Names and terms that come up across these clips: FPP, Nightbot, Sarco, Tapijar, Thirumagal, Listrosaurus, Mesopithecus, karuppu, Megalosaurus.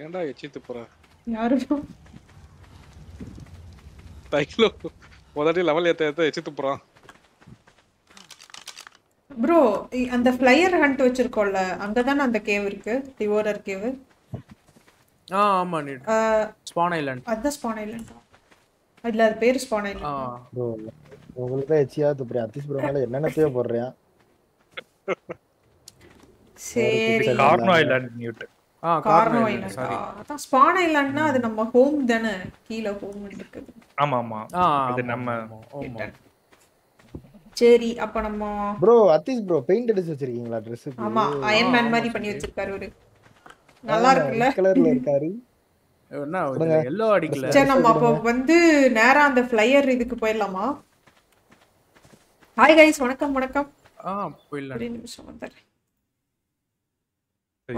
ஏன்டா எச்சித்து போற? யாரோ டைக்லோ முதல்ல லெவல் ஏத்த எச்சித்து போறான். ப்ரோ அந்த ஃப்ளையர் ஹண்ட் வச்சிருக்கோம்ல அங்க தான் அந்த கேவ் இருக்கு, டிவோரர் கேவ். ஆ ஆமா நீ ஸ்பான் ஐலண்ட். அத ஸ்பான் ஐலண்ட். அதுல பேர் ஸ்பான் ஐலண்ட். ஆ ப்ரோ உங்களுக்கு எச்சியா துப்ரே அத்திஸ் ப்ரோ மேல என்னென்ன பேர் போடுறியா? சரி கார்னோ ஐலண்ட் மியூட். ஆ கார்னோ ஐலண்ட் சாரி. அத ஸ்பான் ஐலண்ட்னா அது நம்ம ஹோம் தானே, கீழ ஹோம் இருக்கு. ஆமா ஆமா அது நம்ம ஹோம். சரி அப்ப நம்ம bro அத்திஸ் bro பெயிண்ட் அடிச்சு வச்சிருக்கீங்களா Dressக்கு? ஆமா ஐயன் மேன் மாதிரி பண்ணி வச்சிருக்காரு, ஒரு நல்லா இருக்குல கலர்ல இருக்காரு. என்ன yellow அடிக்கல. சரி நம்ம அப்ப வந்து நேரா அந்த ஃளையர் இதுக்கு போய்லாமா? ஹாய் गाइस வணக்கம் வணக்கம். ஆ போய்லாம்.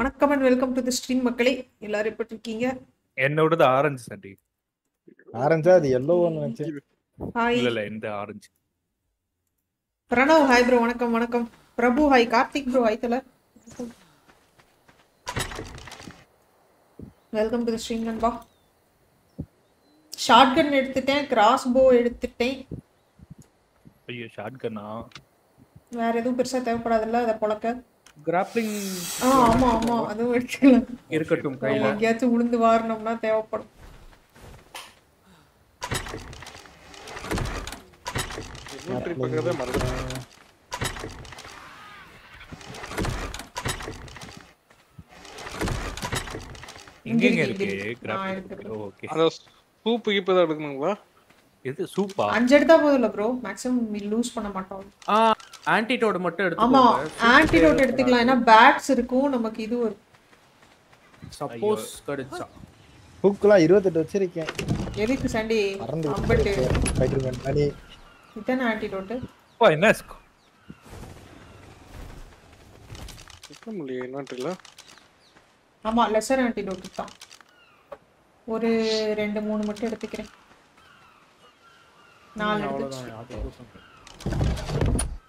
வணக்கம் and welcome to the stream மக்களே. எல்லாரும் எப்படி இருக்கீங்க? என்னோடது ஆரஞ்சு சட்டி. ஆரஞ்சா அது yellow ன்னு நினைச்சேன். ஹாய். இல்ல இல்ல இந்த orange. Pranav hi bro vanakkam vanakkam Prabhu hi Karthik bro hi thala welcome to the stream nanba shotgun eduthiten crossbow eduthiten ayyo shotgun ah vera edhu persa thevapadadilla adha polaka grappling aama aama adhu eduthukalam irukattum kaila engachu ulundu vaarnamna thevapadum trip பக்கறதே மறந்துட்டேன். இங்கங்க இருக்கு கிராப். Okay. அத soup கிப்ப தான் எடுக்கணும்ங்களா? இது சூப்பா? அஞ்சு எடுத்தா போதும்ல bro, மேக்ஸिमम லூஸ் பண்ண மாட்டோம். ஆ ஆன்டிடோட் மட்டும் எடுத்துக்கோங்க. ஆமா ஆன்டிடோட் எடுத்துக்கலாம், ஏனா பேட்ஸ் இருக்கும் நமக்கு. இது ஒரு சப்போஸ் கடிச்சா ஹூக்லாம் 28 வச்சிருக்கேன். எதுக்கு சண்டி 50 ஃபைட்டர் கன் அடி इतना एंटीडोट ओ इनस्को एकदम लिए नटला ஆமா லெசர் एंटीडोट தான் ஒரு 2 3 மட்டும் எடுத்துக்கிறேன். நாலு எடுத்துக்கிறேன்.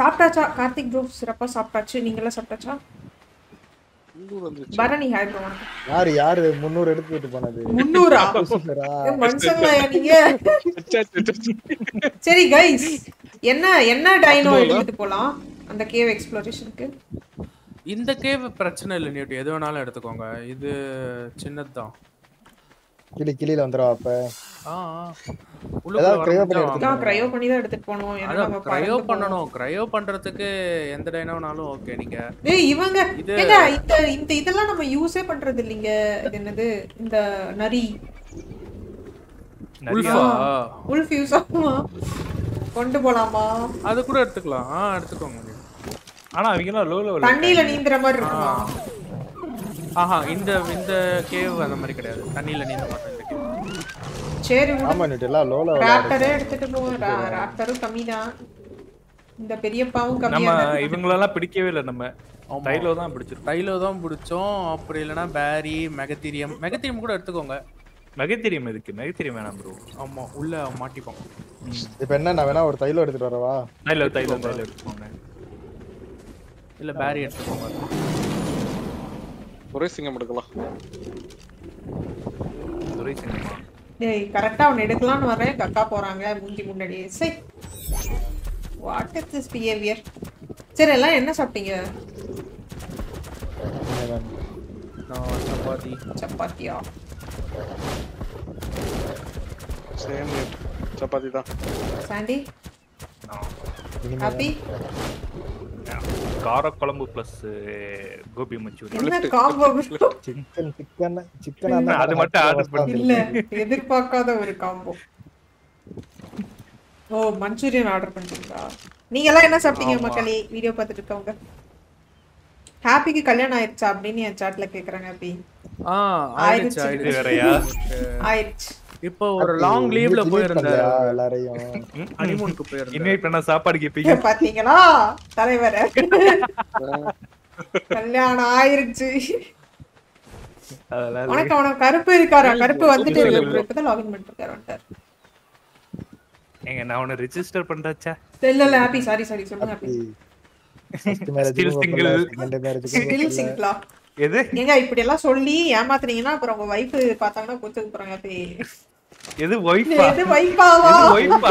சாப்பிட்டாச்சா கார்த்திக் ப்ரோ? சிறப்பாக சாப்பிட்டாச்சு. நீங்களாம் சாப்பிட்டாச்சா? Bharani hi bro. யார் யார் 300 எடுத்துட்டு போனது? 300 ஆ மனுஷங்களா நீங்க? சரி गाइस என்ன என்ன டைனோ எடுத்துட்டு போலாம் அந்த கேவ் எக்ஸ்ப்ளோரேஷனுக்கு? இந்த கேவ் பிரச்சனை இல்ல, நீ எது வேணாலும் எடுத்துக்கோங்க. இது சின்னதுதான். கிளி கிளில வந்தறா அப்ப. ஆ உள்ள கிரையோ பண்ணி நான் கிரையோ பண்ணி தான் எடுத்துட்டு போனும். என்ன நம்ம கிரையோ பண்ணனும்? கிரையோ பண்றதுக்கு எந்த டைனோனாலும் ஓகே. நீங்க ஏய் இவங்க ஏங்க இந்த இதெல்லாம் நம்ம யூஸே பண்றது இல்லங்க. இது என்னது இந்த நரி உல்ஃபா உல்ஃப் யூஸ் ஆகுமா? கொண்டு போலாமா? அது கூட எடுத்துக்கலாம். ஆ எடுத்துக்கோங்க. ஆனா அவங்கள லோ லெவல் தண்ணில நீந்தற மாதிரி இருக்குமா? ஆஹா இந்த இந்த கேவ் அந்த மாதிரி கிடையாது, தண்ணில நீந்த மாட்டோம் இந்த கேவ். சரி ஆமா நிட்டல லோ லெவல் ராப்டர் எடுத்துட்டு போங்க. ராப்டர் கம்மியா இந்த பெரியப்பாவும் கம்மியா இருக்கு. நம்ம இவங்களலாம் பிடிக்கவே இல்ல, நம்ம டைலோ தான் பிடிச்சோம். டைலோ தான் பிடிச்சோம். அப்புறம் இல்லனா பாரி மெகதீரியம், மெகதீரியம் கூட எடுத்துக்கோங்க. மெகதீரியம் எதுக்கு? மெகதீரியம் வேணாம் bro. ஆமா உள்ள மாட்டிப்போம். இப்போ என்ன நான் வேணா ஒரு டைலோ எடுத்துட்டு வரவா? டைலோ டைலோ டைலோ எடுத்துக்கோங்க. இல்ல பாரி எடுத்துக்கோங்க. ஒரே சிங்கம் எடுக்கலாம். ஒரே சிங்கமா? டேய் கரெக்ட்டா அவன் எடுக்கலாம்னு வரேன். கட்டா போறாங்க மூஞ்சி முன்னாடி. சே வாட் இஸ் திஸ் பிஹேவியர்? சரி எல்லாம் என்ன சாப்பிட்டீங்க? நான் சப்பாத்தி. சப்பாத்தியா? சேம் சப்பாத்தி தான். சாண்டி ஹாப்பி கார குழம்பு பிளஸ் கோபி மஞ்சூரி. என்ன காம்போ? சிக்கன் சிக்கன் சிக்கன் அது மட்டும் ஆர்டர் பண்ணி இல்ல, எதிர்பார்க்காத ஒரு காம்போ. ஓ மஞ்சூரியன் ஆர்டர் பண்ணிட்டீங்களா? நீங்க எல்லாம் என்ன சாப்பிட்டீங்க மக்களே? வீடியோ பார்த்துட்டு இருக்கவங்க ஹாப்பிக்கு கல்யாணம் ஆயிருச்சா அப்படின்னு என் சாட்ல கேக்குறாங்க. ஹாப்பி இப்போ ஒரு லாங் லீவ்ல போயிருந்தாரு எல்லாரையும் ஹனிமூனுக்கு போயிருந்தாரு. இன்வைட் பண்ண சாப்பாடு கேப்பீங்க பாத்தீங்களா தலைவரே? கல்யாணம் ஆயிருச்சு. வணக்கம் வணக்கம். கருப்பு இருக்காரா? கருப்பு வந்துட்டே இருக்காரு. இப்பதான் லாகின் பண்ணிட்டாரு. வந்துட்டாரு. எங்க நான் உன ரெஜிஸ்டர் பண்றாச்சா? இல்ல ஹாப்பி. சாரி சாரி சொல்லுங்க. Happy still single. ஸ்டில் சிங்கிளா? எது நீங்க இப்படி எல்லாம் சொல்லி ஏமாத்துறீங்கன்னா அப்புறம் உங்க வைஃப் பார்த்தாங்கன்னா கூத்துக்கு போறாங்க. அப்படி எது வைஃபா? எது வைஃபாவா? வைஃபா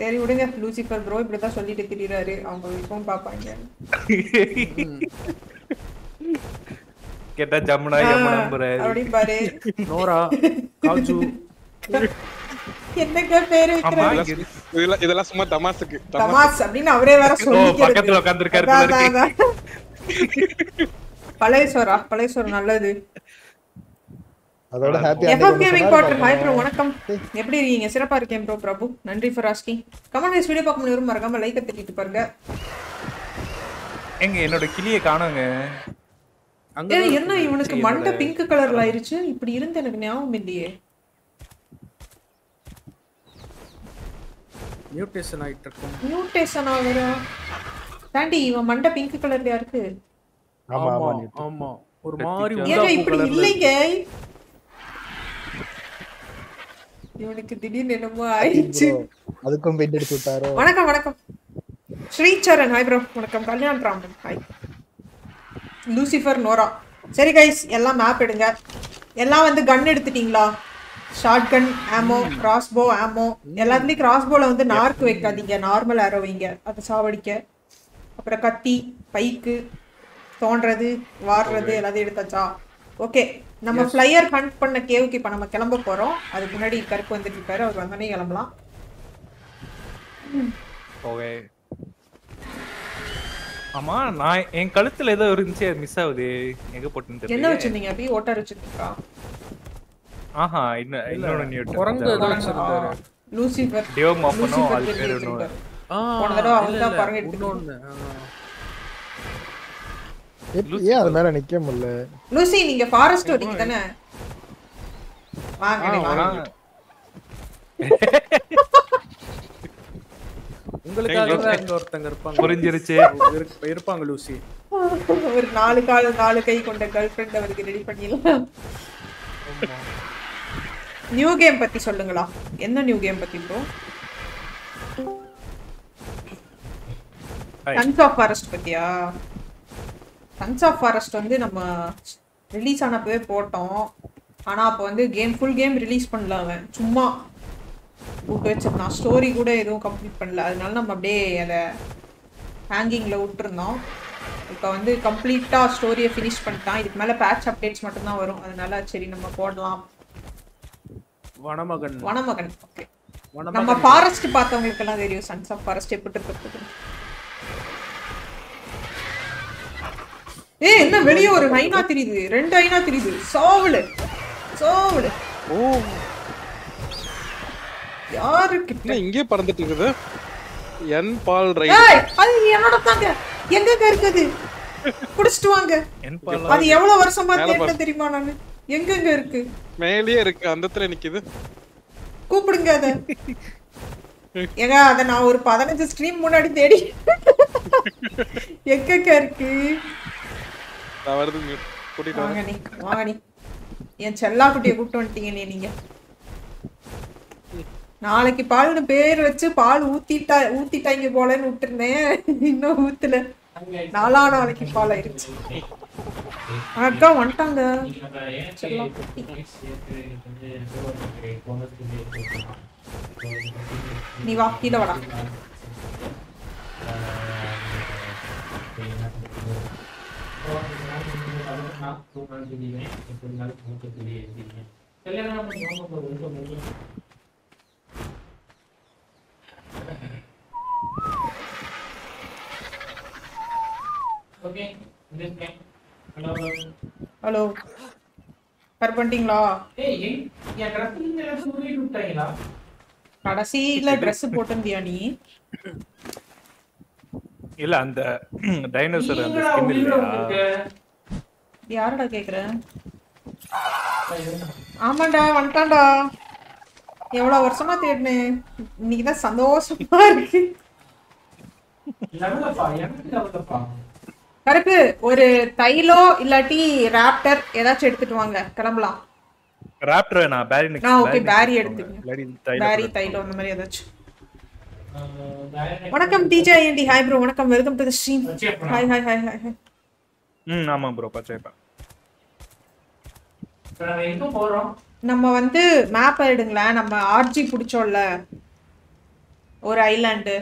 தேரி உடங்க. லூசிபர் bro இப்படி தான் சொல்லிட்டு திரிறாரு. அவங்க இப்பவும் பாப்பாங்க. கேட்டா ஜமுனா யம நம்பர் அப்படி பாரு. நோரா காஜு என்னங்க பேர் வைக்கிறாரு? இதெல்லாம் சும்மா தமாசுக்கு. தமாஸ் அப்படின அவரே வேற சொல்லிக்கிறாரு. பக்கத்துல உட்கார்ந்து இருக்காரு. பழையசோரா பழையசோரா நல்லது. அதோட happy FM gaming partner hi bro வணக்கம். எப்படி இருக்கீங்க? சிறப்பா இருக்கேன் ப்ரோ. பிரபு நன்றி for asking. Comment guys video பார்க்க முடியும் மறக்காம லைக் தட்டிட்டு பாருங்க. எங்க என்னோட கிளியை காணோங்க. அங்க என்ன இவனுக்கு மண்டை பிங்க் கலர்ல ஆயிருச்சு. இப்படி இருந்த எனக்கு ஞாபகம் இல்லையே. மியூட்டேஷன் ஆயிட்டு இருக்கும். மியூட்டேஷன் ஆகுறா தாண்டி இவன் மண்டை பிங்க் கலர்ல இருக்கு. ஆமா ஆமா ஒரு மாதிரி உள்ள இப்படி இல்லங்க. இவனுக்கு திடீர்னு என்னமோ ஆயிடுச்சு. அதுக்கும் பெயிண்ட் அடிச்சு விட்டாரோ. வணக்கம் வணக்கம் ஸ்ரீச்சரன் ஹாய் ப்ரோ வணக்கம். Kalyan Raman hi. Lucifer Nora. சரி கைஸ் எல்லாம் மேப் எடுங்க. எல்லாம் வந்து கன் எடுத்துட்டீங்களா? ஷார்ட் கன் ஆமோ கிராஸ்போ ஆமோ எல்லாத்துலேயும். கிராஸ்போவில் வந்து நார்க்கு வைக்காதீங்க, நார்மல் ஆரோ வைங்க அதை சாவடிக்க. அப்புறம் கத்தி பைக்கு தோன்றது வாடுறது எல்லாத்தையும் எடுத்தாச்சா? ஓகே நம்ம ஃப்ளையர் ஹண்ட் பண்ண கேவுக்கு இப்போ நம்ம கிளம்ப போகிறோம். அதுக்கு முன்னாடி கருக்கு வந்துட்டு இருப்பாரு. அவர் வந்தோடனே கிளம்பலாம். ஓகே ஆமா நான் என் கழுத்துல ஏதோ இருந்துச்சு மிஸ் ஆகுது. எங்க போட்டு என்ன வச்சிருந்தீங்க? அப்படியே ஓட்டார் வச்சிருக்கீங்களா? ஆஹா இன்னொரு நியூட் குரங்கு ஏதோ வச்சிருந்தாரு. லூசிபர் டியோம் ஆப்பனோ ஆல் பேர் ஒன்னு. ஆ போனதோ அவங்க தான் பாருங்க இன்னொன்னு. ஏய் அது மேல நிக்க முடியல. லூசி நீங்க ஃபாரஸ்ட் வரீங்க தானே? வாங்க வாங்க. உங்களுக்கு அங்க ஒருத்தங்க இருப்பாங்க. புரிஞ்சிருச்சு இருப்பாங்க லூசி. ஒரு நாலு கால் நாலு கை கொண்ட गर्लफ्रेंड அவருக்கு ரெடி பண்ணிடலாம். நியூ கேம் பத்தி சொல்லுங்களா? என்ன நியூ கேம் பத்தி ப்ரோ? சன்ஸ் ஆஃப் ஃபாரஸ்ட் பத்தியா? சன்ஸ் ஆஃப் ஃபாரஸ்ட் வந்து நம்ம ரிலீஸ் ஆனப்பவே போட்டோம். ஆனால் அப்போ வந்து கேம் ஃபுல் கேம் ரிலீஸ் பண்ணல. அவன் சும்மா விட்டு வச்சிருந்தான். ஸ்டோரி கூட எதுவும் கம்ப்ளீட் பண்ணல. அதனால நம்ம அப்படியே அதை ஹேங்கிங்கில் விட்டுருந்தோம். இப்போ வந்து கம்ப்ளீட்டாக ஸ்டோரியை ஃபினிஷ் பண்ணிட்டான். இதுக்கு மேலே பேட்ச் அப்டேட்ஸ் மட்டும்தான் வரும். அதனால சரி நம்ம போடலாம். வனமகன் வனமகன் ஓகே. நம்ம ஃபாரஸ்ட் பார்த்தவங்களுக்கெல்லாம் தெரியும் சன்ஸ் ஆஃப் ஃபாரஸ்ட் எப்படி இருக்குது. ஏய் என்ன வெளிய ஒரு ஐனா தெரியுது. ரெண்டு ஐனா தெரியுது. சாவுல சாவுல. ஓ யாரு கிட்ட இங்கே பறந்துட்டு இருக்குது? என் பால் ரைட். ஏய் அது என்னோட தாங்க. எங்க இருக்குது? குடிச்சிட்டு வாங்க. என் பால் அது எவ்வளவு வருஷமா கேட்ட தெரியுமா நான்? எங்கங்க இருக்கு? மேலயே இருக்கு. அந்தத்துல நிக்குது. கூப்பிடுங்க அத. ஏங்க அத நான் ஒரு 15 ஸ்ட்ரீம் முன்னாடி தேடி எங்கங்க இருக்கு? அவர்து கூட்டிட்டு வாங்க. நீ வாங்க. நீ என் செல்லா குட்டியை கூட்டி வந்துட்டீங்க. நீங்க நாளைக்கு பால்னு பேர் வச்சு பால் ஊத்திட்டாங்க போலன்னு விட்டுருந்தேன். இன்னும் ஊத்துல நாலா நாளைக்கு பால் ஆயிருச்சு. அக்கா வந்துட்டாங்க. நீ வா கீழே வாடா. ஹலோ கட் பண்ணிட்டீங்களா? கடைசியில ட்ரெஸ் போட்டிருந்தியா நீ? இல்ல அந்த டைனோசர் அந்த ஸ்கின் இல்ல யாரடா கேக்குற ஆமாடா வந்துட்டான்டா எவ்வளவு வருஷமா தேடுனே இன்னைக்கு தான் சந்தோஷமா இருக்கு லெவல் ஆ லெவல் ஆ கரெக்ட் ஒரு தைலோ இல்லட்டி ராப்டர் ஏதாச்சும் எடுத்துட்டு வாங்க கிளம்பலாம் ராப்டர் நான் பாரி நிக்க ஓகே பாரி எடுத்துங்க பாரி தைலோ அந்த மாதிரி ஏதாச்சும் வணக்கம் DJ Andy hi bro வணக்கம் welcome to the stream hi hi hi hi ஆமா bro பச்சைப்பா நம்ம எங்க போறோம் நம்ம வந்து மேப் எடுங்களா நம்ம RG புடிச்சோம்ல ஒரு ஐலண்ட்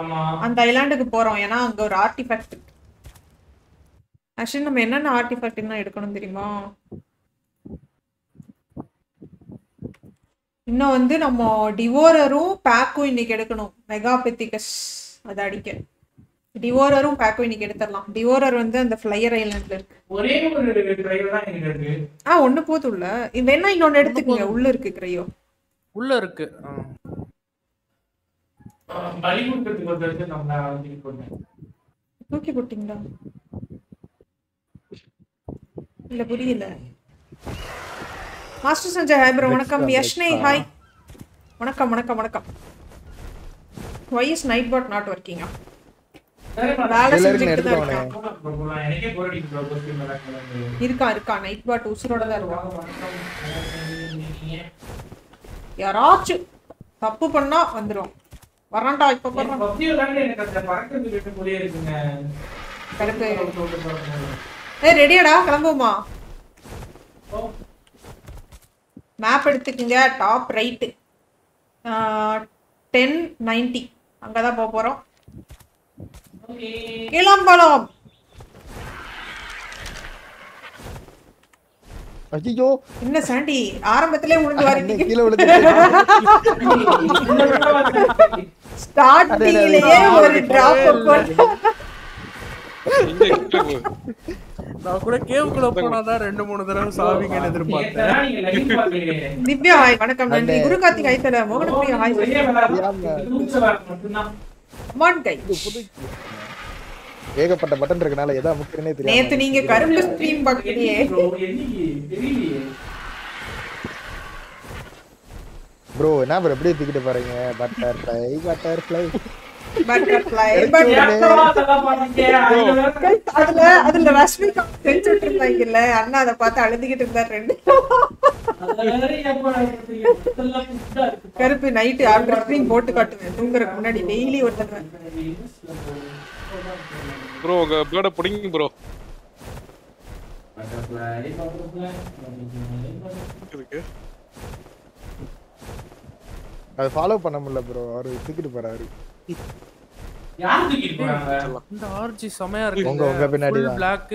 ஆமா அந்த ஐலண்டுக்கு போறோம் ஏனா அங்க ஒரு ஆர்டிஃபேக்ட் एक्चुअली நம்ம என்ன ஆர்டிஃபேக்ட் என்ன எடுக்கணும் தெரியுமா இன்னும் வந்து நம்ம டிவோரரும் பேக்கும் இன்னைக்கு எடுக்கணும் மெகாபெதிகஸ் அத அடிக்க டிவோரரும் பேக்கும் இன்னைக்கு எடுத்துறலாம் டிவோரர் வந்து அந்த ஃளையர் ஐலண்ட்ல இருக்கு ஒரே ஒரு கிரையோ தான் இங்க இருக்கு ஒண்ணு போதும்ல இவென்ன இன்னொன்னு எடுத்துக்கங்க உள்ள இருக்கு கிரையோ உள்ள இருக்கு பலிமுட்டத்துக்கு ஒரு தடவை நம்ம வந்து போறோம் தூக்கி போட்டிங்களா இல்ல புரியல Master Sanjay hi bro vanakkam Yashne hi vanakkam vanakkam vanakkam Why is nightbot not working up Valla senjittu da enake boradi bro irka irka nightbot usuroda da yarachu tappu panna vandrum varanda ipo parra papiyo la enakku adha parakathu vittu poriya irukku kalamba ready ada kalambuma map எடுத்துக்கிங்க top right 1090 அங்க தான் போக போறோம் okay கிளம்பலாம் அடியோ என்ன சாண்டி ஆரம்பத்திலே உளுந்து வாரிட்டீங்க கீழ விழுந்து ஸ்டார்ட் டீலயே ஒரு டிராப் போட்டு நான் கூட கேவ் குள்ள போனாதான் 2 3 தடவை சாவிங்க எதிர்பார்த்தேன் நீங்க லைவ் பாக்கறீங்க திவ்யா ஹாய் வணக்கம் நன்றி குரு கார்த்திக் ஹாய் தல மோகன பிரியா ஹாய் மான் கை ஏகப்பட்ட பட்டன் இருக்கனால எதை அமுக்குறேனே தெரியல நேத்து நீங்க கருப்பு ஸ்ட்ரீம் பாக்கறீங்க ப்ரோ என்னைக்கு தெரியல ப்ரோ நான் ப்ரோ அப்படியே டிக்கெட் பாருங்க பட்டர்ஃப்ளை கருப்பு நைட் போட்டு காட்டுவேன் தூங்குறதுக்கு முன்னாடி டெய்லி ஒருத்தர் அது ஃபாலோ பண்ண முடியல ப்ரோ அவரு டிக்கெட் போறாரு யார் டிக்கெட் போறாங்க இந்த ஆர்ஜி சமையா இருக்கு உங்க பின்னாடி தான் black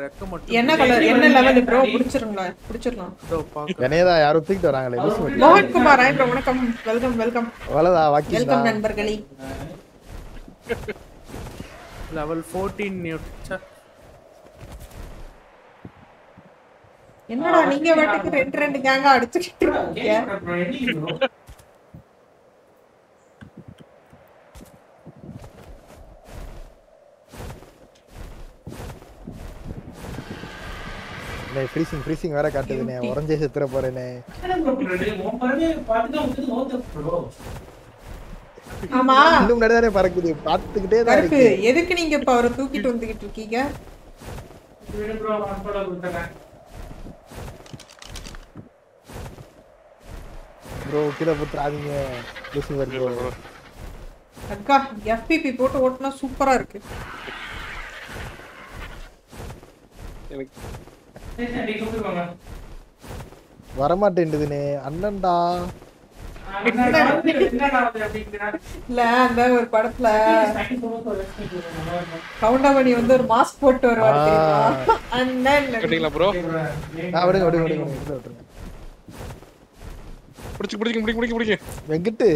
ரெக்க மட்டும் என்ன கலர் என்ன லெவல் ப்ரோ புடிச்சிரலாம் புடிச்சிரலாம் இதோ பாக்க கணேதா யாரோ டிக்கெட் வராங்களே மோகன் குமார் ஐ ப்ரோ வணக்கம் வெல்கம் வெல்கம் வலதா வாக்கிஸ் வெல்கம் நண்பர்களே லெவல் 14 நியூச்சா என்னடா நீங்க வெட்டுக்கு ரெண்டு ரெண்டு கேங்கா அடிச்சிட்டு இருக்கீங்க ஃப்ரீசிங் ஃப்ரீசிங் வர காட்டுதுனே orange செத்துற போறேனே நான் பரவே பாத்துட்டு வந்து நோத்த ப்ரோ ஆமா இன்னும் நடறே பறக்குது பாத்துக்கிட்டே தான் இருக்கு எதுக்கு நீங்க இப்ப அவரை தூக்கிட்டு வந்துக்கிட்டு இருக்கீங்க இது ப்ரோ அன்பால குடுறேன் ப்ரோ கிள புத்ராதீங்க லூசி வர ப்ரோ அக்கா FPP போட்டு ஓட்டுனா சூப்பரா இருக்கு எனக்கு வர மாட்டேங்குதுனே அண்ணன்டா அண்ணன்டா என்னடா அப்படிங்கற இல்ல அந்த ஒரு படத்துல கவுண்டமணி வந்து ஒரு மாஸ்க் போட்டு வருவாரு தெரியுமா அண்ணன் கேட்டிங்களா bro அப்படியே அப்படியே புடிச்சு புடிச்சு வெங்கிட்டு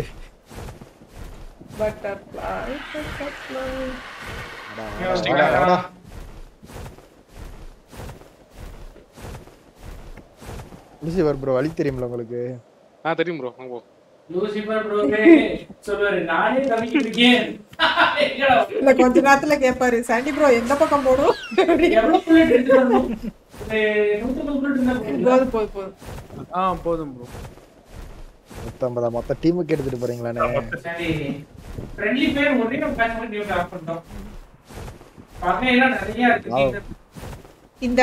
பட்டர்ஃப்ளை பட்டர்ஃப்ளை லூசிபர் bro வலி தெரியும்ல உங்களுக்கு தெரியும் bro வாங்க போ லூசிபர் bro சொல்றாரு நானே தவிக்கிட்டு இருக்கேன் இல்ல கொஞ்ச நேரத்துல கேட்பாரு சாண்டி ப்ரோ எந்த பக்கம் போறோம் எவ்வளவு புல்லட் எடுத்துறோம் ஒரு 100 புல்லட் இருந்தா போதும் ஆ போதும் ப்ரோ மொத்தம் மொத்த டீமுக்கு எடுத்துட்டு போறீங்களா ஃப்ரெண்ட்லி பேர் ஒரே ஒரு பேட்ச் மட்டும் டியூட் ஆஃப் பண்ணிட்டோம் பாக்க எல்லாம் நிறைய இருக்கு இந்த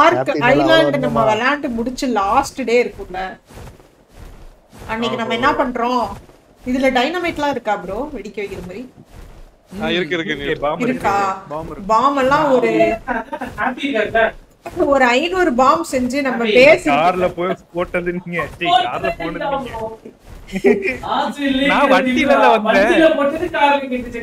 ஆர்க் ஐலண்ட் நம்ம விளையாண்டு முடிச்சு லாஸ்ட் டே இருக்கும்ல அன்னைக்கு நம்ம என்ன பண்றோம் இதுல டைனமைட்லாம் இருக்கா ப்ரோ வெடிக்க வைக்கிற மாதிரி இருக்கு இருக்கு பாம் இருக்கா பாம் எல்லாம் ஒரு ஹாப்பி கட்டா ஒரு 500 பாம் செஞ்சு நம்ம பேஸ் கார்ல போய் போட்டது நீங்க கார்ல போனது ஆசு இல்ல நான் வண்டில வந்தேன் வண்டில போட்டு கார்ல கிட்டிச்சு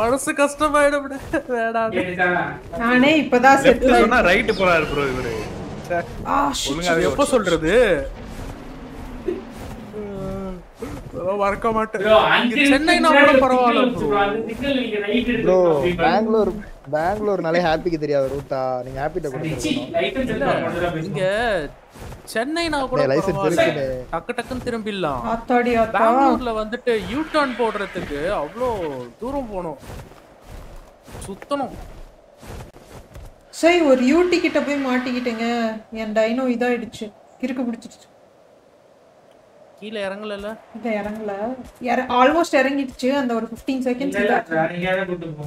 மனசு கஷ்டமாயிடும்டா வேடா நானே இப்பதான் செட் சொன்னா ரைட் போறாரு ப்ரோ இவரு ஆ சொல்லுங்க எப்ப சொல்றது வர்க்க மாட்டே சென்னை நம்மள பரவால ப்ரோ சிக்னல் நீங்க ரைட் எடுத்து பெங்களூர் பெங்களூர்னாலே ஹாப்பிக்கு தெரியாது ரூட்டா நீங்க ஹாப்பிட்ட கொடுங்க நீங்க சென்னை நான் கூட பரவால டக்கு டக்குன்னு திரும்பிடலாம் ஆத்தாடி ஆத்தா பெங்களூர்ல வந்துட்டு யூ டர்ன் போடுறதுக்கு அவ்ளோ தூரம் போணும் சுத்தணும் சரி ஒரு யூ டிக்கிட்ட போய் மாட்டிக்கிட்டேங்க என் டைனோ இதாயிடுச்சு கிறுக்கு பிடிச்சிடுச்சு கீழ இறங்கலல இத இறங்கல यार ஆல்மோஸ்ட் இறங்கிடுச்சு அந்த ஒரு 15 செகண்ட்ஸ் இல்ல நீங்க யாரை கூட்டி போ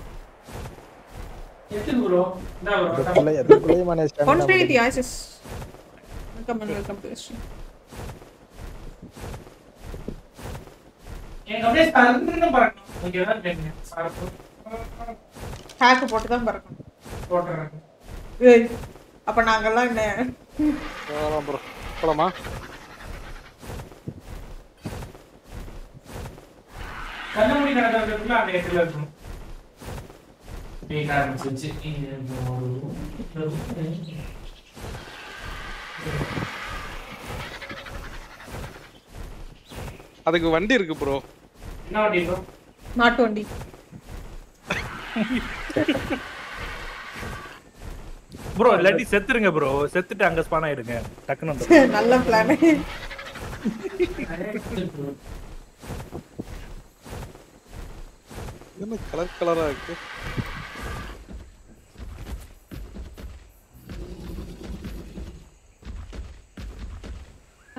எத்து bro டா bro இல்ல அதுக்குள்ளே மானே ஸ்டாமினா கான்ஸ்டன்ட் ஐசஸ் வெல்கம் டு ஸ்ட்ரீம் எங்க அப்படியே சரண்டர்ல பறக்கணும் ஓகேவா பேங்க சார்க்கு ஹேக் போட்டு தான் பறக்கணும் போட்றேன் ஏய் அப்ப நாங்க எல்லாம் என்ன போலாம் bro போலாமா கண்ண மூடி நடக்கிறதுக்குள்ள அந்த இடத்துல இருக்கணும் டேய் காரணம் செஞ்சு அதுக்கு வண்டி இருக்கு ப்ரோ என்ன வண்டி ப்ரோ மாட்டு வண்டி ப்ரோ லட்டி செத்துருங்க ப்ரோ செத்துட்டு அங்க ஸ்பான் ஆயிடுங்க டக்குன்னு வந்து நல்ல பிளான் என்ன கலர் கலரா இருக்கு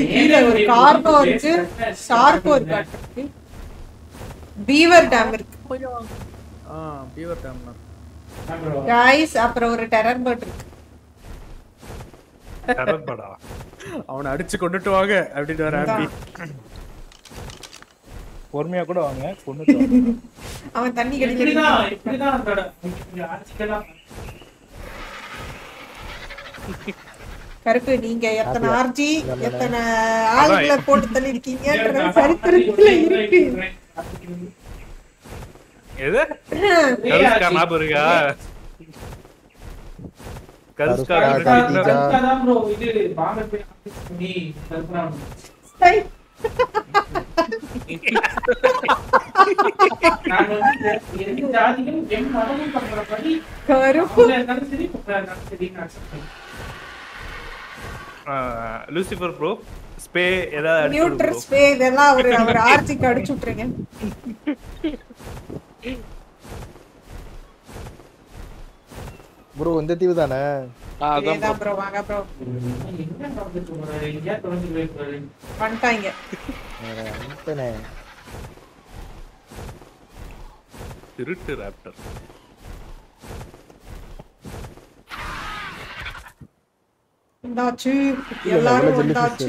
இங்க ஒரு கார்போ இருக்கு சார்கோ இருக்கு பீவர் டேம் இருக்கு ஆ பீவர் டேம் गाइस அப்புறம் ஒரு டெரர் பர்ட் இருக்கு தரப்படா அவனை அடிச்சு கொண்டுட்டு வாங்க அப்படிட்டு வர ஹாப்பி பொறுமையா கூட வாங்க கொண்டுட்டு வாங்க அவன் தண்ணி கடிக்குறா இப்படிதான் அந்த ஆர்ச்சிக்கலாம் கரெக்ட் நீங்க எத்தனை ஆர்ச்சி எத்தனை ஆளுகளை போட்டு தள்ளி இருக்கீங்கன்ற சரித்திரத்துல இருக்கு எது கரெக்டா ஞாபகம் இருக்கா கருஸ்கா கருஸ்காதான் bro இது பாம்பே போய் ஆபீஸ் பண்ணி கற்பனா சரி நான் எந்த ஜாதியும் எம் மதமும் பண்றபடி கருப்பு நான் சரி நான் சரி நான் சரி Lucifer bro, spay எதா நியூட்ர ஸ்பே இதெல்லாம் அவர் ஆர்ஜிக்கு அடிச்சு விட்டுறீங்க. bro இந்த தீவு தானே? அதான் bro வாங்க bro. இங்க வந்துட்டாங்க. வந்துனே. திருட்டு ராப்டர். வந்தாச்சு எல்லாரும் வந்தாச்சு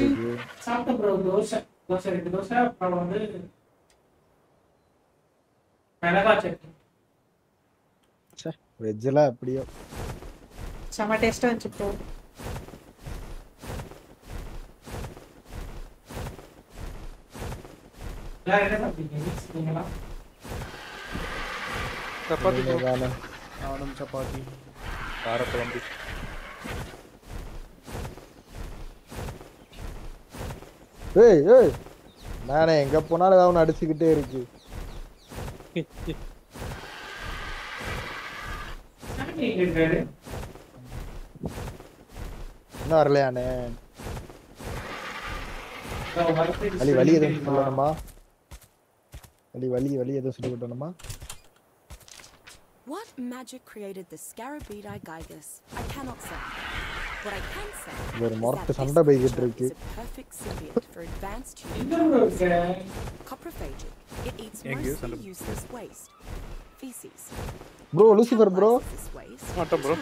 சாப்பிட்ட bro தோசை தோசை ரெண்டு தோசை அப்புறம் வந்து மிளகா சட்னி சே வெஜ்ல அப்படியே செம டேஸ்டா இருந்துச்சு bro எல்லார என்ன சாப்பிட்டீங்க மிக்ஸ் பண்ணீங்களா சப்பாத்தி போகாம ஆனம் சப்பாத்தி காரக்குழம்பு ஏய் ஏய் நானே எங்க போனாலும் அவன் அடிச்சிட்டே இருக்கு சாமி கேக்குறாரு என்ன வரலையானே வலி வலி ஏதோ சொல்லணுமா வலி வலி வலி ஏதோ சொல்லிட்டணுமா What magic created the Scarabeidai Gygus? I cannot say. What I can say is that this creature is a perfect symbiote for advanced humans. Coprophagic. It eats mostly useless waste. Feces. Bro, Lucifer bro. What up bro?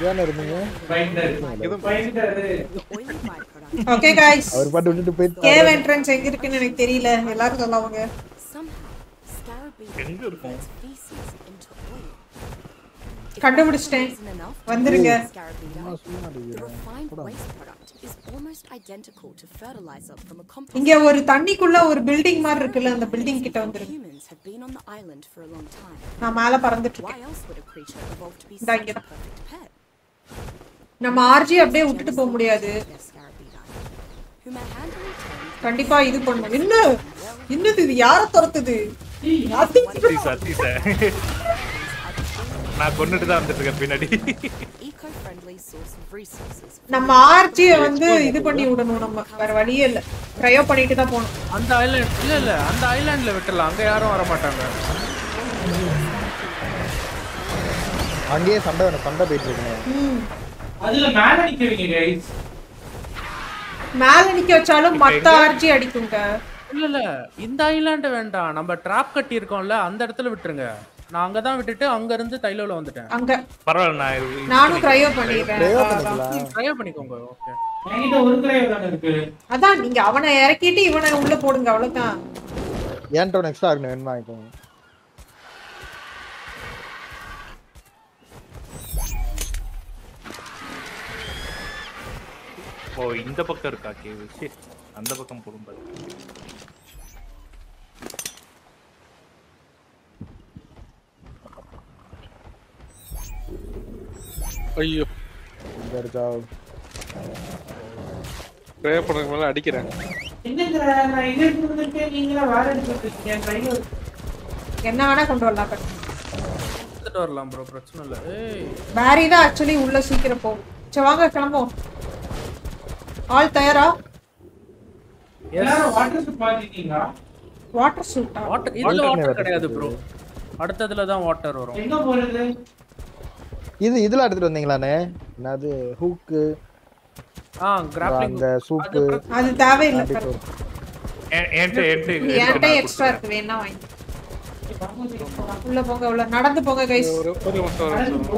Where are you? Find her. Okay guys. Our part unittu pay. Cave entrance enga irukku enak theriyala. Ellarum sollavanga. Enga irukum? கண்டுபிடிச்சிட்டேன் வந்துருங்க இங்க ஒரு தண்ணிக்குள்ள ஒரு building மாதிரி இருக்குல அந்த building கிட்ட வந்துருங்க நான் மேல பறந்துட்டு இருக்கேன் நம்ம ஆர்ஜி அப்படியே விட்டுட்டு போக முடியாது கண்டிப்பா இது பண்ணுங்க என்ன என்னது இது யார துரத்துது நான் கொன்னுட்டு தான் வந்துட்டேங்க பின்னாடி eco friendly source of resources நம்ம ஆர்ஜி வந்து இது பண்ணி விடணும் நம்ம வேற வழியே இல்ல ட்ரையோ பண்ணிட்டு தான் போணும் அந்த ஐலண்ட் இல்ல இல்ல அந்த ஐலண்ட்ல விட்டலாம் அங்க யாரும் வர மாட்டாங்க அங்கேயே சண்டை போயிட்டு இருக்கு அதுல மேல நிக்கிறீங்க गाइस மேல நிக்க வச்சாலும் மத்த ஆர்ஜி அடிக்குங்க இல்ல இல்ல இந்த ஐலண்ட் வேண்டாம் நம்ம ட்ராப் கட்டி இருக்கோம்ல அந்த இடத்துல விட்டுருங்க நான் அங்க தான் விட்டுட்டு அங்க இருந்து தைலோல வந்துட்டேன் அங்க பரவாயில்லை நானும் ட்ரையோ பண்ணிட்டேன் ட்ரையோ பண்ணிக்கோங்க ஓகே என்கிட்ட ஒரு ட்ரையோ தான் இருக்கு அதான் நீங்க அவனை இறக்கிட்டு இவனை உள்ள போடுங்க அவ்வளவுதான் ஏன்டோ நெக்ஸ்ட் ஆக்ன என்ன வாங்கிக்கோங்க ஓ இந்த பக்கம் இருக்கா கேவ் ஷிட் அந்த பக்கம் போடுங்க ஐயோ இங்க जाओ ப்ரே பண்ணுங்க மேல அடிக்குறேன் என்னங்க நான் இங்க வந்துட்டே நீங்க வார அடிச்சிட்டீங்க ட்ரையோ என்ன வேணா கொண்டு வரலாம் வந்துட்டு வரலாம் bro பிரச்சனை இல்ல ஏய் பாரி தான் एक्चुअली உள்ள சீக்கிரம் போ சே வாங்க கிளம்புவோம் ஆல் தயாரா எல்லாரும் வாட்டர் சூட் பாத்தீங்களா வாட்டர் சூட் வாட்டர் இதுல வாட்டர் கிடையாது bro அடுத்ததுல தான் வாட்டர் வரும் எங்க போறது இது இதெல்லாம் எடுத்துட்டு வந்தீங்களானே என்னது ஹூக் ஆ கிராப்ளிங் அந்த சூப் அது தேவை இல்ல ஏன்டே எக்ஸ்ட்ரா இருக்கு வேணா வாங்கி உள்ள போங்க உள்ள நடந்து போங்க गाइस ஒரு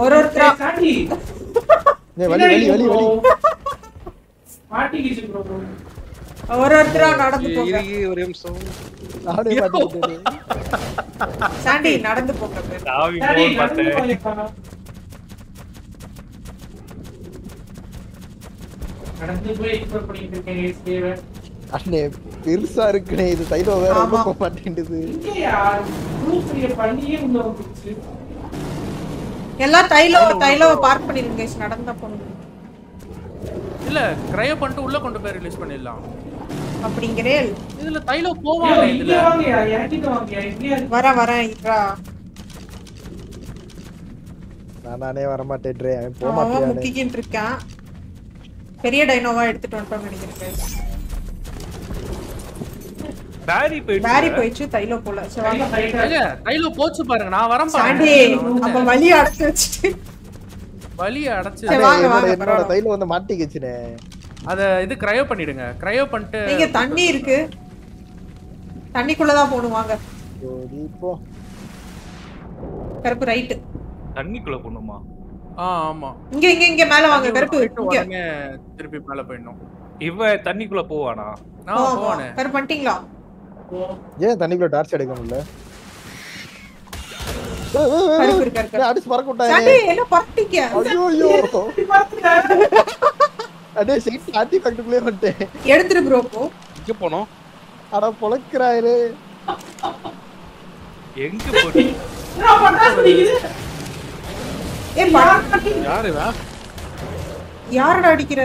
ஒரு கிரா சாடி நீ வலி வலி வலி வலி மாட்டி கிச்சு ப்ரோ ஒரு ஒரு கிரா நடந்து போங்க ஒரே நிமிஷம் நாடே பாத்துட்டு சாண்டி நடந்து போங்க சாவி போன் பாத்தே நடந்து போய் எக்ஸ்ப்ளோர் பண்ணிட்டு இருக்கேன் गाइस கேவ் அண்ணே பெருசா இருக்குனே இது சைலோ வேற ரொம்ப மாட்டிடுது இங்க यार ரூட்ல பண்ணியே உள்ள வந்துச்சு எல்லாம் தைலோ பார்க் பண்ணிருங்க गाइस நடந்து போணும் இல்ல கிரையோ பண்ணிட்டு உள்ள கொண்டு போய் ரிலீஸ் பண்ணிடலாம் அப்படிங்கறே இதுல தைலோ போவாங்க இதுல வாங்கயா என்கிட்ட வாங்கயா இங்க வரேன் இட்ரா நானே வர மாட்டேன்றே அவன் போக மாட்டேன் முக்கிக்கிட்டு இருக்கான் பெரிய டைனோவா எடுத்துட்டு வந்துட்டோம் நினைக்கிறேன் गाइस. பாரி போயிச்சு தைலோ போல. சோ வாங்க தைலோ. தைலோ போச்சு பாருங்க. நான் வரேன் பாருங்க. அப்ப வலி அடைச்சு வச்சிட்டு. வலி அடைச்சு. சோ வாங்க வாங்க. என்னோட தைலோ வந்து மாட்டிக்கிச்சுனே. அத இது கிரையோ பண்ணிடுங்க. கிரையோ பண்ணிட்டு நீங்க தண்ணி இருக்கு. தண்ணிக்குள்ள தான் போணும் வாங்க. ஓடி போ. Correct right. தண்ணிக்குள்ள போணுமா? ஆமா. இங்க இங்க இங்க மேல வாங்க கருப்பு. இங்க திருப்பி மேல போய்டணும். இவ தண்ணிக்குள்ள போவானா? நான் போவானே. கரெக்ட் பண்ணிட்டீங்களா? ஏன் தண்ணிக்குள்ள டார்ச் அடிக்க முடியல? கருப்பு கருப்பு. அடிச்சு பறக்க விட்டாயே. சட்டி என்ன பறட்டிங்க? ஐயோ. அடே சீட் ஆட்டி பக்கத்துக்குள்ளே வந்துட்டே. எடுத்துரு bro போ. இங்க போணும். அட பொளக்குறாயே. எங்க போறீங்க? நான் பட்டாசிக்குது. யாரடா அடிக்கிற?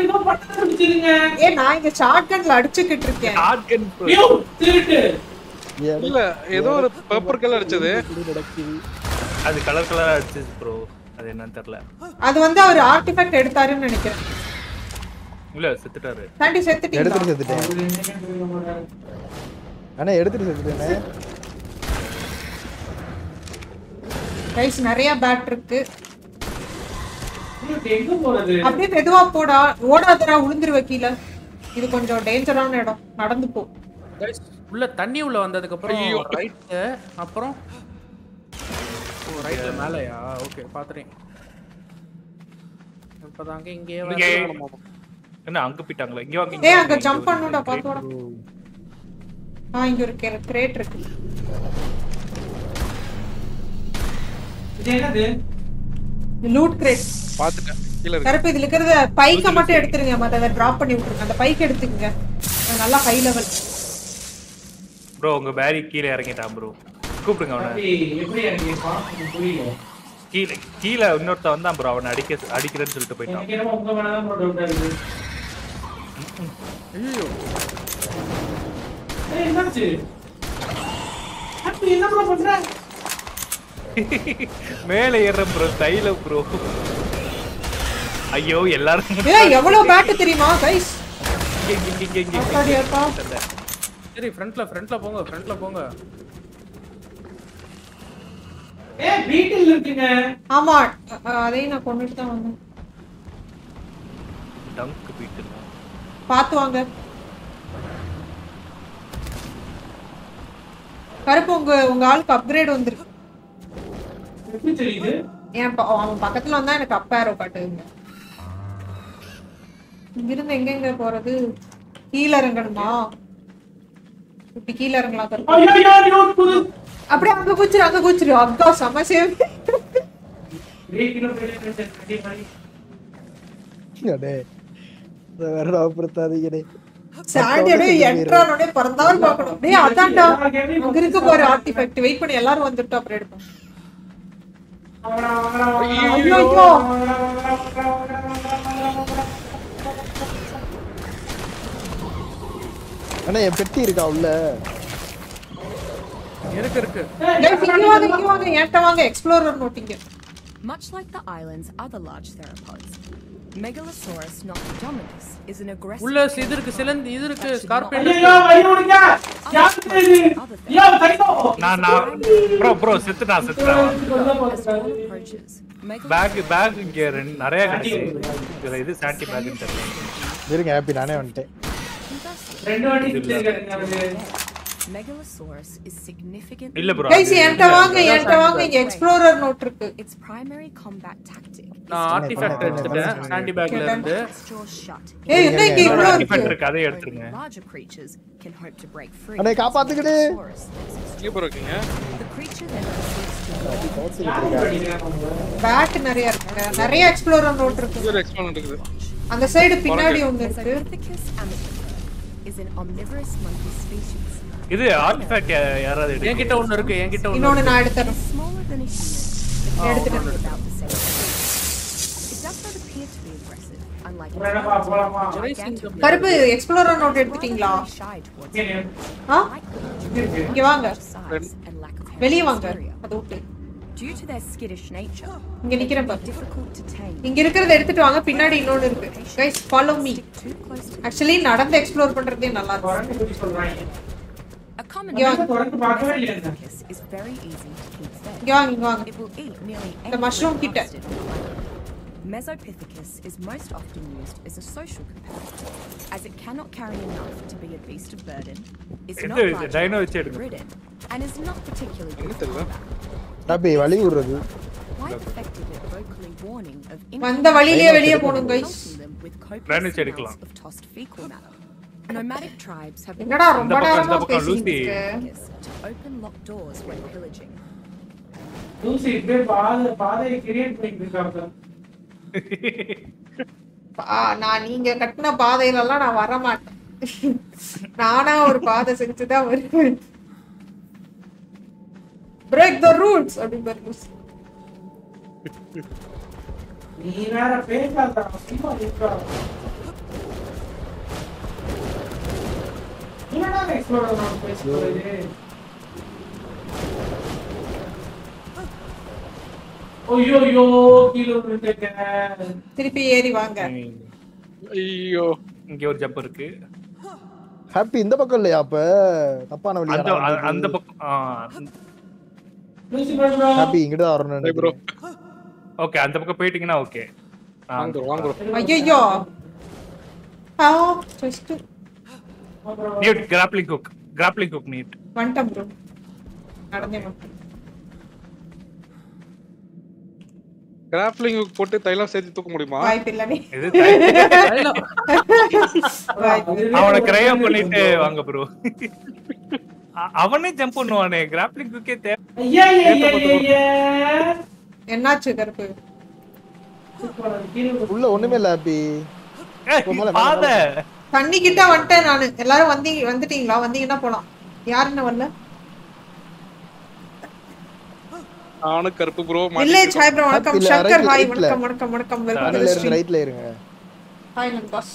ஏதோ பட்டா அடிச்சிருங்க. ஏ நான் இங்க ஷாட்கன்ல அடிச்சிட்டு இருக்கேன். Shotgun bro. திருட்டு. இல்ல ஏதோ ஒரு பேப்பர் கலர் அடிச்சது. அது கலர் கலரா அடிச்சது ப்ரோ. அது என்னன்னு தெரியல. அது வந்து ஒரு ஆர்டிஃபேக்ட் எடுத்தாருன்னு நினைக்கிறேன். இல்ல செத்துட்டாரு. சாண்டி செத்துட்டீங்க. எடுத்து செத்துட்டேன். அண்ணா எடுத்து செத்துட்டேனே. गाइस நிறைய பேட் இருக்கு. இது எங்க போறது? அப்படியே மெதுவா போடா. ஓடாதடா உளுந்துரு வக்கீல. இது கொஞ்சம் டேஞ்சரான இடம். நடந்து போ. गाइस உள்ள தண்ணி உள்ள வந்ததுக்கு அப்புறம் ரைட் அப்புறம் ஓ ரைட்ல மேலயா? ஓகே பாத்துறேன். இப்போதாங்க இங்கே வரணும். என்ன அங்க பிட்டாங்களா? இங்க வாங்க. ஏய் அங்க ஜம்ப் பண்ணுடா பாத்துடா. ஆ இங்க ஒரு கிரேட் இருக்கு. இது என்னது? லூட் கிரேட் பாத்துக்க. கீழ இருக்கு. கரெக்ட் இதுல இருக்குறத பைக்க மட்டும் எடுத்துருங்க. மத்த டிராப் பண்ணி விட்டுருங்க. அந்த பைக்க எடுத்துக்கங்க. நல்லா ஹை லெவல். bro உங்க பாரி கீழ இறங்கிட்டான் bro. கூப்பிடுங்க அவனை. எப்படி இறங்கி பாத்து புரியல. கீழ கீழ இன்னொருத்த வந்தான் bro. அவனை அடிக்கிறேன்னு சொல்லிட்டு போயிட்டான். எனக்கு உங்க மேல தான் டவுட் ஆகுது. ஐயோ. ஏய் என்னாச்சு? அப்படி என்ன bro பண்ற? மேலே ஏற ப்ரோ தைல ப்ரோ. ஐயோ எல்லாரும் ஏய் எவ்வளவு பேட் தெரியுமா गाइस? இங்க அடடேப்பா. சரி ஃப்ரண்ட்ல போங்க. ஃப்ரண்ட்ல போங்க. ஏய் வீட்ல இருக்கீங்க. ஆமா அதே நான் கொன்னிட்டு தான் வந்தேன். டங்க் வீட்ல. பாத்து வாங்க. கருப்பு உங்க ஆளுக்கு அப்கிரேட் வந்திருக்கு. எப்படி தெரியுது? ஏன் அவன் பக்கத்துல வந்தா எனக்கு அப் ஆரோ காட்டுங்க. இங்கிருந்து எங்கெங்க போறது? கீழ இறங்கணுமா? இப்படி கீழ இறங்கலாம் கரெக்ட். ஐயோ ஐயோ புது. அப்படியே அங்க குச்சிரு அங்க குச்சிரு. அக்கா சமசே 3 கிலோ பெரிய கட்டி மாரி. அடே வேற ஆபரதாதீங்க டேய். சாண்டியோட என்ட்ரானோட பறந்தார் பார்க்கணும். டேய் அதான்டா அங்க இருக்கு போற ஆர்டிஃபேக்ட். வெயிட் பண்ணி எல்லாரும் வந்துட்டோம் அப்புறம் எடுப்போம். அண்ணே பெட்டி இருக்கா உள்ள? இருக்கு. இங்க வாங்க ஏட்ட வாங்க. எக்ஸ்ப்ளோரர் நோட்டிங்க. Much like the island's other large theropods, Megalosaurus notodominus is an aggressive. உள்ள சிதருக்கு சிலந்தி இருக்கு ஸ்கார்பியன். ஐயோ ஐயோங்க. யாரு இது? ஐயோ தைலோ. நான் ப்ரோ செத்துடா. பேக் இங்க நிறைய கட்டி. இது சாண்டி பேக் இருக்கு. இருங்க ஹாப்பி நானே வந்துட்டேன். ரெண்டு வாட்டி கிளியர்ங்க. Megalosaurus is significant. இல்ல bro guys ஏன்ட வாங்க இங்க எக்ஸ்ப்ளோரர் நோட் இருக்கு. Its primary combat tactic. நான் ஆர்டிஃபேக்ட் எடுத்துட்டேன். சாண்டி பேக்ல இருந்து. ஏய் என்ன இங்க இவ்ளோ ஆர்டிஃபேக்ட் இருக்கு? அதை எடுத்துங்க. அண்ணே காப்பாத்துக்கிடு. இங்க போறீங்க. பேட் நிறைய இருக்கு. நிறைய எக்ஸ்ப்ளோரர் நோட் இருக்கு. ஒரு எக்ஸ்ப்ளோரர் நோட் இருக்கு. அந்த சைடு பின்னாடி ஒன்னு இருக்கு. is an omnivorous monkey species. இது ஆர்டிஃபேக்ட் யாராவது எடுங்க. என்கிட்ட ஒன்னு இருக்கு. இன்னொன்னு நான் எடுத்துறேன். கருப்பு எக்ஸ்ப்ளோரர் நோட் எடுத்துட்டீங்களா? இங்க வாங்க. வெளிய வாங்க. அது okay. Due to their skittish nature, it's difficult to tame. Guys, follow me. Actually, நடந்து எக்ஸ்ப்ளோர் பண்றதே நல்லா இருக்கு. Mesopithecus is very easy to keep fed. It will eat nearly anything faster than life. Mesopithecus is most often used as a social companion, as it cannot carry enough to be a beast of burden, is not large enough to be ridden, and is not particularly good for combat. Quite effective at vocally warning of infections with copious amounts of tossed fecal matter. Nomadic tribes have been using this to open locked doors when pillaging. Lucy, they create things. நான் நீங்க கட்டின பாதையில எல்லாம் நான் வர மாட்டேன். நானா ஒரு பாதை செஞ்சுதான் வருவேன். Break the rules அப்படிங்கிறது. நீ வேற பேசாத. சும்மா இருக்கா. What is that? Oh, yo, kilometer. Trippy, Erivanga. Yo, your jumper. Happy in the Bacalayapa. Upon a little under the happy in the bro. Okay, and the book of painting now. Okay, I'm the one. How? Need grappling hook need. One time bro. Grappling hook போட்டு தைலம் சேர்த்து தூக்க முடியுமா? வாய்ப்பு இல்லவே. இது தைலம். அவன கிரையம் பண்ணிட்டு வாங்க bro. அவனே ஜம்ப் பண்ணுவானே grappling hook-ஏ தேவை. ஐயய்யய்யய்ய. என்னாச்சு கருப்பு? உள்ள ஒண்ணுமே இல்ல அபி. பாத தண்ணி கிட்ட வந்துட்டேன் நான். எல்லாரும் வந்துட்டீங்களா? வந்தீங்கன்னா போலாம். யார் என்ன வரல? ஆனு கருப்பு bro. Village hi bro. வணக்கம் சங்கர் ஹாய். வணக்கம். Welcome to the stream. ரைட்ல இருங்க. ஹாய் நம்ம பாஸ்.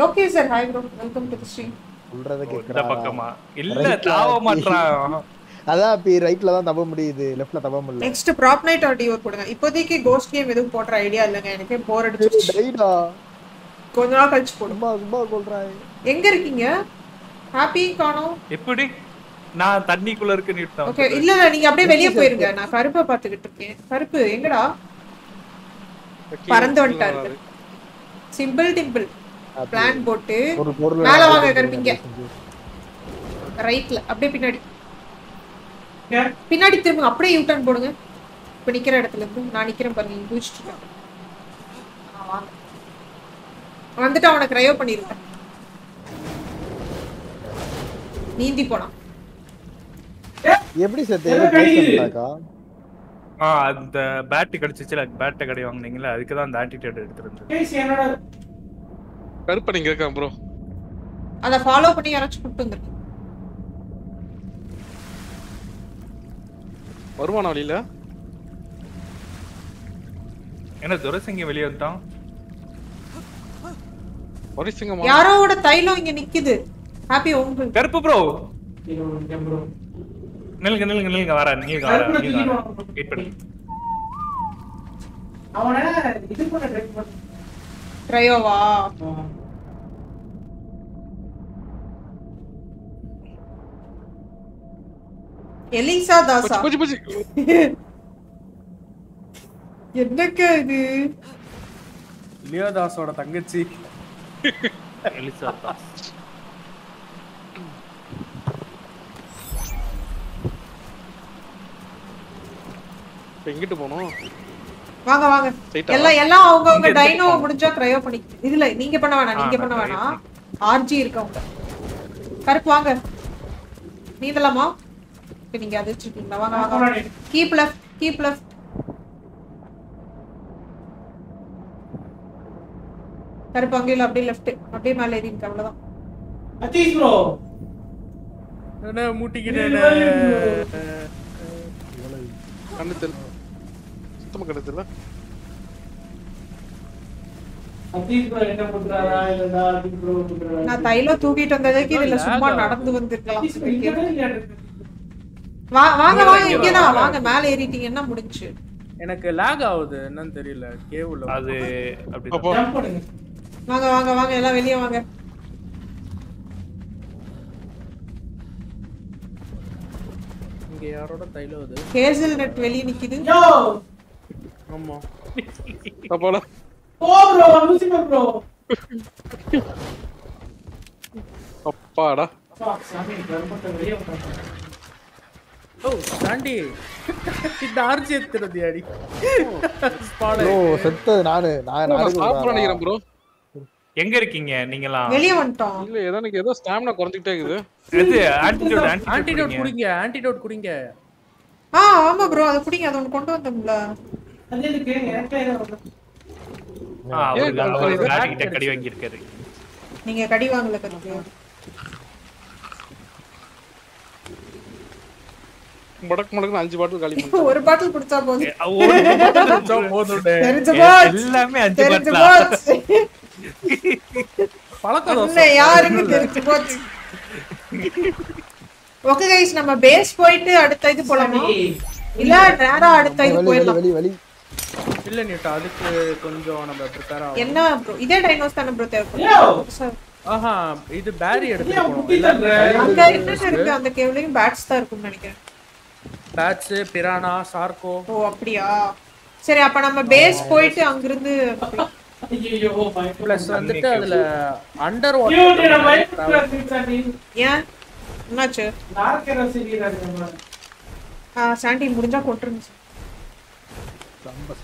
லோகேஷர் hi bro. Welcome to the stream. உள்றத கேக்குறா. இந்த பக்கமா. இல்ல தாவ மாட்டறான். அதான் அப்படி ரைட்ல தான் தப்ப முடியுது. லெஃப்ட்ல தப்ப முடியல. நெக்ஸ்ட் ப்ராப் நைட் ஆர் டிவர் போடுங்க. இப்போதைக்கு கோஸ்ட் கேம் எதுவும் போட்ற ஐடியா இல்லங்க. எனக்கு போர் அடிச்சு. ரைடா. கொஞ்சமா கழிச்சு போடுமா சும்மா சொல்றாய். எங்க இருக்கீங்க? ஹாப்பி காணோம். எப்படி? நான் தண்ணிக்குள்ள இருக்க நிட்டேன். ஓகே இல்ல நீங்க அப்படியே வெளிய போயிருங்க. நான் கருப்பை பாத்துக்கிட்டு இருக்கேன். கருப்பு எங்கடா? பறந்து வந்துட்டாரு. சிம்பிள் டிம்பிள் பிளான் போட்டு மேல வாங்க கருப்பிங்க. ரைட்ல அப்படியே பின்னாடி. பின்னாடி திரும்புங்க. அப்படியே யூ டர்ன் போடுங்க. இப்ப நிக்கிற இடத்துல இருந்து நான் நிக்கிறேன் பாருங்க. இங்க குதிச்சிட்டேன். வாங்க. வந்துட்டு அவனை கிரையோ பண்ணிருக்க. நீந்தி போனான். எப்படி செத்து ஏறிட்டாக்கா? அந்த பேட் கடிச்சிச்சுல. பேட் கடை வாங்குனீங்கல அதுக்கு தான் அந்த ஆன்டிடேட் எடுத்துறேன். கேஸ் என்னடா கருப்பு நீங்க இருக்கா bro? அத ஃபாலோ பண்ணி யாராச்சும் கூட்டி வந்திருக்கீங்க. வருவானா வழியில? என்ன துரசிங்க வெளிய வந்தான்? ஒரிசிங்கமா யாரோட தைலம் இங்க நிக்குது. ஹாப்பி உங்களுக்கு கருப்பு bro. நில்லுங்க வர வெயிட் பண்ணு. அவன இது கூட ட்ரைவ் பண்ணு. ட்ரையோவா எலிசா தாசா புடி என்னக்க இது லியோ தாஸோட தங்கச்சி Elisatas. எங்கிட்டு போறோம்? வாங்க. எல்லாம் அவங்கவங்க டைனோ முடிஞ்சா கிரையோ பண்ணி. இதுல நீங்க பண்ண வேணாம். RG இருக்கவங்க. கரெக்ட் வாங்க. நீதலமா? நீங்க அதிச்சிட்டீங்க. வாங்க. Keep left. கருப்பங்கயில அப்படியே லெஃப்ட் அப்படியே மேல ஏறிங்க அவ்வளவுதான். அதீஸ் bro انا மூட்டிக்கிட்டேனே கண்ணத்துல சுத்தமா கண்ணத்துல அதீஸ் bro என்ன பண்றாரா இல்லடா அதீஸ் bro பண்றாரா நான் தைல தூக்கிட்டு வந்ததே கீழ சும்மா நடந்து வந்திருக்கலாம். வாங்க வாங்க இங்கடா வாங்க மேல ஏறிட்டீங்கன்னா முடிஞ்சு. எனக்கு லாக் ஆவுது என்னன்னு தெரியல கேவ் உள்ள. அது அப்படி ஜம்ப் பண்ணுங்க. வாங்க வாங்க வாங்க எல்லாம் வெளிய வாங்க. இங்க யாரோட தைலோது? ஹேசல் நட் வெளிய நிக்குது. யோ அம்மா. போல. போ bro, லூசிபர் bro. அப்பாடா. சாமி கர்மத்தை வெளிய வந்துட்டான். Oh, Sandy! It's dark shit, bro. Spawn. Oh, Sandy, I am. Stop running, bro. Where are you? You all. Where are you? No, I don't know. Stamina is going down. Antidote, antidote, antidote. Ah, yeah, bro. That's it. That's what I brought. That's it. That's it. Ah, you are getting carried away. You are carried away. மடக் மடக்னு 5 பாட்டில் காலி பண்ணு. ஒரு பாட்டில் குடிச்சா போதும். ஒரு பாட்டில் குடிச்சா போதும். எல்லாமே 5 பாட்டில். பலகதோ. இல்ல யாருக்கு தெரிஞ்சு போச்சு. ஓகே गाइस நம்ம பேஸ் போயிட்டு அடுத்து இது போலாமா? இல்ல நேரா அடுத்து இது போயிரலாம். இல்ல நீட்ட அதுக்கு கொஞ்சம் நம்ம ப்ரிபேர் ஆகும். என்ன ப்ரோ இதே டைனோஸ் தான ப்ரோ தேவைப்படும். ஆஹா இது பாரி எடுத்து போறோம். அங்க என்ன இருக்கு அந்த கேவ்லயும் பேட்ஸ் தான் இருக்கும்னு நினைக்கிறேன். பேட்ச் பிரானா சார்கோ ஓ அப்படியா சரி அப்ப நம்ம பேஸ் போயிடு அங்க இருந்து ஐயோ ப்ளஸ் வந்துட்டு அதுல அண்டர் வாட்டர் யூ நீ மைக்ரோஸ்கோபி ஏன் என்னாச்சு நார்க்கற சீரியரா நம்ம ஆ சாண்டி முடிஞ்சா கொட்றீங்க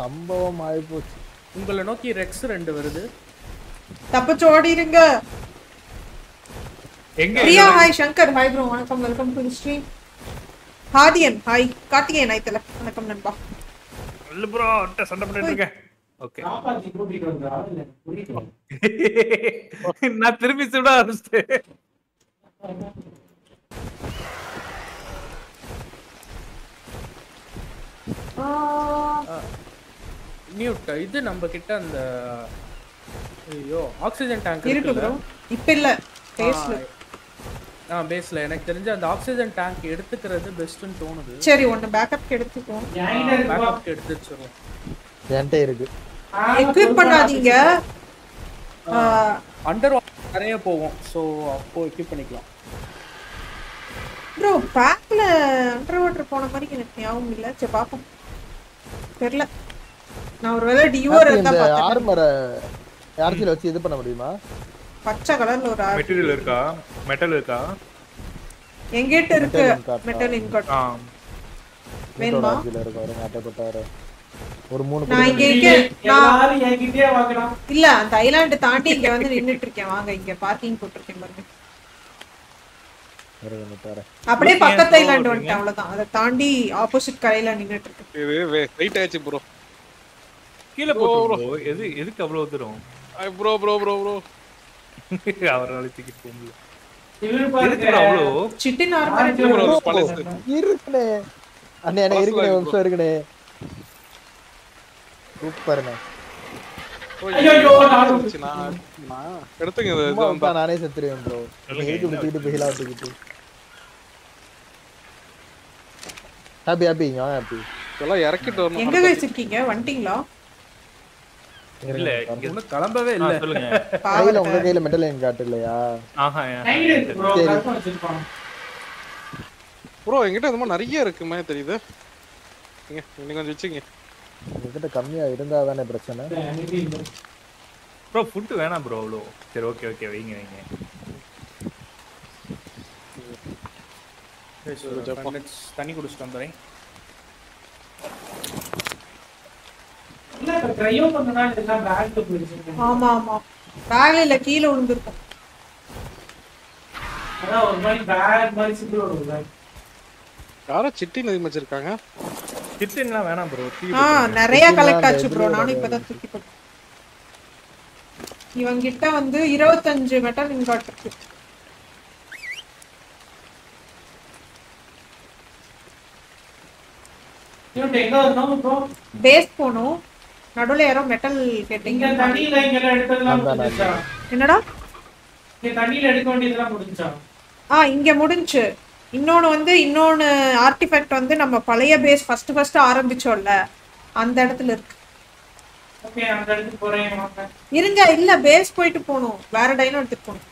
சம்பவம் ஆயிடுச்சு உங்கள நோக்கி ரெக்ஸ் 2 வருது தப்பிச்சு ஓடிடுங்க எங்க Priya hi Shankar hi bro வணக்கம் வெல்கம் டு தி ஸ்ட்ரீம் ஹாதியன் ஹாய் கார்த்திகேயன் ஐதல வணக்கம் நண்பா இல்ல bro அட்ட சண்டை பண்ணிட்டு இருக்கேன் ஓகே காபாதி கூப்பிட்டு வந்தா இல்ல புரியுது நான் திருப்பி சுட ஆரம்பிச்சேன் நியூட் இது நம்ம கிட்ட அந்த ஐயோ ஆக்ஸிஜன் டாங்க் இருக்கு bro இப்போ இல்ல பேஸ்ல நான் பேஸ்ல எனக்கு தெரிஞ்ச அந்த ஆக்ஸிஜன் டாங்க் எடுத்துக்கிறது பெஸ்ட்னு தோணுது. சரி ஒண்ணு பேக்கப் எடுத்துக்கோ. ஞாயின பேக்கப் எடுத்துச்சுறோம். என்கிட்ட இருக்கு. எக்யூப் பண்ணாதீங்க. அண்டர் வாட்டர் நிறைய போவோம். சோ அப்போ எக்யூப் பண்ணிக்கலாம். bro பேக்ல அண்டர் வாட்டர் போன மாதிரி எனக்கு ஞாபகம் இல்ல. சே பாப்போம். தெரியல. நான் ஒருவேளை டியூர் இருந்தா பார்த்தா ஆர்மர் யார்கிட்ட வச்சு இது பண்ண முடியுமா? பச்சை கலர்ல ஒரு மெட்டீரியல் இருக்கா மெட்டல் இருக்கா எங்கட்ட இருக்கு மெட்டல் இன்காட் ஆ வேணுமா இதுல இருக்கு ஒரு மாட்டப்பட்டாரு ஒரு மூணு நான் இங்க எல்லாரும் எங்கிட்டே வாங்கலாம் இல்ல அந்த ஐலண்ட் தாண்டி இங்க வந்து நின்னுட்டு இருக்கேன் வாங்க இங்க பார்க்கிங் போட்டுட்டேன் பாருங்க வேற என்ன பாரு அப்படியே பக்கத்து ஐலண்ட் வந்துட்டேன் அவ்வளவுதான் அத தாண்டி ஆப்போசிட் கரையில நின்னுட்டு இருக்கேன் வெயிட் ஆச்சு bro கீழ போறோம் bro எது எதுக்கு அவ்வளவு தூரம் bro bro bro bro அவரால டிக்கெட் போம்ல இவரு பாருங்க அவ்ளோ சிட்டி நார்மல் இருக்குற பலஸ் இருக்குனே அண்ணே انا இருக்குனே வம்சம் இருக்குனே சூப்பர்ண்ணே ஐயோ நான் எடுத்துங்க இது வந்து நானே செத்துறேன் bro எதுக்கு முடிச்சிட்டு பஹிலா வந்துக்கிட்டு ஹாப்பி ஹாப்பி நான் ஹாப்பி எல்லாம் இறக்கிட்டு வரணும் எங்க வெச்சிருக்கீங்க வந்துட்டீங்களா இல்ல இங்க கலம்பவே இல்ல சொல்லுங்க கையில உங்க கையில மெட்டல் எங்க காட்ட இல்லையா ஆஹா டைரக்ட் ப்ரோ கரெக்ட்டா வச்சிருப்பான் ப்ரோ என்கிட்ட அதுமா நிறைய இருக்குமே தெரியுது நீங்க கொஞ்சம் வெச்சீங்க என்கிட்ட கம்மியா இருந்தா தானே பிரச்சனை ப்ரோ ஃபுட் வேணாம் ப்ரோ அவ்ளோ சரி ஓகே ஓகே வெயிங்க வெயிங்க தண்ணி குடிச்சிட்டு வந்துறேன் இல்ல ட்ரையோ பண்ணனா இல்ல பேக் போயிடுச்சு ஆமா ஆமா பேக்ல கீழ விழுந்துட்டோம் அட ஒரு மாதிரி பேக் மாதிரி சிந்து ஓடுது யாரோ சிட்டி நதி மச்சிருக்காங்க சிட்டினா வேணாம் bro ஆ நிறைய கலெக்ட் ஆச்சு bro நானும் இப்பதான் தூக்கி போட்டேன் இவங்கிட்ட வந்து 25 மெட்டல் இன்காட் இருக்கு you take or no bro base போனோ நடுல ஏரோ மெட்டல் கேட்டிங்க தண்ணில இங்கல எடுத்ததெல்லாம் முடிஞ்சா என்னடா இந்த தண்ணில எடுக்க வேண்டியதெல்லாம் முடிஞ்சா ஆ இங்க முடிஞ்சு இன்னொன்று வந்து இன்னொன்று ஆர்டிஃபேக்ட் வந்து நம்ம பழைய பேஸ் ஃபர்ஸ்ட் ஆரம்பிச்சோம்ல அந்த இடத்துல இருக்கு. ஓகே அந்த இடத்துக்கு போறேன் இருங்க. இல்ல பேஸ் போயிட்டு போணும், வேற டைனோ எடுத்துட்டு போணும்.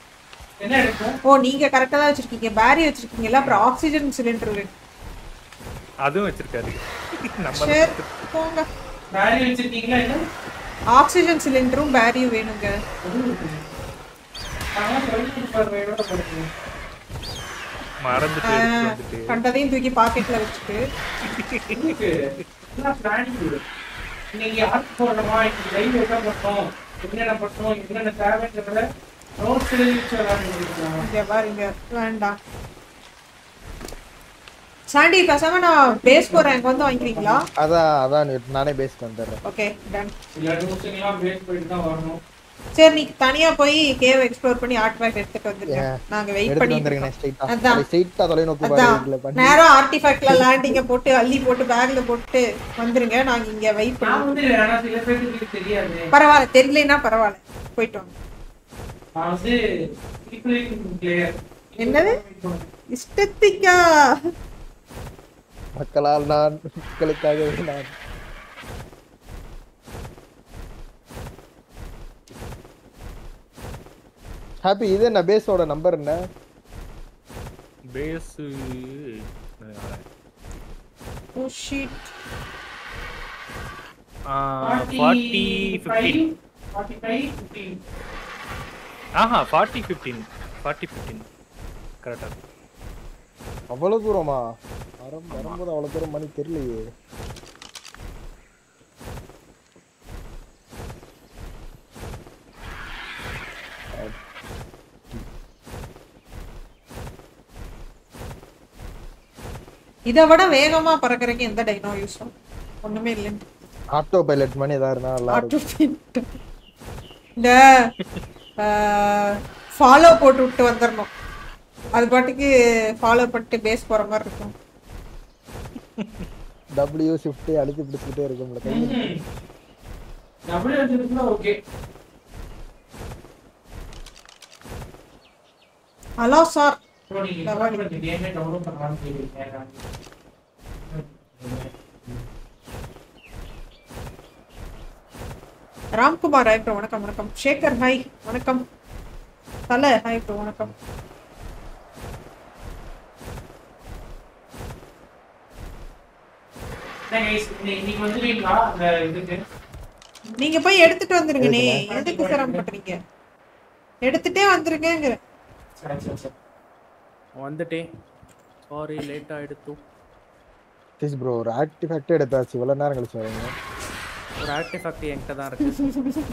என்ன எடுக்கும்? ஓ நீங்க கரெக்ட்டா தான் வச்சிருக்கீங்க. பாரி வச்சிருக்கீங்கல, அப்புறம் ஆக்ஸிஜன் சிலிண்டர் இருக்கு, அதுவும் வச்சிருக்காரு. நம்ம போங்க. பாரி வச்சிருக்கீங்களா? என்ன ஆக்ஸிஜன் சிலிண்டரும் பாரி வேணுங்க. நான் போயிட்டு போறேன். போடுங்க மறந்துட்டே வந்துட்டே கண்டதையும் தூக்கி பாக்கெட்ல வச்சிட்டு என்ன பிளான் இது? நீங்க ஆர்க் போறமா இந்த லைவ் ஏதா பண்ணோம் என்னடா பண்ணோம் என்னடா தேவைன்றதுல ரோஸ்ல வச்சலாம். இங்க பாருங்க வேண்டா சாண்டி பசமா நான் பேஸ் போறேன். அங்க வந்து வாங்குறீங்களா? அதான் அதான் நானே பேஸ் வந்துறேன். Okay done. எல்லாரும் பேஸ் போயிட்டு தான் வரணும். சரி நீ தனியா போய் கேவ் எக்ஸ்ப்ளோர் பண்ணி ஆர்டிஃபேக்ட் எடுத்துட்டு வந்துரு. நாங்க வெயிட் பண்ணி இருக்கோம். அதான் ஸ்ட்ரைட்டா தொலைநோக்கு பார்வையில பண்ணி நேரா ஆர்டிஃபேக்ட்ல லேண்டிங்க போட்டு அள்ளி போட்டு பேக்ல போட்டு வந்துருங்க. நாங்க இங்க வெயிட் பண்ணி நான் வந்து انا சில பேருக்கு தெரியாது. பரவால தெரியலனா பரவால போய்ட்டு வாங்க. நான் வந்து ரிப்ளேயிங் பிளேயர் என்னது இஷ்டத்திக்கா மக்களால் நான் மக்களுக்காக நான் ஹாப்பி. இது என்ன பேஸோட நம்பர்? என்ன பேஸ்? Oh shit. 40 15. ஆஹா 40 15 கரெக்ட்டா? அவ்வளவு தூரமா வரும்போது அவ்வளவு தூரம் மணி தெரியலையே. இதை விட வேகமா பறக்கறதுக்கு எந்த டைனோ யூஸ் ஆகும்? ஒண்ணுமே இல்ல. ஆட்டோ பைலட் மாதிரி ஏதா இருந்தா நல்லா இருக்கும். இந்த ஃபாலோ போட்டு விட்டு வந்தறணும். அது பாட்டுக்கு ஃபாலோ பண்ணிட்டு பேஸ் போற மாதிரி இருக்கும். W ஷிஃப்ட் அழுத்தி பிடிச்சிட்டே இருக்கும்ல கையில. W அழுத்தினா okay. Hello sir Ramkumar hi bro வணக்கம். வணக்கம் சேகர் ஹாய் வணக்கம். தலை ஹாய் ப்ரோ வணக்கம். நீங்க போய் எடுத்துட்டு வந்துருங்க. நீ எதுக்கு சிரமப்படுறீங்க? எடுத்துட்டே வந்துருங்க. வந்துட்டே சாரி லேட் ஆயிடுச்சு. திஸ் bro ஒரு ஆர்டிஃபேக்ட் எடுத்தாச்சு. இவ்வளவு நேரம் கழிச்சு வரீங்க. ஒரு ஆர்டிஃபேக்ட் என்கிட்ட தான் இருக்கு.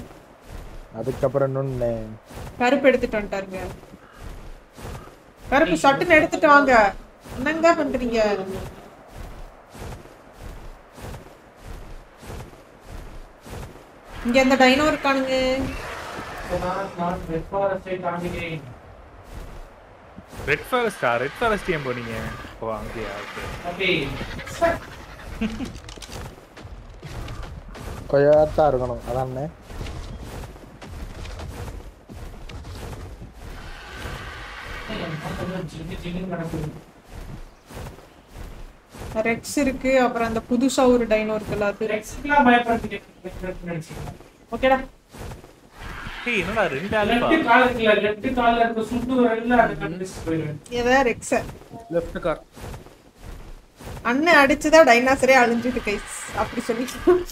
அதுக்கு அப்புறம் நுண்ணே கருப்பு எடுத்துட்டு வந்துட்டாருங்க. கருப்பு சட்டன் எடுத்துட்டு வாங்க. என்னங்க பண்றீங்க? இங்க அந்த டைனோ இருக்கானுங்க. நான் ரெட் ஃபாரஸ்டை தாண்டிக்கிறேன். ரெட் ஃபாரஸ்ட் ஏன் போனீங்க? ஓ அங்கே ஓகே. கொய்யாத்தா இருக்கணும் அதானே. ரெக்ஸ் இருக்கு, அப்புறம் அந்த புதுசா ஒரு டைனோ இருக்குல அது. ரெக்ஸ்லாம் பயப்படுறீங்க ஓகேடா. ஏய் என்னடா ரெண்டு ஆல்பா லெஃப்ட் கால்ல இருக்கு சுண்டு வரல அது கண்டிஸ் போயிரு. ஏதா ரெக்ஸ் லெஃப்ட் கார் அண்ணே அடிச்சதா டைனோசரே அழிஞ்சிட்டு கைஸ் அப்படி சொல்லிட்டு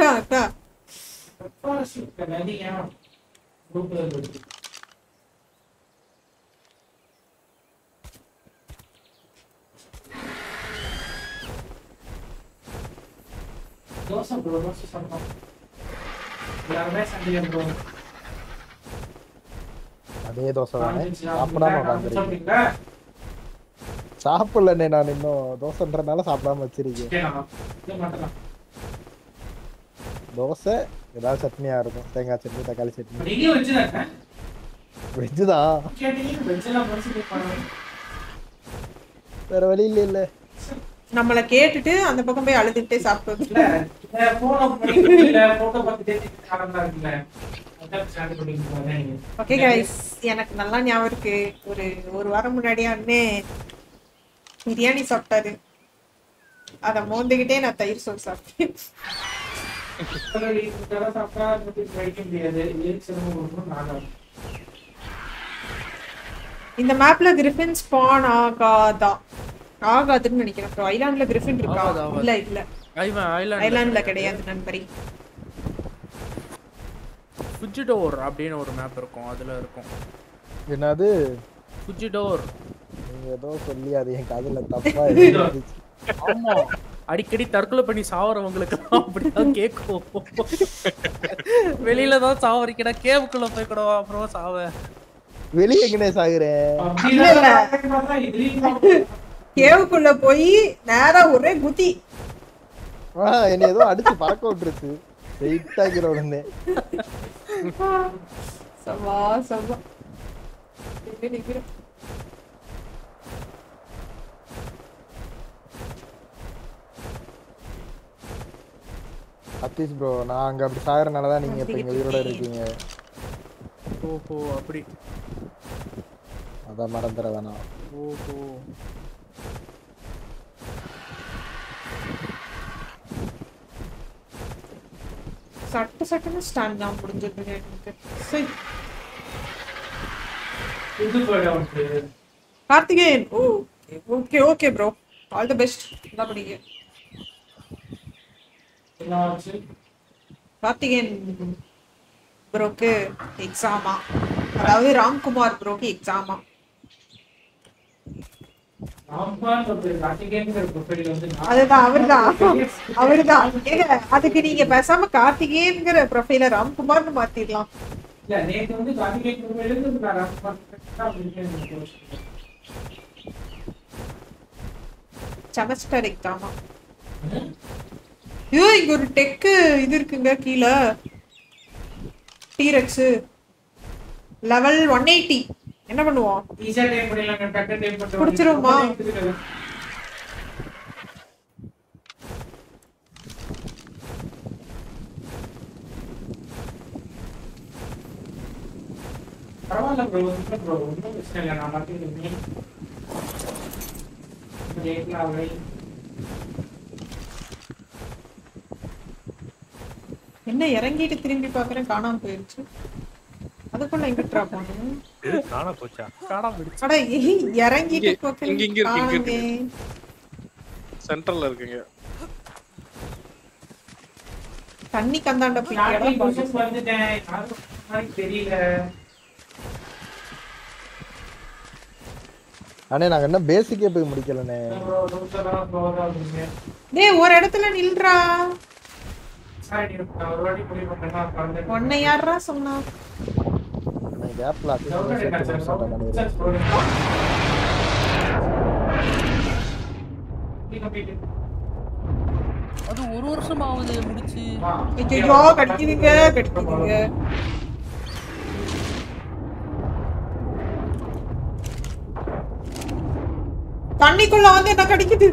டா டா பாஸ் கனடியா ரூபல போடு. दोस्तों सबको यार मैं संडे को அதே தோசை தானே சாப்பிடாம வச்சிருக்கீங்க? சாப்பிடலனே நான் இன்னும் தோசைன்றனால சாப்பிடாம வச்சிருக்கேன். தோசை ஏதாவது சட்னியா இருக்கும், தேங்காய் சட்னி தக்காளி சட்னி. நீங்க வெச்சுதானே? வெச்சுதா? கேட்டிங்க வெச்சலாம் பொரிச்சு பண்ணணும். வேற வழி இல்ல இல்ல. நம்மள கேட்டுட்டு அந்த பக்கம் போய் அழுதுட்டே சாப்பிட்டு இல்ல போன் பண்ணி இல்ல போட்டோ பார்த்துட்டே ஆரம்பிச்சாங்க. ஓகே गाइस எனக்கு நல்லா ஞாபகம் இருக்கு ஒரு ஒரு வாரம் முன்னாடி அண்ணே பிரியாணி சாப்பிட்டாரு அத மோந்திட்டே நான் தயிர் சோறு சாப்பிட்டேன் இதெல்லாம் சாப்பிட்டா அது ட்ரைக்க முடியாது ஏச்சனும் ஒண்ணு நானாது இந்த மேப்ல கிரிஃபின் ஸ்பான் ஆகாதா ஆகாதுன்னு நினைக்கிறேன் ப்ரோ ஐலாண்ட்ல கிரிஃபின் இருக்கா இல்ல இல்ல ஐலாண்ட்ல கிடையாது நண்பரே குஜிடோர் அப்படின ஒரு மேப் இருக்கும் அதுல இருக்கும் என்னது குஜிடோர் நீங்க ஏதோ சொல்லி அது என் காதுல தப்பா இருக்கு ஆமா அடிக்கடி தற்கொலை பண்ணி சாவறவங்களுக்கு அப்படி தான் கேக்கும் வெளியில தான் சாவறிக்கடா கேவுக்குள்ள போய் கூட அப்புறம் சாவே வெளிய எங்கனே சாகுறே இல்ல இல்ல கேவுக்குள்ள போய் நேரா ஒரே குதி என்ன ஏதோ அடிச்சு பறக்க விட்டுருச்சு ரைட்டா கிரவுண்டே சவா சவா நீ நீ அத்திஸ் bro நான் அங்க அப்படி சாகுறனால தான் நீங்க இப்ப இங்க வீரோட இருக்கீங்க ஓஹோ அப்படி அத மறந்துறவனா ஓஹோ சட்ட சட்டன ஸ்டாண்ட் டவுன் புடிஞ்சிருக்கேன் சரி இது போறோம் கார்த்திகேயன் ஓ okay okay bro all the best நல்லா படிங்க நாச்சு கார்த்திகேயன் broக்கு எக்ஸாமா அதாவது ராம்குமார் broக்கு எக்ஸாமா ராம்குமார் broக்கு கார்த்திகேயன் ப்ரொஃபைல் வந்து அதுதான் அவர்தான் கேக்க அதுக்கு நீங்க பேசாம கார்த்திகேயன்ங்கற ப்ரொஃபைல ராம்குமார்னு மாத்திடலாம் இல்ல நேத்து வந்து கார்த்திகேயன் ப்ரொஃபைல்ல இருந்து ராம்குமார் கரெக்ட்டா வந்துச்சு செமஸ்டர் எக்ஸாமா ஐயோ இங்க ஒரு டெக் இது இருக்குங்க கீழ T-Rex லெவல் 180 என்ன பண்ணுவோம் ஈஸியா டைம் பண்ணிடலாம் கரெக்ட்டா டைம் பண்ணிட்டு குடிச்சிரோமா பரவாயில்ல bro இந்த bro ஒன்னும் பிரச்சனை இல்ல நான் மாத்திடுறேன் கேட்கல அவளை என்ன இறங்கிட்டு திரும்பி பார்க்கறேன் காணாம போயிருச்சு அதுக்குள்ள எங்க ட்ராப் பண்ணு காணா போச்சா காணா போயிடுச்சு அட இறங்கிட்டு போறேன் இங்க இருக்கு சென்ட்ரல்ல இருக்குங்க தண்ணி கந்தாண்ட பிடிக்கடா பொசிஷன் வந்துட்டேன் யாருக்கு தெரியல அண்ணே நான் என்ன பேசிக்கே போய் முடிக்கலனே டேய் ஒரு இடத்துல நில்றா சைடு இருக்கா ஒரு வாடி புடி பண்ணா பாருங்க ஒண்ணே யாரா சொன்னா நான் கேப்ல அது ஒரு வருஷம் ஆவுது முடிச்சி ஐயோ கடிக்குதுங்க கடிக்குதுங்க தண்ணிக்குள்ள வந்து என்ன கடிக்குது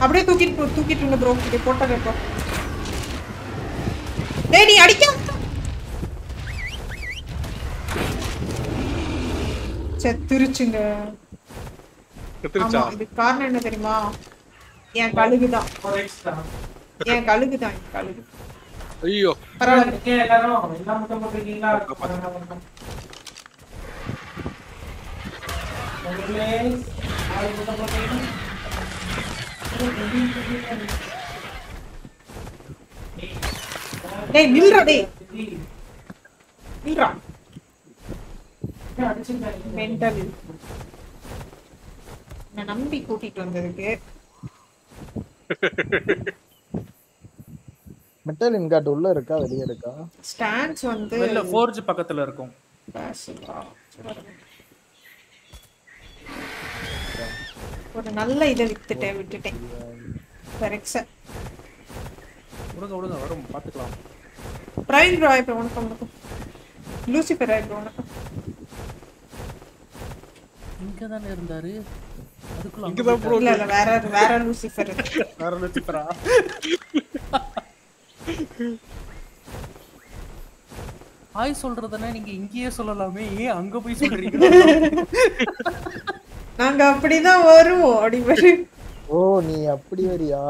அப்படியே தூக்கிட்டு தூக்கிட்டு ப்ரோ இதை போட்ட கேட்போ டேய் நீ அடிக்க செத்துருச்சுங்க இதுக்கு காரணம் என்ன தெரியுமா என் கழுகுதான் என் கழுகுதான் என் கழுகு ஐயோ பரவாயில்லை எல்லாரும் எல்லாம் மட்டும் போடுறீங்களா ஒருவே ஆறு மட்டும் போடுறீங்க டேய் நில்றா டேய் நில்றா மென்டல் நான் நம்பி கூட்டிட்டு வந்ததுக்கு மெட்டல் இன்காட் உள்ள இருக்கா வெளிய இருக்கா ஸ்டாண்ட்ஸ் வந்து இல்ல ஃபோர்ஜ் பக்கத்துல இருக்கும் ஒரு நல்ல இத விட்டுட்டேன் கரெக்ட் ஓடுங்க ஓடுங்க வரும் பாத்துக்கலாம் prime bro I bro one பண்ணுங்க லூசிபர் ஐ ப்ரோ ஒன் இங்கதானே இருந்தாரு. அதுக்குள்ள இங்க தான் ப்ரோ. இல்ல வேற லூசிஃபர். வேற லூசிஃபரா? ஹாய் சொல்றதனே நீங்க இங்கேயே சொல்லலாமே. ஏன் அங்க போய் சொல்றீங்க? நாங்க அப்படி தான் வருவோம். அப்படி வர. ஓ நீ அப்படி வரியா?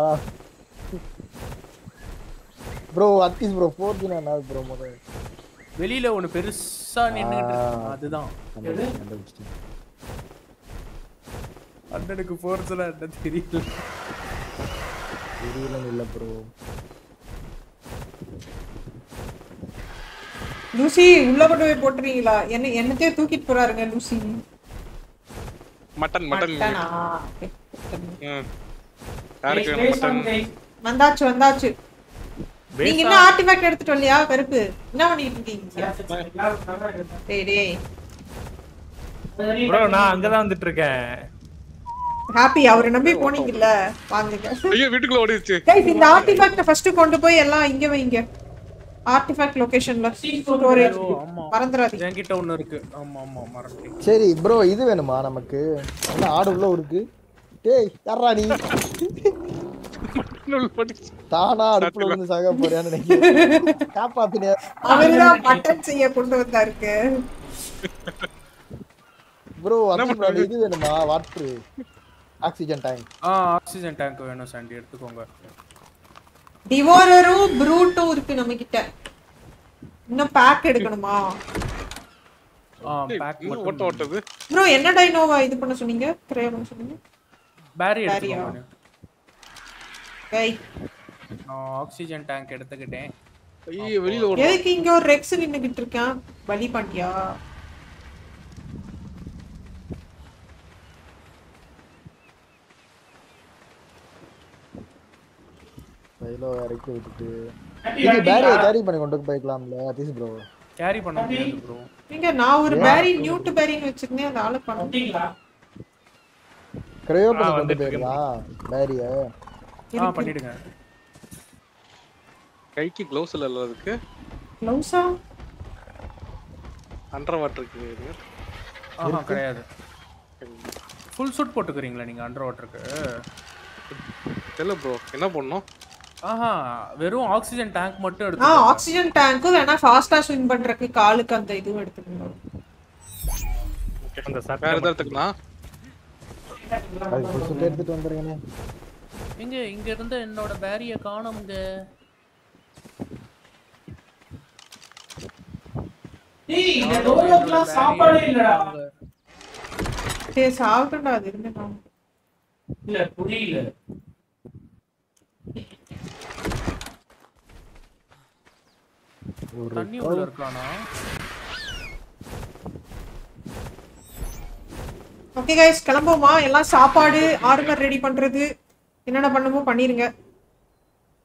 ப்ரோ அத்திஸ் ப்ரோ 4 நாள் நான் ப்ரோ மொத வெளியில ஒரு பெருசா நின்னுட்டு இருக்கு அதுதான் அண்ணனுக்கு ஃபோர்ஸ்ல என்ன தெரியல தெரியல இல்ல ப்ரோ லூசி உள்ள கொண்டு போய் போட்றீங்களா என்ன என்னதே தூக்கிட்டு போறாருங்க லூசி மட்டன் மட்டன் யாருக்கு மட்டன் வந்தாச்சு வந்தாச்சு நீங்க என்ன ஆர்டிஃபேக்ட் எடுத்துட்டு வரலையா கருப்பு என்ன பண்ணிட்டு இருக்கீங்க டேய் டேய் bro நான் அங்க தான் வந்துட்டு இருக்கேன் ஹாப்பி அவரை நம்பி போனீங்க இல்ல வாங்குங்க ஐயோ வீட்டுக்குள்ள ஓடிடுச்சு गाइस இந்த ஆர்டிஃபேக்ட் ஃபர்ஸ்ட் கொண்டு போய் எல்லாம் இங்க வைங்க ஆர்டிஃபேக்ட் லொகேஷன்ல ஸ்டோரேஜ் மறந்துடாதீங்க என்கிட்ட ஒன்னு இருக்கு ஆமா ஆமா மறந்துட்டேன் சரி bro இது வேணுமா நமக்கு என்ன ஆடு உள்ள இருக்கு டேய் யாரா நீ மட்டனுல் போடுச்சு தானா அடுப்புல வந்து சாக போறானே நினைக்கிறேன் காப்பாத்தினே அவரா மட்டன் செய்ய கொண்டு வந்தாருக்கு bro அதுல இது வேணுமா water oxygen tank oxygen tank வேணும் சாண்டி எடுத்துக்கோங்க டிவோரரு ப்ரூட்டோ இருக்கு நம்மகிட்ட இன்னும் பேக் எடுக்கணுமா பேக் போட்டு ஓட்டது bro என்ன டைனோவா இது பண்ண சொன்னீங்க கிரே பண்ண சொன்னீங்க பேரியர் எடுத்துக்கோங்க கை நான் ஆக்ஸிஜன் டாங்க் எடுத்துக்கிட்டேன் ஐயே வெளியில ஓடு எதுக்கு இங்க ஒரு ரெக்ஸ் நின்னுக்கிட்டு இருக்கான் பலி பாண்டியா பைலோ வரைக்கும் விட்டுட்டு இது கேரி பண்ணி கொண்டு போய்க்கலாம்ல அதீஸ் bro கேரி பண்ண முடியாது bro நீங்க நான் ஒரு பேரி நியூட் பேரிங் வெச்சிருக்கேன் அத ஆளு பண்ணிட்டீங்களா கிரையோ பண்ணி கொண்டு போய்க்கலா பேரியே ஆ பண்ணிடுங்க கைக்கு gloves இல்லல அதுக்கு gloves-ஆ அண்டர் வாட்டருக்கு இருக்கு ஆமா கிடையாது ফুল சூட் போட்டுக்கறீங்களா நீங்க அண்டர் வாட்டருக்கு தெல bro என்ன பண்ணனும் ஆஹா வெறும் ஆக்ஸிஜன் டாங்க் மட்டும் எடுத்து ஆ ஆக்ஸிஜன் டாங்க் வேணா ஃபாஸ்டா ஸ்விம் பண்றதுக்கு காலுக்கு அந்த இது எடுத்துக்கணும் ஓகே அந்த சார் வேற எடுத்துக்கலாம் அது ফুল சூட் எடுத்துட்டு வந்தறேனே இங்க இங்க இருந்து என்னோட பேரிய காணோம்ங்க டேய் இந்த டோர்ல சாப்பாடு இல்லடா டேய் சாவுட்டடா அது இருந்தடா இல்ல புரியல ஒரு தண்ணி உள்ள இருக்கானா ஓகே गाइस கிளம்புமா எல்லாம் சாப்பாடு ஆர்மர் ரெடி பண்றது என்னடா பண்ணுமோ பண்ணிருங்க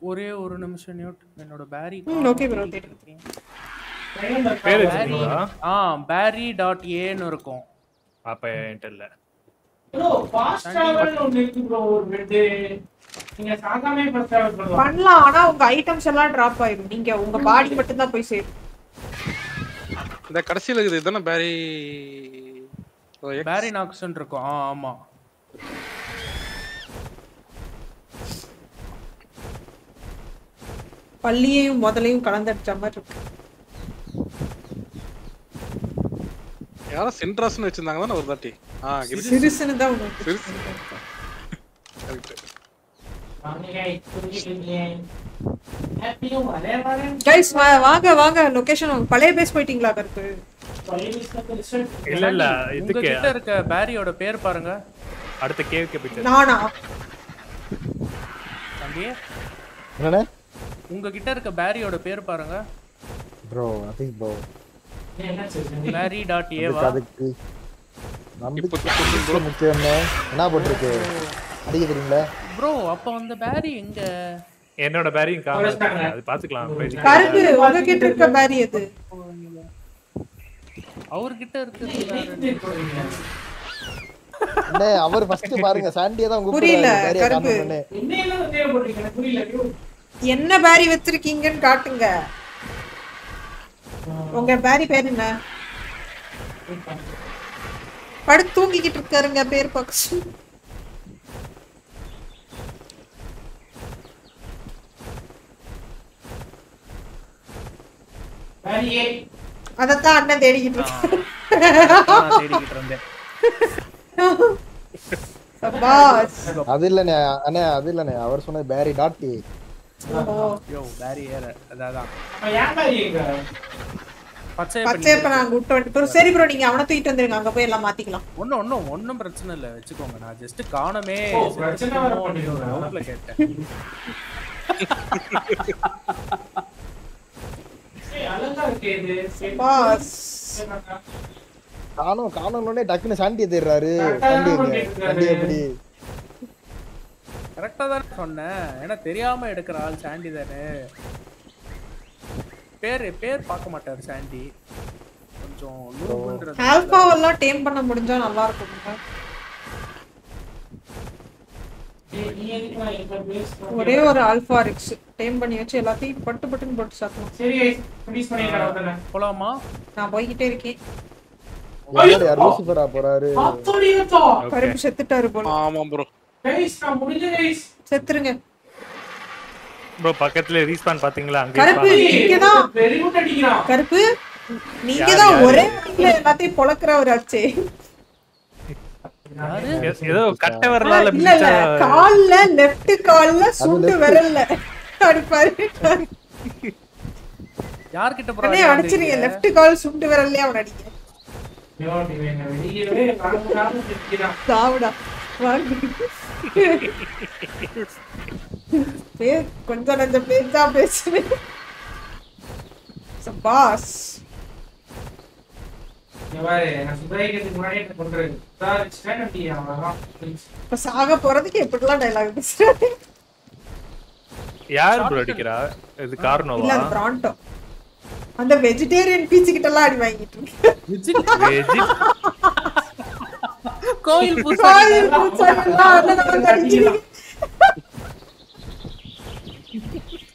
ஒரே ஒரு நிமிஷம் நியூட் என்னோட பாரி ஓகே bro தேடுங்க பேர் என்னடா bari.a ன்னு இருக்கும் அப்ப என்கிட்ட இல்ல bro ஃபாஸ்ட் டிராவல் ஒன்னு இருக்கு bro ஒரு பெட் நீங்க சாகாமே ஃபாஸ்ட் டிராவல் பண்ணலாம் பண்ணலாம் ஆனா உங்க ஐட்டம்ஸ் எல்லாம் டிராப் ஆயிடும் நீங்க உங்க பாடி மட்டும் தான் போய் சேரும் இந்த கடைசில இருக்குது இதானே bari நாக்ஸ்ன் இருக்கும் ஆமா பள்ளியையும் முதலையும் கலந்தடிச்ச மாதிரி இருக்கு யாரோ சென்ட்ராஸ்னு வெச்சிருந்தாங்க தான ஒரு தாட்டி ஆ சிரிசன தான் வந்து சிரிசன கரெக்ட் வாங்க இங்க ஹேப்பியோ வரேன் गाइस வாங்க வாங்க லொகேஷன் பழைய பேஸ் போய்டிங்களா கரெக்ட் பழைய பேஸ்க்கு ரிசல்ட் இல்ல இல்ல இதுக்கு கிட்ட இருக்க பாரியோட பேர் பாருங்க அடுத்து கேவ் கேபிட்டல் நானா தம்பி என்னடா உங்க கிட்ட இருக்க பாரியோட பேர் பாருங்க bro I think bro என்ன சொல்றீங்க bari.a வா அதுக்கு நம்ம இப்போ முக்கியமா என்ன போட்டுருக்கு அடிக்க தெரியுங்களா bro அப்ப அந்த பாரி எங்க என்னோட பாரி காணல அது பாத்துக்கலாம் கரெக்ட் உங்க கிட்ட இருக்க பாரி அது அவர் கிட்ட இருக்கு அண்ணே அவர் ஃபர்ஸ்ட் பாருங்க சாண்டியா தான் உங்க புரியல கரெக்ட் என்ன எல்லாம் தேவை போடுறீங்க புரியல bro என்ன பாரி வெச்சிருக்கீங்கன்னு காட்டுங்க உங்க பாரி பேர் என்ன படுத்து தூங்கிக்கிட்டு இருக்காருங்க பேர் பக்ஷி. அதத்தான் அண்ணன் தேடிக்கிட்டு இருக்காரு. அது இல்லனே அண்ணே, அது இல்லனே, அவர் சொன்ன பேரி டாட். யோ பேரி ஏற அதாதான். அப்ப ஏன் பேரி ஏங்க? பச்சை பனாங்க விட்டு வந்து. சரி bro, நீங்க அவன தூக்கிட்டு வந்துருங்க, அங்க போய் எல்லாம் மாத்திக்கலாம். ஒண்ணும் பிரச்சனை இல்ல, வெச்சுக்கோங்க. நான் ஜஸ்ட் காணமே பிரச்சனை வர போறீங்க ஊர்ல கேட்டேன். ஏய் அலங்கா கேது பாஸ் காணோம் காணோம்னே டக்குனு சாண்டியே தேறாரு. சாண்டி எப்படி கரெக்ட்டா தான் சொன்னே, ஏனா தெரியாம எடுக்குற ஆள் சாண்டி தானே. பேர் பார்க்க மாட்டாரு சாண்டி. கொஞ்சம் லூப் பண்றது ஆல்பா எல்லாம் டேம் பண்ண முடிஞ்சா நல்லா இருக்கும்ங்க. ஒரே ஒரு ஆல்பா ரிக்ஸ் டேம் பண்ணி வச்சு எல்லாத்தையும் பட்டு பட்டுன்னு போட்டு சாப்பிடுவோம். சரி गाइस ப்ளீஸ் பண்ணி கரவுதன போலாமா? நான் போயிட்டே இருக்கேன். யார் லூசிஃபரா போறாரு? அத்தோடியோ கரெக்ட் செத்துட்டாரு போல. ஆமா bro गाइस நான் முடிஞ்ச गाइस செத்துருங்க bro. பக்கத்துல ரீஸ்பான் பாத்தீங்களா? அங்க கருப்பு நீங்க தான் வெரி குட் அடிக்குறான். கருப்பு நீங்க தான் ஒரே இடத்துல எல்லாத்தையும் பொளக்குற ஒரு ஆச்சே. ஏதோ கட்ட வரலால இல்ல கால்ல லெஃப்ட் கால்ல சூட்டு வரல அடி பாரு. யார் கிட்ட போறாரு? அண்ணே அடிச்சிரீங்க. லெஃப்ட் கால் சூட்டு வரல அவன் அடிங்க. யோ டிவேன வெளியவே காலம் காலம் கிடக்குறான். சாவுடா வாங்க. பே கொஞ்ச நேரம் பேசா பேசுவே. சபாஸ் யாரே நான் சுப்ரைக்கு முன்னாடியே பண்றேன் சார். ஸ்டாண்ட் டீ ஆவலாம் இப்ப சாக போறதுக்கு எப்படிலாம் டயலாக் பேசுறாரு? யார் ப்ரோ அடிக்குறா? இது கார்னோவா இல்ல பிராண்டோ? அந்த வெஜிடேரியன் பீச் கிட்டலாம் அடி வாங்கிட்டு இருக்கு. வெஜிடேரியன் கோயில் பூசாரிலாம் அண்ணன் அடிக்குறீங்க.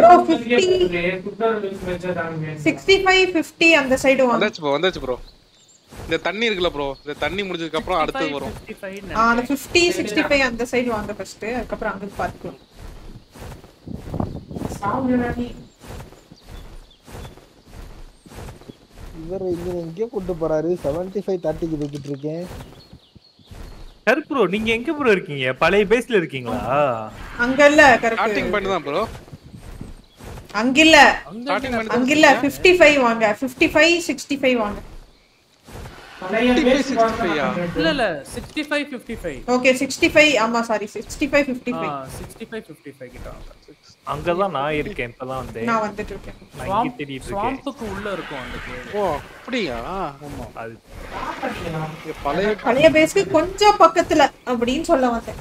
bro 65 50 அந்த சைடு வந்துச்சு bro. இந்த தண்ணி இருக்குல bro, இந்த தண்ணி முடிஞ்சதுக்கு அப்புறம் அடுத்து வரும் 55. அந்த 50 65 அந்த சைடு வாங்க ஃபர்ஸ்ட், அதுக்கு அப்புறம் அங்க பார்க்கலாம். சாவுறானி இவரே இங்க கொண்டு போறாரு. 75 30 க்கு போயிட்டு இருக்கேன். கரெக்ட் bro, நீங்க எங்க bro இருக்கீங்க? பழைய பேஸ்ல இருக்கீங்களா? அங்க இல்ல கரெக்ட் ஸ்டார்டிங் பண்ணதா bro. அங்க இல்ல ஸ்டார்டிங் பண்ணது அங்க இல்ல. 55 வாங்க, 55 65 வாங்க. இல்ல 65 55. ஓகே 65 ஆமா சாரி 65 55. 65 55 கிட்ட அங்க தான் நான் இருக்கேன். இப்பதான் வந்தேன். நான் வந்துட்டு இருக்கேன். நான் கிட்ட இருக்கேன். ஸ்வாம்புக்கு உள்ள இருக்கும் அந்த கேம். ஓ அப்படியா? ஆமா அது பழைய பேஸ்க்கு கொஞ்சம் பக்கத்துல அப்படினு சொல்ல வந்தேன்.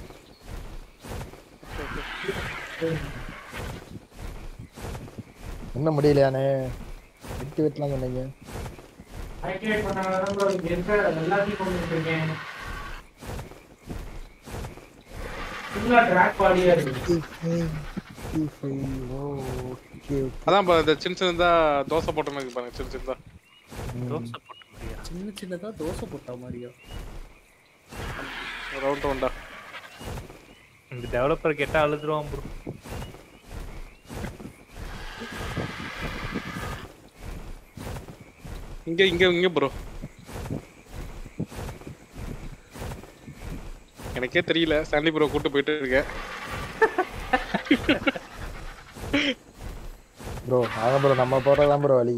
என்ன முடியலையானே விட்டு விட்டலாம் சொன்னீங்க. ஐடியா பண்ணாம ப்ரோ இந்த எல்லாத்தையும் கொண்டு இருக்கேன். ஃபுல்லா ட்ராக் பாடியா இருக்கு. ஓகே அதான் பா, இந்த சின்ன சின்னதா தோசை போட்ட மாதிரி பாருங்க. சின்ன சின்னதா தோசை போட்ட மாதிரியா? சின்ன சின்னதா தோசை போட்ட மாதிரியா? ரவுண்ட் ரவுண்டா. இந்த டெவலப்பர் கேட்டா அழுதுறோம் ப்ரோ. இங்க இங்க இங்க bro எனக்கே தெரியல. சாண்டி bro கூட்டி போயிட்டு இருக்க bro. ஆமா bro நம்ம போறலாம் bro. வலி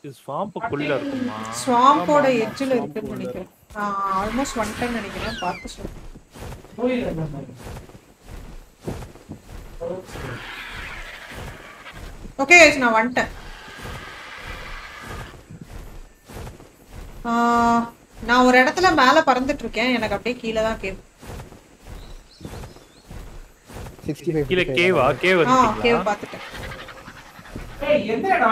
இது ஸ்வாம்புக்குள்ள இருக்குமா? ஸ்வாம்போட எட்ஜ்ல இருக்கு நினைக்கிறேன். ஆல்மோஸ்ட் 1 டைம் நினைக்கிறேன் பார்த்து சொல்லு. போயிரலாம் பாருங்க. ஓகே गाइस நான் வந்துட்டேன். நான் ஒரு இடத்துல மேலே பறந்துட்டு இருக்கேன், எனக்கு அப்படியே கீழ தான் கேவ். 65 கீழ கேவா? கேவ் வந்துட்டீங்களா? ஆ கேவ் பார்த்துட்டேன். ஏய் என்னடா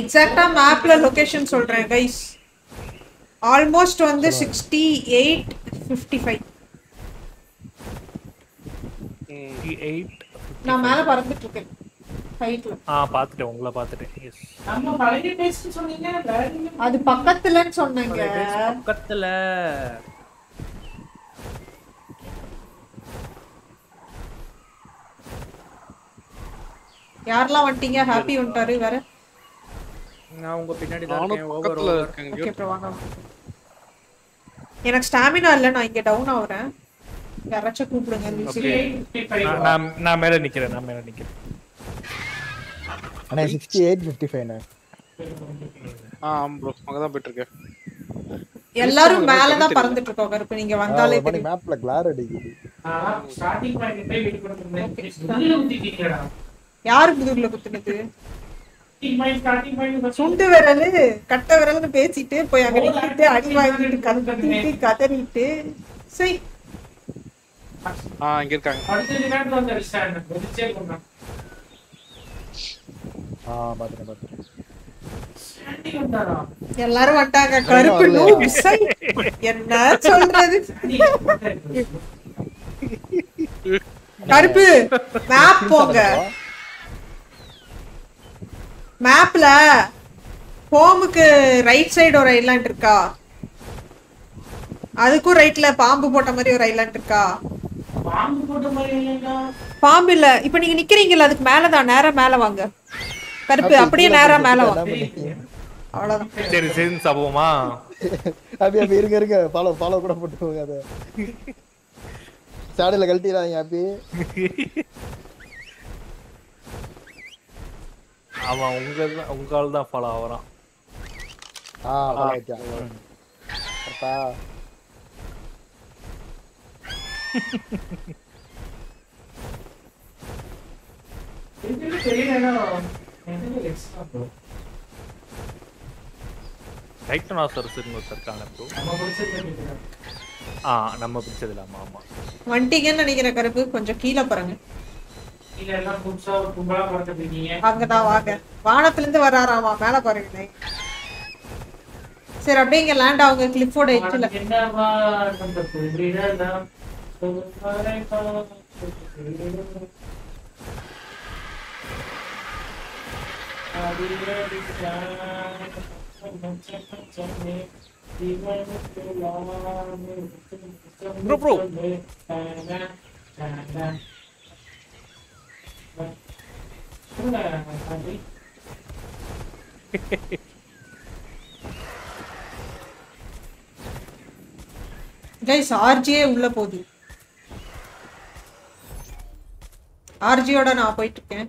எக்ஸாக்ட்டா மேப்ல லொகேஷன் சொல்றேன் गाइस. ஆல்மோஸ்ட் வந்து 68 55. 88 நான் மேலே பறந்துட்டு இருக்கேன். ஹைட்ல ஆ பாத்துட்டேன், உங்கள பாத்துட்டேன். எஸ் நம்ம பழைய பேஸ்ட் சொன்னீங்க, அது பக்கத்துலன்னு சொன்னீங்க. பக்கத்துல யாரெல்லாம் வந்துட்டீங்க? ஹாப்பி வந்துட்டாரு வேற. நான் உங்க பின்னாடி தான் இருக்கேன். ஓவர் இருக்கேன். ஓகே ப்ரோ வாங்க. எனக்கு ஸ்டாமினா இல்ல, நான் இங்க டவுன் ஆவறேன். யாராச்சும் கூப்பிடுங்க. நான் மேல நிக்கிறேன், நான் மேல நிக்கிறேன். انا 68 55. நான் ஆம் ப்ரோ அங்க தான் போயிட்டு இருக்கேன். எல்லாரும் மேல தான் பறந்துட்டு இருக்கோம். இப்போ நீங்க வந்தாலே தெரியும் மேப்ல கிளார் அடிக்குது. ஸ்டார்டிங் பாயிண்ட் போய் வெயிட் பண்ணிட்டு இருந்தேன். ஊத்திட்டீங்கடா யார் புதுக்குள்ள குத்துனது? ஸ்டார்டிங் பாயிண்ட் சுண்டு விரல் கட்ட விரல்னு பேசிட்டு போய் அங்க நிக்கிட்டு அடி வாங்கிட்டு கத்திட்டு கதறிட்டு சரி. இங்க இருக்காங்க. அடுத்து நேத்து வந்து ரிஸ்டார்ட் வெடிச்சே போறாங்க. பாத்துறேன் பாத்துறேன். ஸ்டாண்டிங் வந்தாரா? எல்லாரும் வட்டாங்க கருப்பு நூப்ஸ். என்ன சொல்றது? கருப்பு மேப் போங்க. மேப்ல ஹோமுக்கு ரைட் சைடு ஒரு ஐலாண்ட் இருக்கா? அதுக்கும் ரைட்ல பாம்பு போட்ட மாதிரி ஒரு ஐலாண்ட் இருக்கா? பாம்பு போட்ட மாதிரி இல்லடா. பாம்பு இல்ல. இப்போ நீங்க நிக்கிறீங்கல அதுக்கு மேல தான். நேரா மேல வாங்க. கருப்பு அப்படியே நேரா மேல வாங்க. அவ்வளவுதான். சரி சரி சாபமா. அப்படியே இருங்க இருங்க. ஃபாலோ ஃபாலோ கூட போட்டுங்க அத. சாடல கழட்டிடாதீங்க அப்படியே. ஆமா உங்க உங்கால தான் ஃபாலோ ஆவறான். ரைட்டா. கரெக்ட்டா. இதுக்கு தெரியல என்ன எக்ஸ்ட்ரா ப்ரோ. டைட்டனோசர்ஸ் இருக்காங்க ப்ரோ. நம்ம பிடிச்சதுல நம்ம பிடிச்சதுல ஆமா வண்டிங்க நினைக்கிறேன். கருப்பு கொஞ்சம் கீழ பாருங்க. கீழ எல்லாம் கும்பலா கும்பலா பார்த்துட்டீங்க. அங்க தான் வாங்க. வானத்துல இருந்து வராராமா மேல பாருங்க. சரி அப்படியே இங்க லேண்ட் ஆவுங்க கிளிஃபோர்ட் எட்ஜ்ல. என்னவா நம்ம இப்படிடா நான் guys RJ உள்ள போகுது. ஆர்ஜியோட நான் போயிட்டு இருக்கேன்.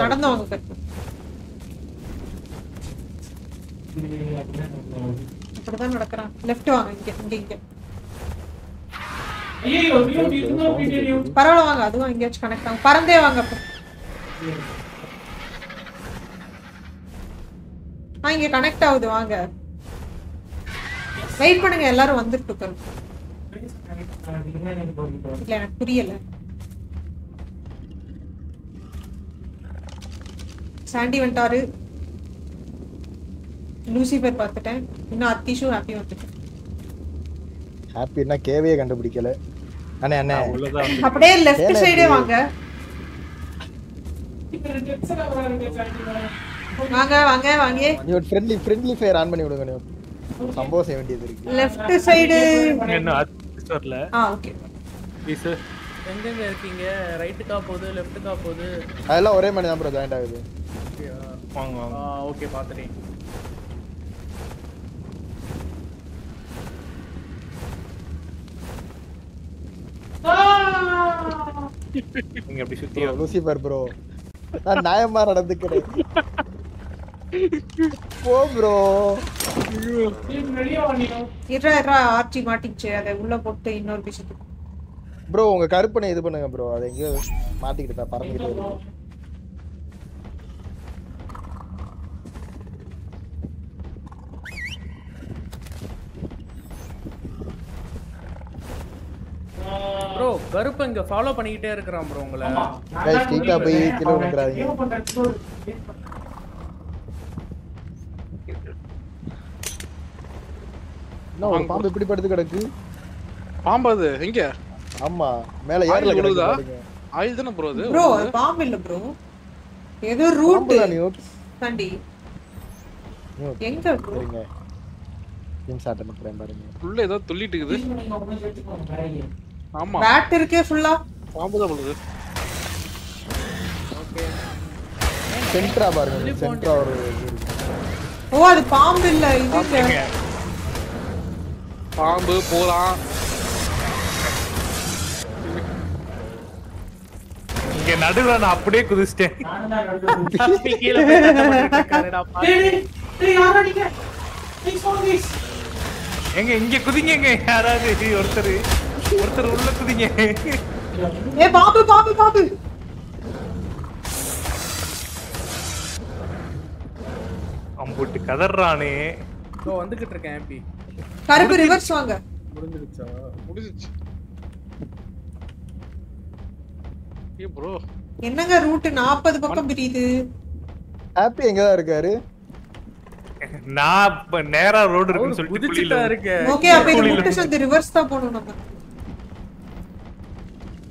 நடந்து வாங்க. இப்படிதான் நடக்கறான். லெஃப்ட் வாங்க. இங்க இங்க ஐயோ இதுனா வீடியோ பரவால வாங்க. அது வாங்க எங்கயாச்சும் கனெக்ட் ஆகும். பறந்தே வாங்க. இங்க கனெக்ட் ஆகுது. வாங்க வெயிட் பண்ணுங்க. எல்லாரும் வந்துட்டு இருக்காங்க. இல்ல எனக்கு புரியல. சாண்டி வந்தாரு. லூசிபர் பார்த்துட்டேன். இன்ன அத்திஷு ஹாப்பி வந்துட்டேன். ஹாப்பினா கேவே கண்டுபிடிக்கல. அண்ணே அண்ணே அப்படியே லெஃப்ட் சைடே வாங்க. இப்ப ரெக்சரா வராங்க சாண்டி வாங்க வாங்க வாங்க. ஒரு ஃப்ரெண்ட்லி ஃப்ரெண்ட்லி ஃபயர் ஆன் பண்ணி விடுங்க. சம்பவம் 70 இருக்கு. லெஃப்ட் சைடு என்ன அத்திஷர்ல. ஆ ஓகே. ப்ளீஸ் எங்கங்க இருக்கீங்க? ரைட் கா போகுது, லெஃப்ட் கா போகுது. அதெல்லாம் ஒரே மாதிரி தான் bro ஜாயின்ட் ஆகுது. வாங்க வாங்க. ஓகே பாத்துறேன். நீங்க அப்படி சுத்தி லூசிபர் bro. நான் நாயமா நடந்துக்கிறேன். போ bro. நீங்க வெளிய வாங்க. இதரா ஆர்ச்சி மாட்டிச்சு. அத உள்ள போட்டு இன்னொரு விஷயத்துக்கு bro உங்க கருப்பனை இது பண்ணுங்க bro அத எங்க மாட்டிக்கிட்டா பறந்துட்டே இருக்கு bro கருப்பு இங்க ஃபாலோ பண்ணிட்டே இருக்கறான் bro உங்களை गाइस டீக்கா போய் கிலோ விடுறாங்க நான் ஒரு பாம்பு இப்படி படுத்து கிடக்கு பாம்பு அது எங்க அம்மா மேல ஏர்ல விழுதா ஆயில் தான bro அது bro பாம்பு இல்ல bro ஏதோ ரூட் தாண்டி எங்க bro ஜிம் சாட்ட நிக்கிறேன் பாருங்க புள்ள ஏதோ துள்ளிட்டு இருக்குது ஆமா பேட் இருக்கே ஃபுல்லா பாம்பு தான் போடுது ஓகே சென்ட்ரா பாருங்க சென்ட்ரா ஒரு ஓ அது பாம்பு இல்ல இது பாம்பு போலாம் இங்க நடுவுல நான் அப்படியே குதிச்சிட்டேன் நான் கீழ போய் என்ன பண்ணிட்டேன்டா பாரு டேய் யாரா நீங்க ப்ளீஸ் ஃபாலோ திஸ் எங்க இங்க குதிங்கங்க யாராவது ஒருத்தர் உள்ள குதிங்க ஏ பாம்பு பாம்பு பாம்பு அம்புட்டு கதறானே நான் வந்துக்கிட்டு இருக்கேன் ஏம்பி கருப்பு ரிவர்ஸ் வாங்க முடிஞ்சிடுச்சா முடிஞ்சிச்சு ஏ bro என்னங்க ரூட் 40 பக்கம் பிரியுது ஹாப்பி எங்கடா இருக்காரு நான் நேரா ரோட் இருக்குன்னு சொல்லிட்டு புடிச்சிட்டா இருக்க ஓகே அப்ப இது ரூட் சே ரிவர்ஸ் தான் போணும் நம்ம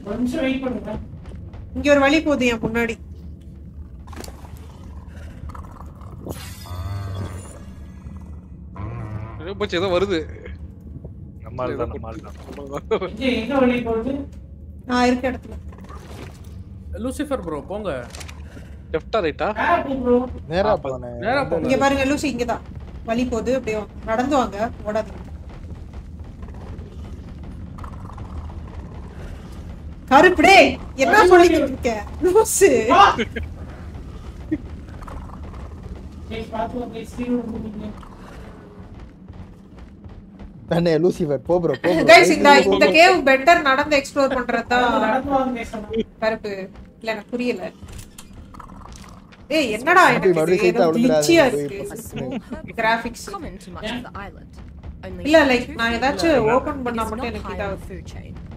கொஞ்சம் வெயிட் பண்ணுங்க இங்க ஒரு வழி போகுது என் முன்னாடி ஏதோ போச்சு ஏதோ வருது நம்மால தான் இங்க எங்க வழி போகுது நான் இருக்க இடத்துல லூசிபர் bro போங்க லெஃப்ட்டா ரைட்டா bro நேரா போங்க நேரா போங்க இங்க பாருங்க லூசி இங்க தான் வலி போகுது அப்படியே நடந்து வாங்க ஓடாதீங்க கருப்பு டேய் என்ன சொல்லிட்டு இருக்க லூசி டேய் பாத்து அப்படியே சீரோடு போங்க தானே லூசிபர் போ bro போ गाइस இந்த கேவ் பெட்டர் நடந்து எக்ஸ்ப்ளோர் பண்றதா நடந்து வாங்க கருப்பு இல்ல நான் புரியல ஏய் என்னடா இது கிளிச்சியா இருக்கு கிராபிக்ஸ் இல்ல லைக் நான் ஏதாச்சு ஓபன் பண்ணா மட்டும் எனக்கு இதாகுது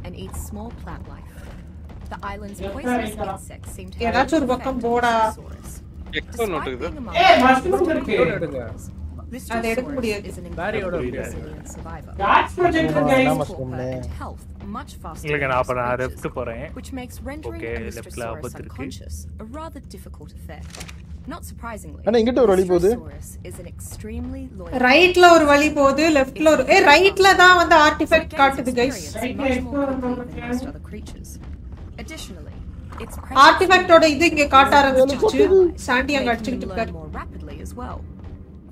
and eat small plant life the island's poisonous insects seem to ஏதாச்சு ஒரு பக்கம் போடா எக்ஸ்ட்ரா நோட் இருக்குது ஏய் மஸ்ட் இருக்கு எடுங்க அந்த எடுக்க முடியாது பாரியோட God's project guys health much faster இல்ல நான் அப்ப நான் லெஃப்ட் போறேன் which makes rendering லெஃப்ட்ல ஆபத்து இருக்கு a rather difficult effect not surprisingly انا இங்கட்ட ஒரு வழி போகுது ரைட்ல ஒரு வழி போகுது லெஃப்ட்ல ஒரு ஏய் ரைட்ல தான் வந்து ஆர்டிஃபேக்ட் காட்டுது गाइस ரைட்ல எக்ஸ்ட்ரா creatures additionally its ஆர்டிஃபேக்ட்டோட இது இங்க காட்ட ஆரம்பிச்சிடுச்சு சாண்டியா கடிச்சிட்டு இருக்காரு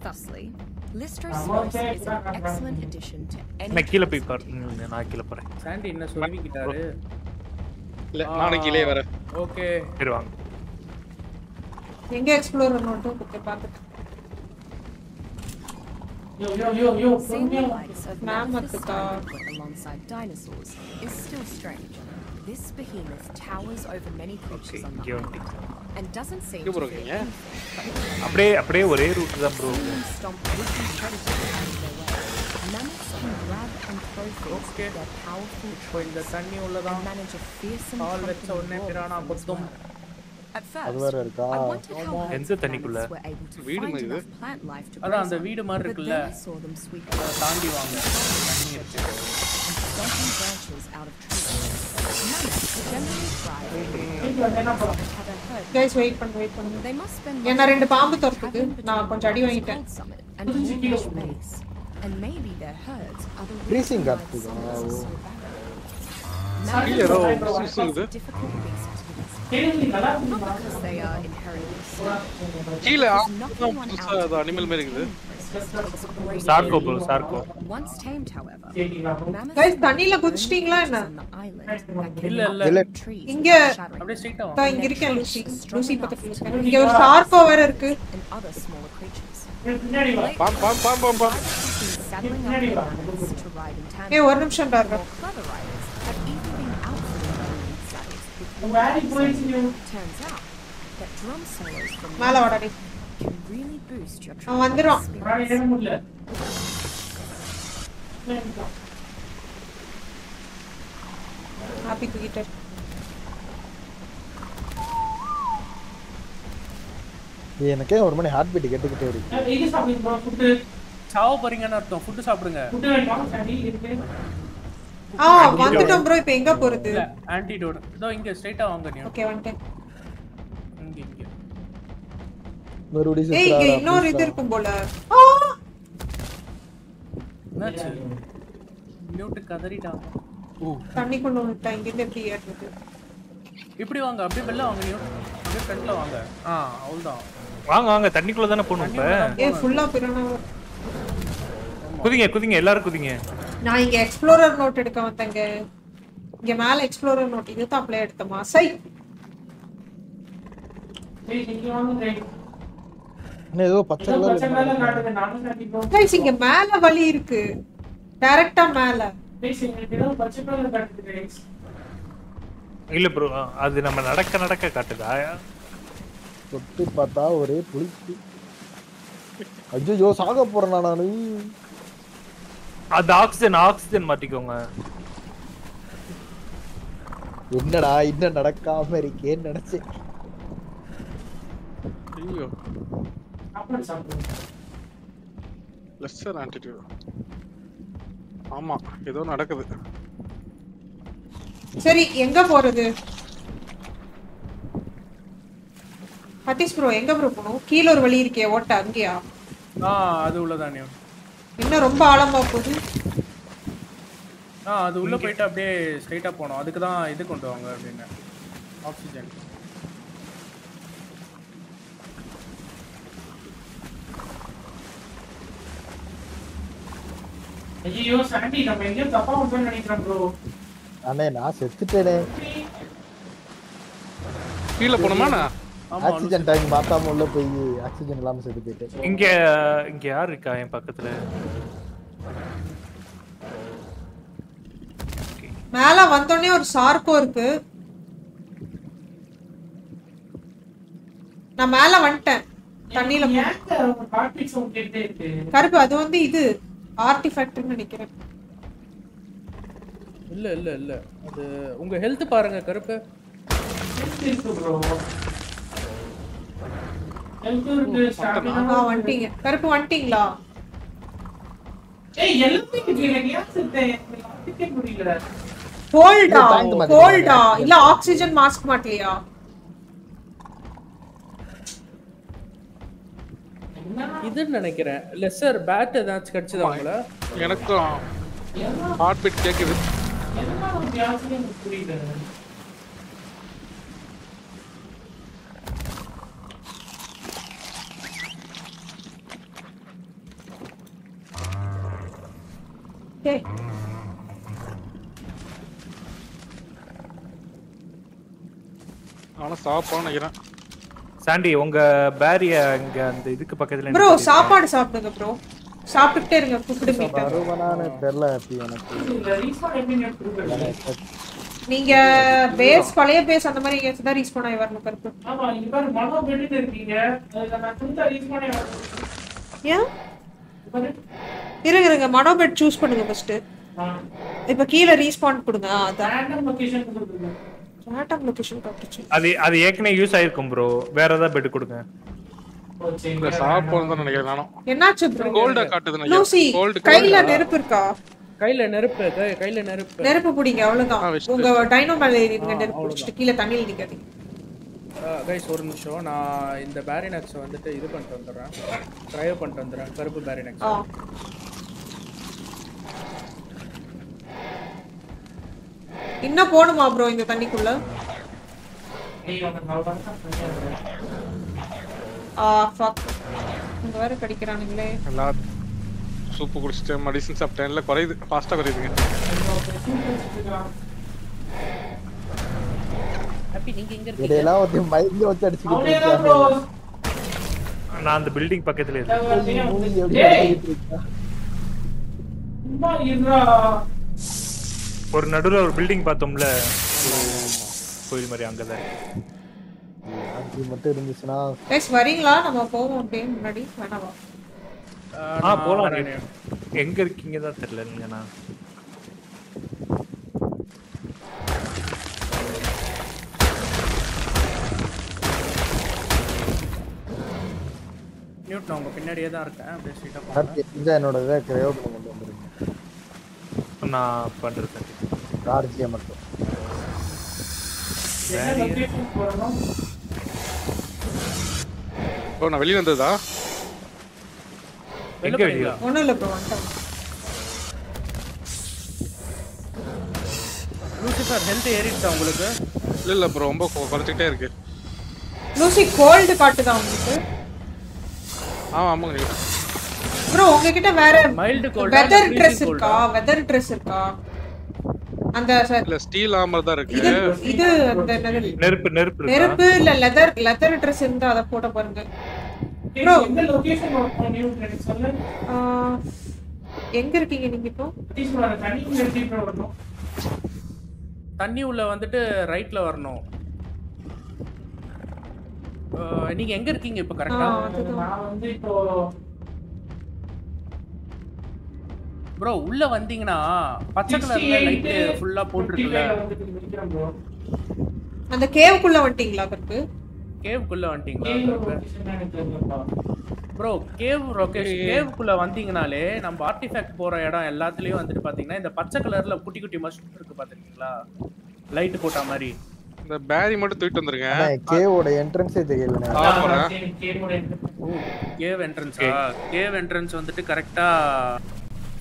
Thusly, Listrosaurus is an excellent addition to any. मैं किला पे कर, ना किला पर है। सैंडी इन्ना सोनी गिटार है। ले, नाने किले वाला। ओके। फिर वांग। यंगे एक्सप्लोर करना तो कुछ बात। यो। नाम मत कर। Alongside dinosaurs is still strange. This behemoth towers over many creatures on the island. and doesn't seem to be apde ore route da bro mammoths can grab and throw things that powerful throw in the sanni ullada manage a fearsome all with one pirana pottum at first I wanted how enza thanikulla veedu mari plant life to adha and veedu mari irukla taandi vaanga sanni irukku guys wait enna rendu paambu thorukku na konja adi vaangiten and maybe their herds are freezing up Sarco, bro, Sarco. Once tamed, however, guys, Tanila kudichtingla enna? Illa illa. Inge tha inge irukken Lucy. Lucy pathukku. Inge or Sarco vera irukku. Pam pam pam pam pam. Hey, one option darga. Where is going to you? Turns out that drum solos from Mala odadi. Really boost your happy creator. Yeah, I can't even heartbeat get it. Chow paringa na artham food saapringa. Food vendam sadi irukku. Ah, vandutom bro, ipo enga porudhu? Antidote. Do inga straight ah vaanga ni. Okay, vante. Hey, no reader kumbola. Ah! That's it. Mute kadarita. Oh. Thanni kondu vitta inginde free aaduthu. Ipdi vaanga, apdi bella vaanga niyo. Apdi front la vaanga. Ah, avulda. Vaanga vaanga thanni kulla dana ponum pa. Eh full ah pirana. Kudinga kudinga ellarum kudinga. Na inga explorer note edukka vandanga. Inga mala explorer note idhu apply edutama. Sai. Hey, inga vaanga try. Hey, do guys, inga mala vali irukku. Direct ah mala. Illa bro, adu nama nadakka nadakka kaatudha. Tottu paatha ore pulichu. Ajjo saaga porana nanu. Ad oxygen maatikonga. Ennada inna nadakkaama irukke nenache. Ayyo. Lesser attitude. Ama, ஏதோ நடக்குது. சரி, எங்க போறது? ஹாதிஸ் bro, எங்க bro போணும்? கீழ ஒரு வழி இருக்கே, ஓட்ட அங்கயா? ஆ, அது உள்ள தானே. இன்ன ரொம்ப ஆழமா போகுது. ஆ, அது உள்ள போய்ட்டு அப்படியே ஸ்ட்ரைட்டா போணும். அதுக்கு தான் இது கொண்டு வாங்க அப்படின. ஆக்ஸிஜன். ஐயோ சாண்டி நம்ம எங்க தப்பா வந்து நினைக்கிறோம் bro. அண்ணே நான் செத்துட்டேனே. கீழ போணுமா நான்? ஆக்ஸிஜன் டேங்க் மாத்தாம உள்ள போய் ஆக்ஸிஜன் இல்லாம செத்து போயிட்டேன். இங்க இங்க யார் இருக்கா என் பக்கத்துல? மேல வந்தோனே ஒரு சார்க்கோ இருக்கு. நான் மேல வந்துட்டேன். தண்ணில போய் ஒரு கார்பிக் சவுண்ட் கேட்டே இருக்கு. கருப்பு அது வந்து இது artifact னு நினைக்கிறேன். இல்ல இல்ல இல்ல அது உங்க ஹெல்த் பாருங்க கருப்பு. ஹெல்த் இருக்கு bro. ஹெல்த் இருக்கு ஸ்டாமினா வந்துட்டீங்க. கருப்பு வந்துட்டீங்களா? ஏய் எல்லாமே கிட்ட கேஸ் தே ஆக்சிஜன் முடியல. ஹோல்டா ஹோல்டா இல்ல ஆக்ஸிஜன் மாஸ்க் மாட்டலையா? இது நினைக்கிறேன் லெசர் பேட் ஏதாச்சும் கடிச்சது அவங்கள. எனக்கு ஹார்ட் பீட் கேக்குது. என்ன ஒரு வியாசனம் புரியல. டே انا சாப்பாடு நினைக்கிறேன். சாண்டி உங்க பாரிய இங்க அந்த இதுக்கு பக்கத்துல இருக்கு bro. சாப்பாடு சாப்பிடுங்க bro, சாப்பிட்டுட்டே இருங்க. குக்குடு மீட் வருவானானே தெரியல. ஹாப்பி எனக்கு இந்த ரீஸ்பான் எபினியட் குடுங்க. நீங்க பேஸ் பழைய பேஸ் அந்த மாதிரி கேஸ் தான் ரீஸ்பான் ஆயி வரணும் கரெக்ட். ஆமா நீங்க பாரு மனோ பெட்டிட்டு இருக்கீங்க. நான் திரும்ப ரீஸ்பான் ஆயி வரணும். ஏன் இருங்க மனோ பெட் चूஸ் பண்ணுங்க ஃபர்ஸ்ட். இப்போ கீழ ரீஸ்பான் கொடுங்க. ரேண்டம் லொகேஷன் கொடுங்க. ரேண்டம் லொகேஷன் காட்டுச்சு. அது ஏக்கனே யூஸ் ஆயிருக்கும் bro. வேற ஏதா பெட் கொடுங்க. இந்த சாப் போறத நினைக்கிறேன் நானோ. என்னாச்சு bro? கோல்ட காட்டுது நான். கோல்ட் கையில நெருப்பு இருக்கா? கையில நெருப்பு. நெருப்பு புடிங்க அவ்வளவுதான். உங்க டைனோ மேல ஏறிங்க நெருப்பு புடிச்சிட்டு கீழ தண்ணில நிக்காதீங்க. गाइस ஒரு நிமிஷம் நான் இந்த பாரினக்ஸ் வந்துட்டு இது பண்ணிட்டு வந்தறேன். டிரைவ் பண்ணிட்டு வந்தறேன் கருப்பு பாரினக்ஸ். ஆ இன்னும் என்ன போடுமா bro இந்த தண்ணிக்குள்ள ஆ ஃபக் இங்க வேற கடிக்குறானுங்களே எல்லாரும் சூப்பு குடிச்சிட்டு மெடிசின் சாப்பிட்டேன்ல குறையுது ஃபாஸ்டா குறையுதுங்க அப்படி நீங்க எங்க இருக்கீங்க இதெல்லாம் வந்து மைங்க வந்து அடிச்சிட்டு நான் அந்த பில்டிங் பக்கத்துல இருக்கேன் ஏய் சும்மா இருடா ஒரு நடுவுல ஒரு பில்டிங் பார்த்தோம்ல கோயில் மாதிரி அங்க தான் அது மட்டும் இருந்துச்சுனா गाइस வரீங்களா நம்ம போவோம் அப்படியே முன்னாடி வேணாமா ஆ போலாம் எங்க இருக்கீங்க தான் தெரியல நீங்க நான் நியூட் நான் பின்னாடியே தான் இருக்கேன் அப்படியே ஸ்ட்ரைட்டா போங்க இந்த என்னோட கிரேவ் கொண்டு வந்துருங்க நான் பண்றேன் கார்ஜியா மட்டும் என்ன லொகேஷன் போறோம் ஓ நான் வெளிய வந்ததா எங்க வெளிய ஒண்ணு இல்ல ப்ரோ வந்துட்டேன் லூசிஃபர் ஹெல்த் ஏறிட்டா உங்களுக்கு இல்ல இல்ல ப்ரோ ரொம்ப குறைச்சிட்டே இருக்கு லூசி கோல்ட் காட்டுதா உங்களுக்கு ஆமா ஆமாங்க bro உங்க கிட்ட வேற மைல்ட் கோல்ட் வெதர் ட்ரெஸ் இருக்கா வெதர் ட்ரெஸ் இருக்கா அந்த இல்ல ஸ்டீல் ஆர்மர் தான் இருக்கு இது அந்த நெருப்பு நெருப்பு நெருப்பு இல்ல லெதர் லெதர் ட்ரெஸ் இருந்தா அத போட பாருங்க bro இந்த லொகேஷன் நியூ ட்ரெஸ் சொல்ல எங்க இருக்கீங்க நீங்க இப்போ தீஸ்வர தண்ணி நிறுத்திட்டு வரணும் தண்ணி உள்ள வந்துட்டு ரைட்ல வரணும் நீங்க எங்க இருக்கீங்க இப்போ கரெக்ட்டா நான் வந்து இப்போ bro உள்ள வந்தீங்கனா பச்சை கலர்ல லைட் ஃபுல்லா போட்டுருக்குல அந்த கேவுக்குள்ள வந்துட்டீங்களா கரெக்ட் கேவுக்குள்ள வந்துட்டீங்களா bro கேவ் லொகேஷன் கேவுக்குள்ள வந்தீங்கனாலே நம்ம ஆர்டிஃபேக்ட் போற இடம் எல்லாத்துலயும் வந்துட்டு பாத்தீங்கன்னா இந்த பச்சை கலர்ல குட்டி குட்டி மஷ்ரூம் இருக்கு பாத்தீங்களா லைட் போட்ட மாதிரி இந்த பேரி மட்டும் தூக்கிட்டு வந்துருங்க கேவோட என்ட்ரன்ஸே தெரியல ஆமா கேவோட entrance cave entrance cave entrance வந்துட்டு கரெக்ட்டா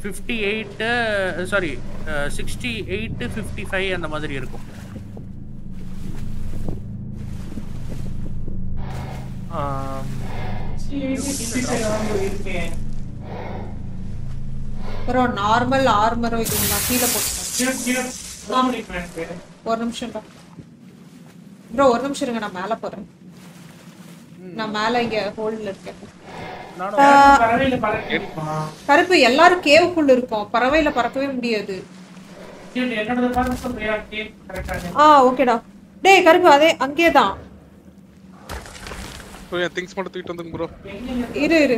58 sorry 68 55 அந்த மாதிரி இருக்கும் bro நார்மல் ஆர்மரோ இது நான் கீழ போட்டுட்டேன் காமெடி பண்ணேன் ஒரு நிமிஷம் bro ஒரு நிமிஷம் இருங்க நான் மேலே போறேன் நான் மேலே இங்க ஹோல்ட்ல இருக்கேன் கருப்பு எல்லாரும் கேவுக்குள்ள இருக்கோம் பறவையில பறக்கவே முடியாது ஆ ஓகேடா டேய் கருப்பு அதே அங்கே தான் போய் திங்ஸ் மட்டும் தூக்கிட்டு வந்துங்க bro இரு இரு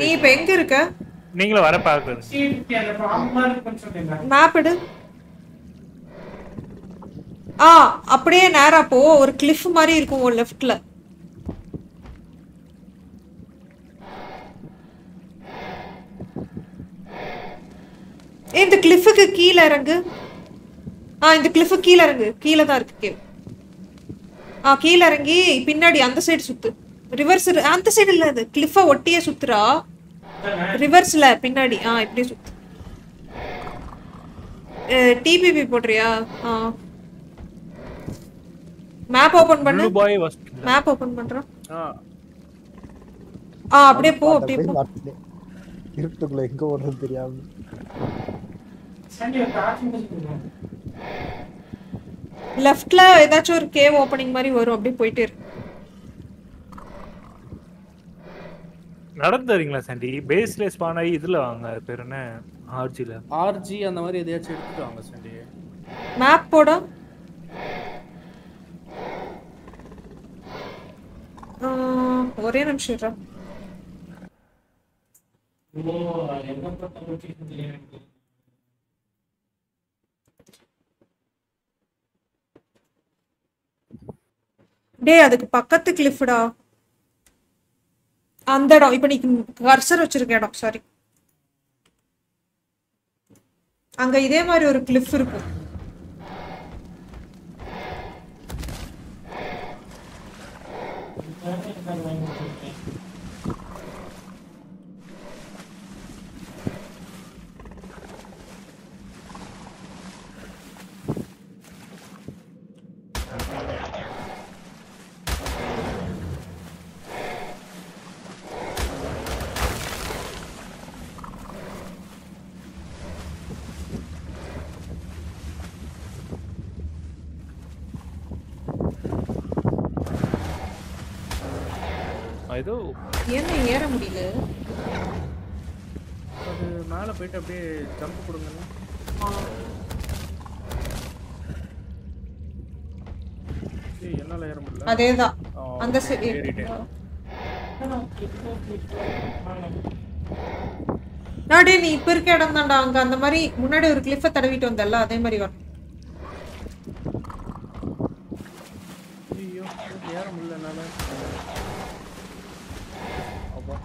நீ இப்ப எங்க இருக்க நீங்களே வர பாக்குறீங்க மேப் எடு ஆ அப்படியே நேரா போ ஒரு cliff மாதிரி இருக்கும் ஒரு லெஃப்ட்ல இந்த கிளிஃப்க்கு கீழ இறங்கு ஆ இந்த கிளிஃப் கீழ இறங்கு கீழ தான் இருக்கு ஆ கீழ இறங்கி பின்னாடி அந்த சைடு சுத்து ரிவர்ஸ் அந்த சைடு இல்ல அது கிளிஃப ஒட்டியே சுத்துறா ரிவர்ஸ்ல பின்னாடி ஆ இப்படி சுத்து டிபிபி போட்றியா ஆ மேப் ஓபன் பண்ணு ப்ளூ பாய் வஸ்ட் மேப் ஓபன் பண்றா ஆ ஆ அப்படியே போ அப்படியே போ இருட்டுக்குள்ள எங்க ஓடுறது தெரியாது லெஃப்ட்ல ஏதாச்சும் ஒரு கேவ் ஓபனிங் மாதிரி வரும் அப்படியே போயிட்டே இருக்கு நடந்துறீங்களா சாண்டி பேஸ்ல ஸ்பான் ஆகி இதுல வாங்க பேருனே ஆர்ஜில ஆர்ஜி அந்த மாதிரி ஏதாச்சும் எடுத்துட்டு வாங்க சாண்டி மேப் போடு ஒரே நிமிஷம் ஓ எங்க பக்கம் லொகேஷன் தெரியாது டேய் அதுக்கு பக்கத்து கிளிஃப்டா அந்த இடம் இப்போ நீ கர்சர் வச்சிருக்க இடம் சாரி அங்க இதே மாதிரி ஒரு கிளிஃப் இருக்கு ஏதோ ஏன்னா ஏற முடியல அது மேல போய் அப்படியே ஜம்ப் கொடுங்கனா ஏ என்னால ஏற முடியல அதேதான் அந்த ஏறிட்டேன் நாடே நீ இப்ப இருக்க இடம் தான்டா அங்க அந்த மாதிரி முன்னாடி ஒரு கிளிஃப் தடவிட்டு வந்தல்ல அதே மாதிரி வர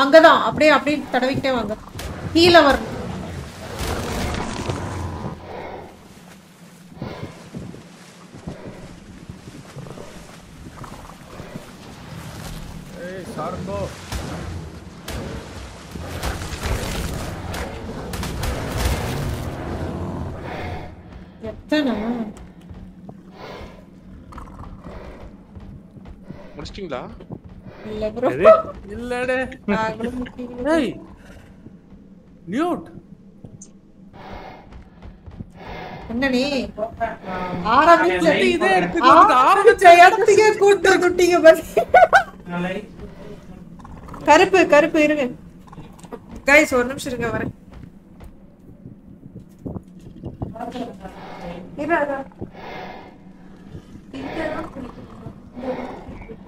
அங்கதான் அப்படியே அப்படியே தடவிட்டே வாங்க கீழ வரணும் ஏய் சார்கோ எத்தனை முடிச்சிட்டீங்களா இல்ல bro இல்லடே நாங்களும் முட்டிங்க டேய் மியூட் என்னனே ஆரம்பிச்சது இதே எடுத்துட்டு ஆரம்பிச்ச இடத்துக்கே கூட்ற குட்டிங்க பஸ் கருப்பு கருப்பு இருங்க गाइस ஒரு நிமிஷம் இருங்க வரேன் இவரா திங்கறோம்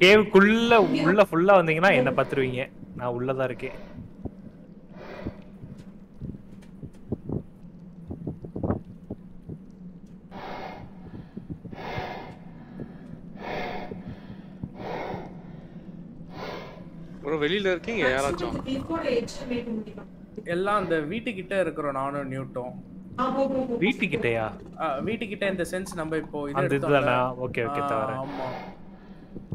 கேவ் குள்ள உள்ள ஃபுல்லா வந்தீங்கனா என்ன பாத்துருவீங்க நான் உள்ள தான் இருக்கேன் bro வெளியில இருக்கீங்க யாராச்சும் எல்லாம் அந்த வீட்டு கிட்ட இருக்குறோம் நானும் நியூட்டும் வீட்டு கிட்டயா வீட்டு கிட்ட இந்த சென்ஸ் நம்ம இப்போ இது எடுத்தானா ஓகே ஓகே தவறேன் ஆமா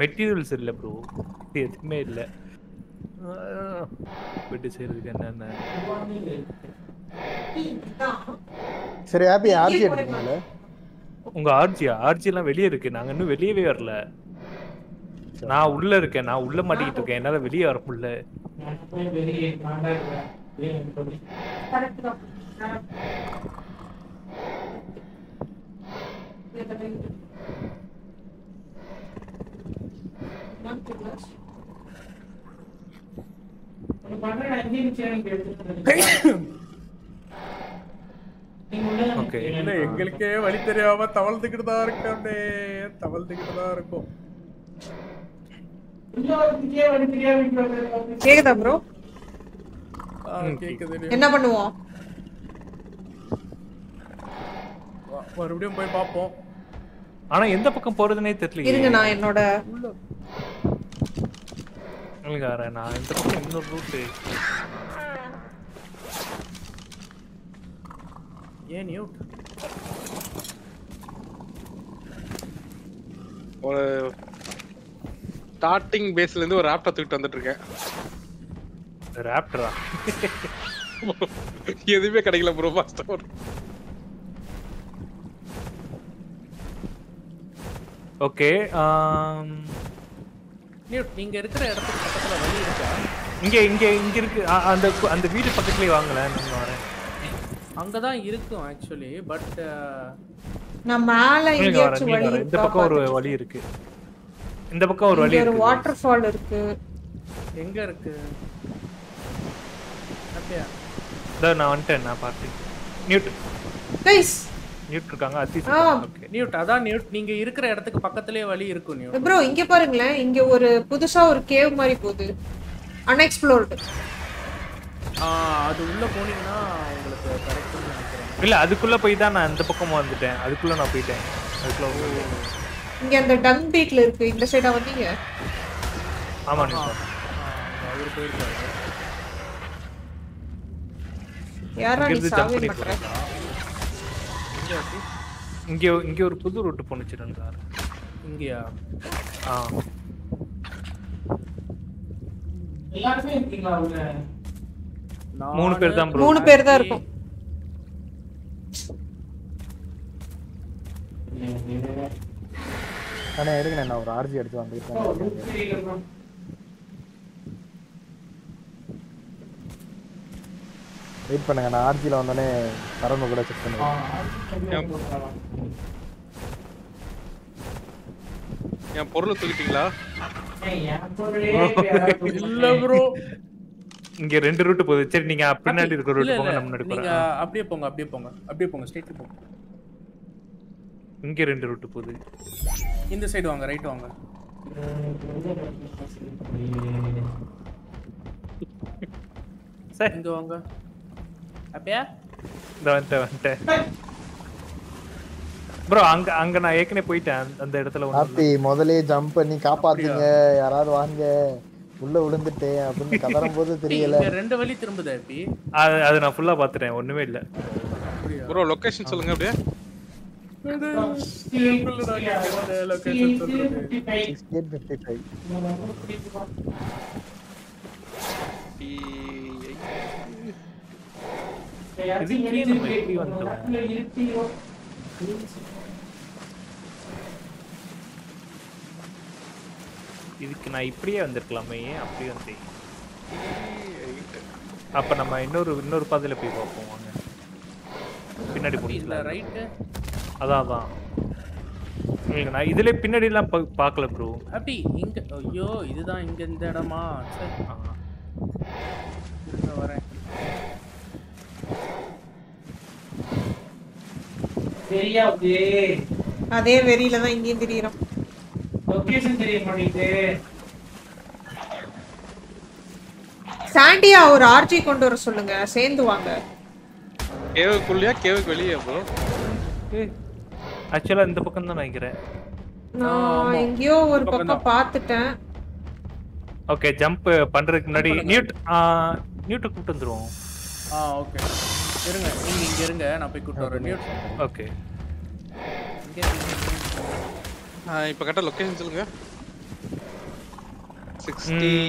மெட்டீரியல்ஸ் இல்ல ப்ரோ எதுமே இல்ல பெட் செய்யிறதுக்கு என்னன்னா சரி ஹேப்பி ஆர்ஜி எடுக்கல உங்க ஆர்ஜி ஆர்ஜிலாம் வெளிய இருக்கு நாங்க இன்னும் வெளியவே வரல நான் உள்ள இருக்கேன் நான் உள்ள மாட்டிட்டு இருக்கேன் என்னால வெளிய வர முடியல வெளிய காண்டா இருக்கேன் கரெக்ட் தான் எங்களுக்கே வழி தெரியாம தவழ்ந்துக்கிட்டு தான் இருக்கே தவழ்ந்துக்கிட்டு தான் இருக்கும் கேக்குதா ப்ரோ கேக்குது என்ன பண்ணுவோம் மறுபடியும் போய் பார்ப்போம் ஆனா எந்த பக்கம் போறதுனே தெரியல இருங்க நான் என்னோட உங்களுக்கு ஆற நான் இந்த பக்கம் இன்னொரு ரூட் ஏன் நியூட் ஒரு ஸ்டார்டிங் பேஸ்ல இருந்து ஒரு ராப்டர் தூக்கிட்டு வந்துட்டு இருக்கேன் ராப்டரா எதுமே கிடைக்கல ப்ரோ பாஸ்டர் ஓகே நீங்க இருக்கிற இடத்துக்கு பக்கத்துல வழி இருக்கா இங்க இங்க இங்க இருக்கு அந்த அந்த வீடு பக்கத்துலயே வாங்களே நான் வரேன் அங்க தான் இருக்கும் एक्चुअली பட் நான் மேல இங்க வழி இந்த பக்கம் ஒரு வழி இருக்கு இந்த பக்கம் ஒரு வழி இருக்கு ஒரு வாட்டர் ஃபால் இருக்கு எங்க இருக்கு அப்படியே நான் வந்துட்டேன் நான் பார்த்து நியூட் गाइस நியூட் இருக்காங்க அசிஸ் ஓகே நியூட் அதான் நியூட் நீங்க இருக்கிற இடத்துக்கு பக்கத்துலயே வழி இருக்கு நியூட் bro இங்க பாருங்களே இங்க ஒரு புதுசா ஒரு கேவ் மாதிரி போகுது unexplored அது உள்ள போனீங்கன்னா உங்களுக்கு கரெக்ட்டா நினைக்கிறேன் இல்ல அதுக்குள்ள போய் தான் நான் அந்த பக்கம் வந்துட்டேன் அதுக்குள்ள நான் போய்ட்டேன் அதுக்குள்ள இங்க அந்த டங் பீட்ல இருக்கு இந்த சைடா வந்தீங்க ஆமா நியூட் அவரு போயிருக்காரு யாரா நீ சாவே பண்ற இங்க இங்க ஒரு புது ரூட் போணுச்சிட்டார் இங்கயா ஆ எல்லாரும் இருக்கீங்களா அவங்க மூணு பேர் தான் ப்ரோ மூணு பேர் தான் இருக்கும் انا எடுங்க நான் ஒரு ஆர்ஜி எடுத்து வந்துட்டேன் வெயிட் பண்ணுங்க நான் ஆர்ஜில வந்தனே தரணும் கூட செக் பண்ணுங்க நான் பொருள் தூக்கிட்டீங்களா இல்ல bro இங்க ரெண்டு ரூட் போகுது சரி நீங்க பின்னாடி இருக்க ரூட் போங்க நம்ம முன்னாடி போறோம் நீங்க அப்படியே போங்க ஸ்ட்ரைட் போங்க இங்க ரெண்டு ரூட் போகுது இந்த சைடு வாங்க ரைட் வாங்க சரி இங்க வாங்க அப்படியே வந்துட்ட bro அங்க நான் ஏக்கனே போய்ட்டேன் அந்த இடத்துல வந்து ஆப்பி முதல்லயே ஜம்ப் பண்ணி காப்பாத்துங்க யாராவது வாங்க உள்ள விழுந்துட்டே அப்படி கதறம்போது தெரியல இந்த ரெண்டு வழி திரும்புதே ஆப்பி அது நான் ஃபுல்லா பாத்துட்டேன் ஒண்ணுமே இல்ல bro லொகேஷன் சொல்லுங்க அப்படியே இது இந்த லொகேஷன் சொல்றேன் 55 is it clean or maybe you want to இதுக்கு நான் இப்படியே வந்திருக்கலாமே அப்படியே வந்தேன் அப்ப நம்ம இன்னொரு பாதையில போய் பார்ப்போம் வாங்க பின்னாடி போறீங்களா ரைட் அதான் நீங்க நான் இதுல பின்னாடி எல்லாம் பார்க்கல bro அப்படி இங்க ஐயோ இதுதான் இங்க இந்த இடமா சரி நான் வரேன் தெரியா அப்படியே அதே வெரியில தான் இங்கேயும் தெரியும் லொகேஷன் தெரிய மாட்டீது சாண்டியா ஒரு ஆர்ஜி கொண்டு வர சொல்லுங்க சேர்ந்து வாங்க கேவுக்குள்ளயா கேவுக்கு வெளிய bro actually இந்த பக்கம் தான் நினைக்கிறேன் நான் எங்கயோ ஒரு பக்கம் பார்த்துட்டேன் ஓகே ஜம்ப் பண்றதுக்கு முன்னாடி நியூட் கூட்டி வந்துறோம் ஓகே இருங்க நீங்க இங்க இருங்க நான் போய் கூட்டி வரேன் நியூட் ஓகே இங்க இப்போ கரெக்ட்டா லொகேஷன் சொல்லுங்க 68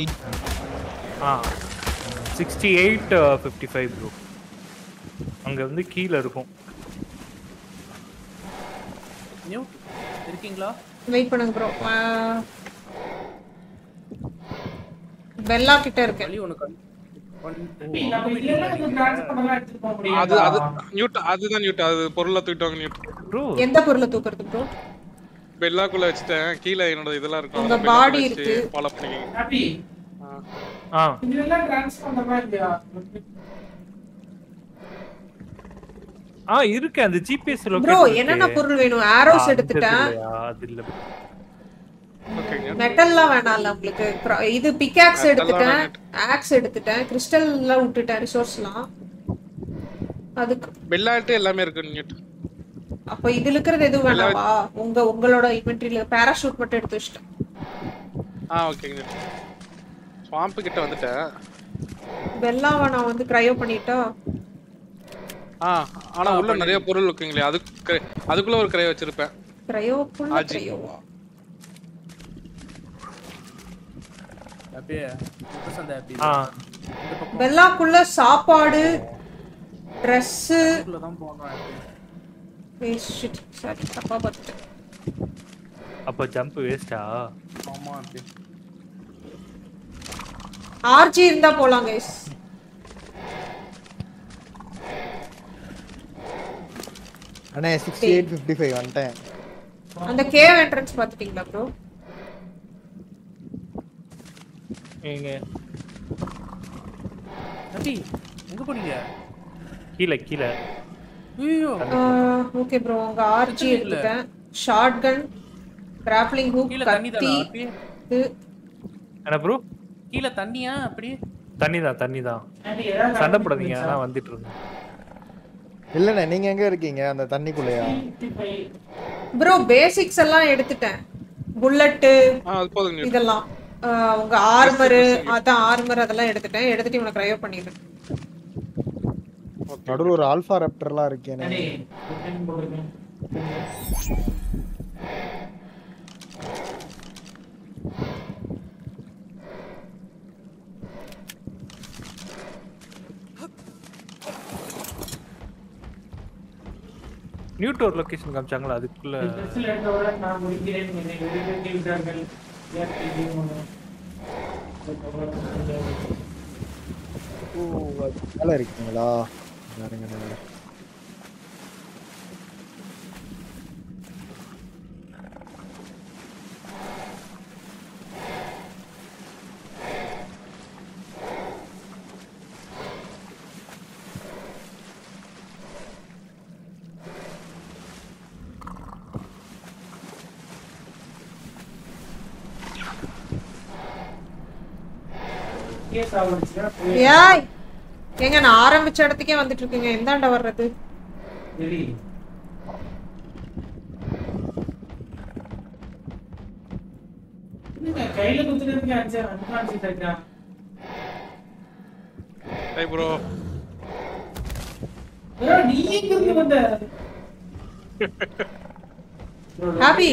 55 bro அங்க வந்து கீழ இருக்கும் நியூட் இருக்கீங்களா வெயிட் பண்ணுங்க bro பெல்லா கிட்ட இருக்கு வலி உனக்கு அது நியூட் அதுதான் நியூட் அது பொருளை தூக்கிட்டோங்க நியூட் bro எந்த பொருளை தூக்குறது bro பெல்லாக்குள்ள வச்சிட்டேன் கீழ என்னோட இதெல்லாம் இருக்கு அந்த பாடி இருக்கு ஃபாலோ பண்ணிங்க ஹாப்பி ஆ இதெல்லாம் ட்ரான்ஸ் பண்ண மாதிரி ஆ இருக்கு அந்த ஜிபிஎஸ் லொகேஷன் bro என்னென்ன பொருள் வேணும் ஆரோஸ் எடுத்துட்டேன் அது இல்ல மெட்டல்லாம் வேணாம்ல உங்களுக்கு இது பிக்காக்ஸ் எடுத்துட்டேன் ஆக்ஸ் எடுத்துட்டேன் கிறிஸ்டல் எல்லாம் விட்டுட்டேன் ரிசோர்ஸ்லாம் அதுக்கு பெல்லாட்ட எல்லாமே இருக்கு நீங்க அப்ப இதுல இருக்குறது எதுவும் வேணாமா உங்களோட இன்வென்டரியில பாராசூட் மட்டும் எடுத்து வச்சிட்டேன் ஓகேங்க ஸ்வாம்ப் கிட்ட வந்துட்டேன் பெல்லாவ நான் வந்து கிரையோ பண்ணிட்டா ஆனா உள்ள நிறைய பொருள் இருக்குங்களே அதுக்குள்ள ஒரு கிரையோ வச்சிருப்பேன் கிரையோ புள்ள கிரையோவா அப்படியே அந்த அப்படியே பெல்லாக்குள்ள சாப்பாடு Dress குள்ள தான் போறோம் அப்படியே ஷிட் சரி தப்பா பட்டு அப்ப ஜம்ப் வேஸ்டா ஆமா அப்படியே ஆர்ஜி இருந்தா போலாம் गाइस அண்ணே 68 55 வந்துட்டேன் அந்த கேவ் என்ட்ரன்ஸ் பாத்துட்டீங்களா bro எங்க அடி எங்க போறீங்க கீழ Okay bro, unga RG eduthen, shotgun, grappling hook, katti. Ana bro, கீழ தண்ணியா அப்படியே? தண்ணிதா தண்ணிதா. சண்டை போடுறீங்க நான் வந்துட்டு இருக்கேன். இல்லனே நீங்க எங்க இருக்கீங்க அந்த தண்ணிக்குள்ளயா? bro basics எல்லாம் எடுத்துட்டேன். Bullet இதெல்லாம் உங்க ஆர்மர் அத ஆர்மர் அதெல்லாம் எடுத்துட்டேன். எடுத்துட்டு உங்களுக்கு ரைவ் பண்ணிட்டேன். நடுவுல ஒரு ஆல்பா ராப்டர்ல இருக்கேனே. நியூ டோர் லொகேஷன் காமிச்சாங்களா அதுக்குள்ள ஸ்பெஷல் எண்டோரா நான் முடிக்கிறேன் நீங்க வெரிஃபை விட்டார்கள் யார் கேம் ஓ நல்லா இருக்கீங்களா பாருங்க நல்லா ஏய் எங்க நான் ஆரம்பிச்ச இடத்துக்கே வந்துட்டு இருக்கீங்க எந்தாண்ட வர்றது எலி நீங்க கையில குத்துறதுக்கு அஞ்சா அன்கான்சிட்டா டேய் bro bro நீ எங்க இருந்து வந்த ஹாப்பி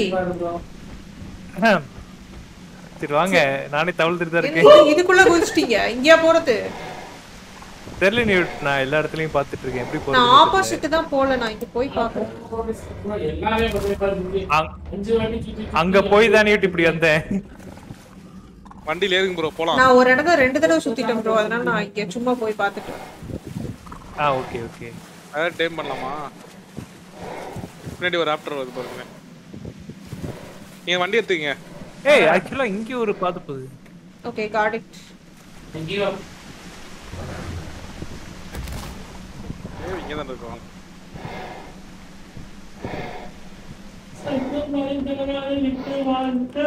திருவாங்க நானே தவழ்ந்துட்டே இருக்கேன் இதுக்குள்ள குதிச்சிட்டீங்க இங்க போறது தெரியல நீ நான் எல்லா இடத்துலயும் பார்த்துட்டு இருக்கேன் எப்படி போறது நான் ஆப்போசிட் தான் போல நான் இங்க போய் பார்க்கறேன் எல்லாமே போய் பாருங்க அங்க போய் தானே இப்படி வந்தேன் வண்டில ஏறுங்க bro போலாம் நான் ஒரு இடத்துல ரெண்டு தடவை சுத்திட்டேன் bro அதனால நான் இங்க சும்மா போய் பார்த்துட்டேன் ஓகே ஓகே அத டைம் பண்ணலாமா முன்னாடி ஒரு ராப்டர் வருது பாருங்க நீங்க வண்டி எடுத்துங்க ஏய் ஆக்சுவலா இங்க ஒரு பாத்து போகுது ஓகே காட் இட் இங்க வா ஏய் இங்க தான் இருக்கோம் சைக்கிள் மேல மேல லிஃப்ட் வாண்டே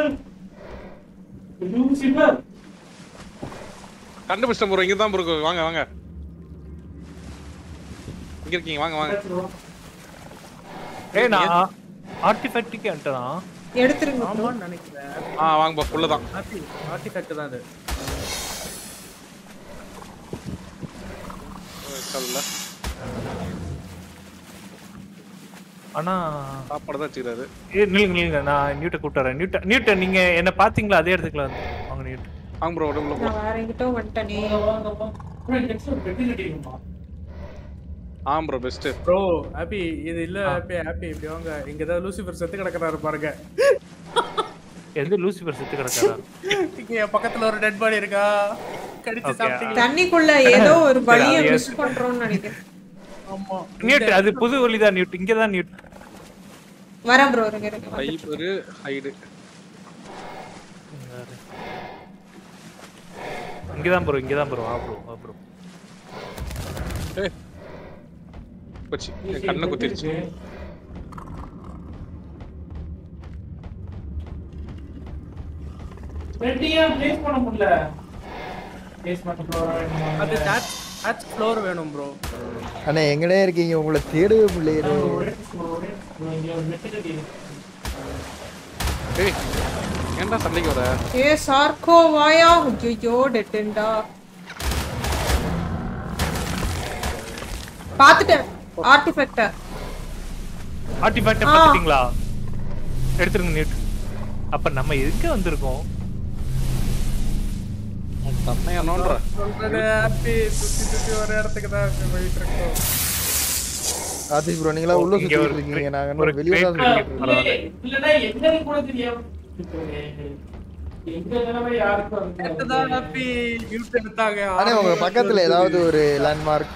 ரூம் சிப்பர் கண்டுபிடிச்சோம் bro இங்க தான் bro வாங்க வாங்க இங்க இருக்கீங்க வாங்க வாங்க ஏய் நான் ஆர்டிஃபேக்ட்க்கு அண்டரா எடுத்துருங்க ஆமா நினைக்கிறேன் வாங்க பா புள்ள தான் ஆர்டிஃபேக்ட் தான் அது கல்ல அண்ணா சாப்பாடு தான் சீறாரு ஏய் நில்லுங்க நில்லுங்க நான் நியூட்ட கூட்டறேன் நியூட்ட நியூட்ட நீங்க என்ன பாத்தீங்களா அதே எடுத்துக்கலாம் வாங்க நியூட்ட வாங்க bro உள்ள போ வேற எங்கட்டோ வந்துட்டனே வாங்க போ bro நெக்ஸ்ட் பெட்டிலிட்டி பா ஆம் bro best bro happy இது இல்ல happy happy இப்படி வாங்க இங்க ஏதாவது லூசிபர் செத்து கிடக்குறாரு பாருங்க எந்த லூசிபர் செத்து கிடக்குறாரா இங்க பக்கத்துல ஒரு டெட் பாடி இருக்கா கடிச்சு சாப்பிட்டீங்க தண்ணிக்குள்ள ஏதோ ஒரு வலியை மிஸ் பண்றோம்னு நினைக்கிறேன் ஆமா நியூட் அது புது வலி தான் நியூட் இங்க தான் நியூட் வரேன் bro இருங்க இருங்க பைப் ஒரு ஹைடு இங்க தான் bro ஆ bro ஆ bro ஏய் பச்சி கண்ண குத்திருச்சு வெட்டியா ப்ளேஸ் பண்ண முடியல ப்ளேஸ் பண்ண ஃப்ளோர் வேணும் அது டாச் ஃப்ளோர் வேணும் bro அண்ணே எங்கடே இருக்கீங்க உங்களை தேடவே முடியல ஏய் என்னடா சண்டைக்கு வர ஏய் சார்கோ வாயா ஐயோ டெட்டண்டா பாத்துட்டேன் ஆர்டிஃபேக்ட் ஆர்டிஃபேக்ட் பாத்தீங்களா எடுத்துருங்க நீட் அப்ப நம்ம எதுக்கு வந்திருக்கோம் தப்பைய நோன்ற சொல்றது ஹாப்பி சுத்தி சுத்தி ஒரே இடத்துக்கு தான் போயிட்டு இருக்கோம் ஆதி bro நீங்க உள்ள சுத்தி இருக்கீங்க நாங்க வெளிய தான் இருக்கோம் இல்லடா எங்கன்னு கூட தெரியும் எங்க என்னவே யாருக்கு வந்து தான் ஹாப்பி நியூட் எடுத்தாங்க அண்ணே உங்க பக்கத்துல ஏதாவது ஒரு லேண்ட்மார்க்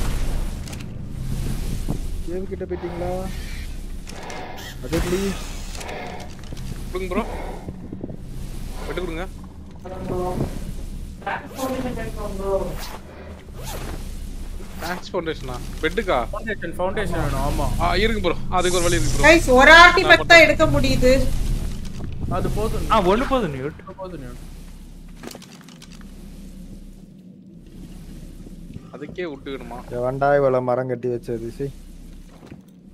கேம் கிட்ட போய்ட்டீங்களா அது ப்ளீஸ் கொடுங்க bro பட்டு கொடுங்க bro டாக்ஸ் ஃபவுண்டேஷன் கேட்கணும் bro டாக்ஸ் ஃபவுண்டேஷனா பெட்கா ஃபவுண்டேஷன் வேணும் ஆமா இருக்கு bro அதுக்கு ஒரு வழி இருக்கு bro गाइस ஒரு ஆர்டிஃபக்ட் தான் எடுக்க முடியுது அது போதும் ஒன்னு போதும் எட்டு போதும் அதுக்கே விட்டுடுமா வண்டாய் வள மரம் கட்டி வச்சது சீ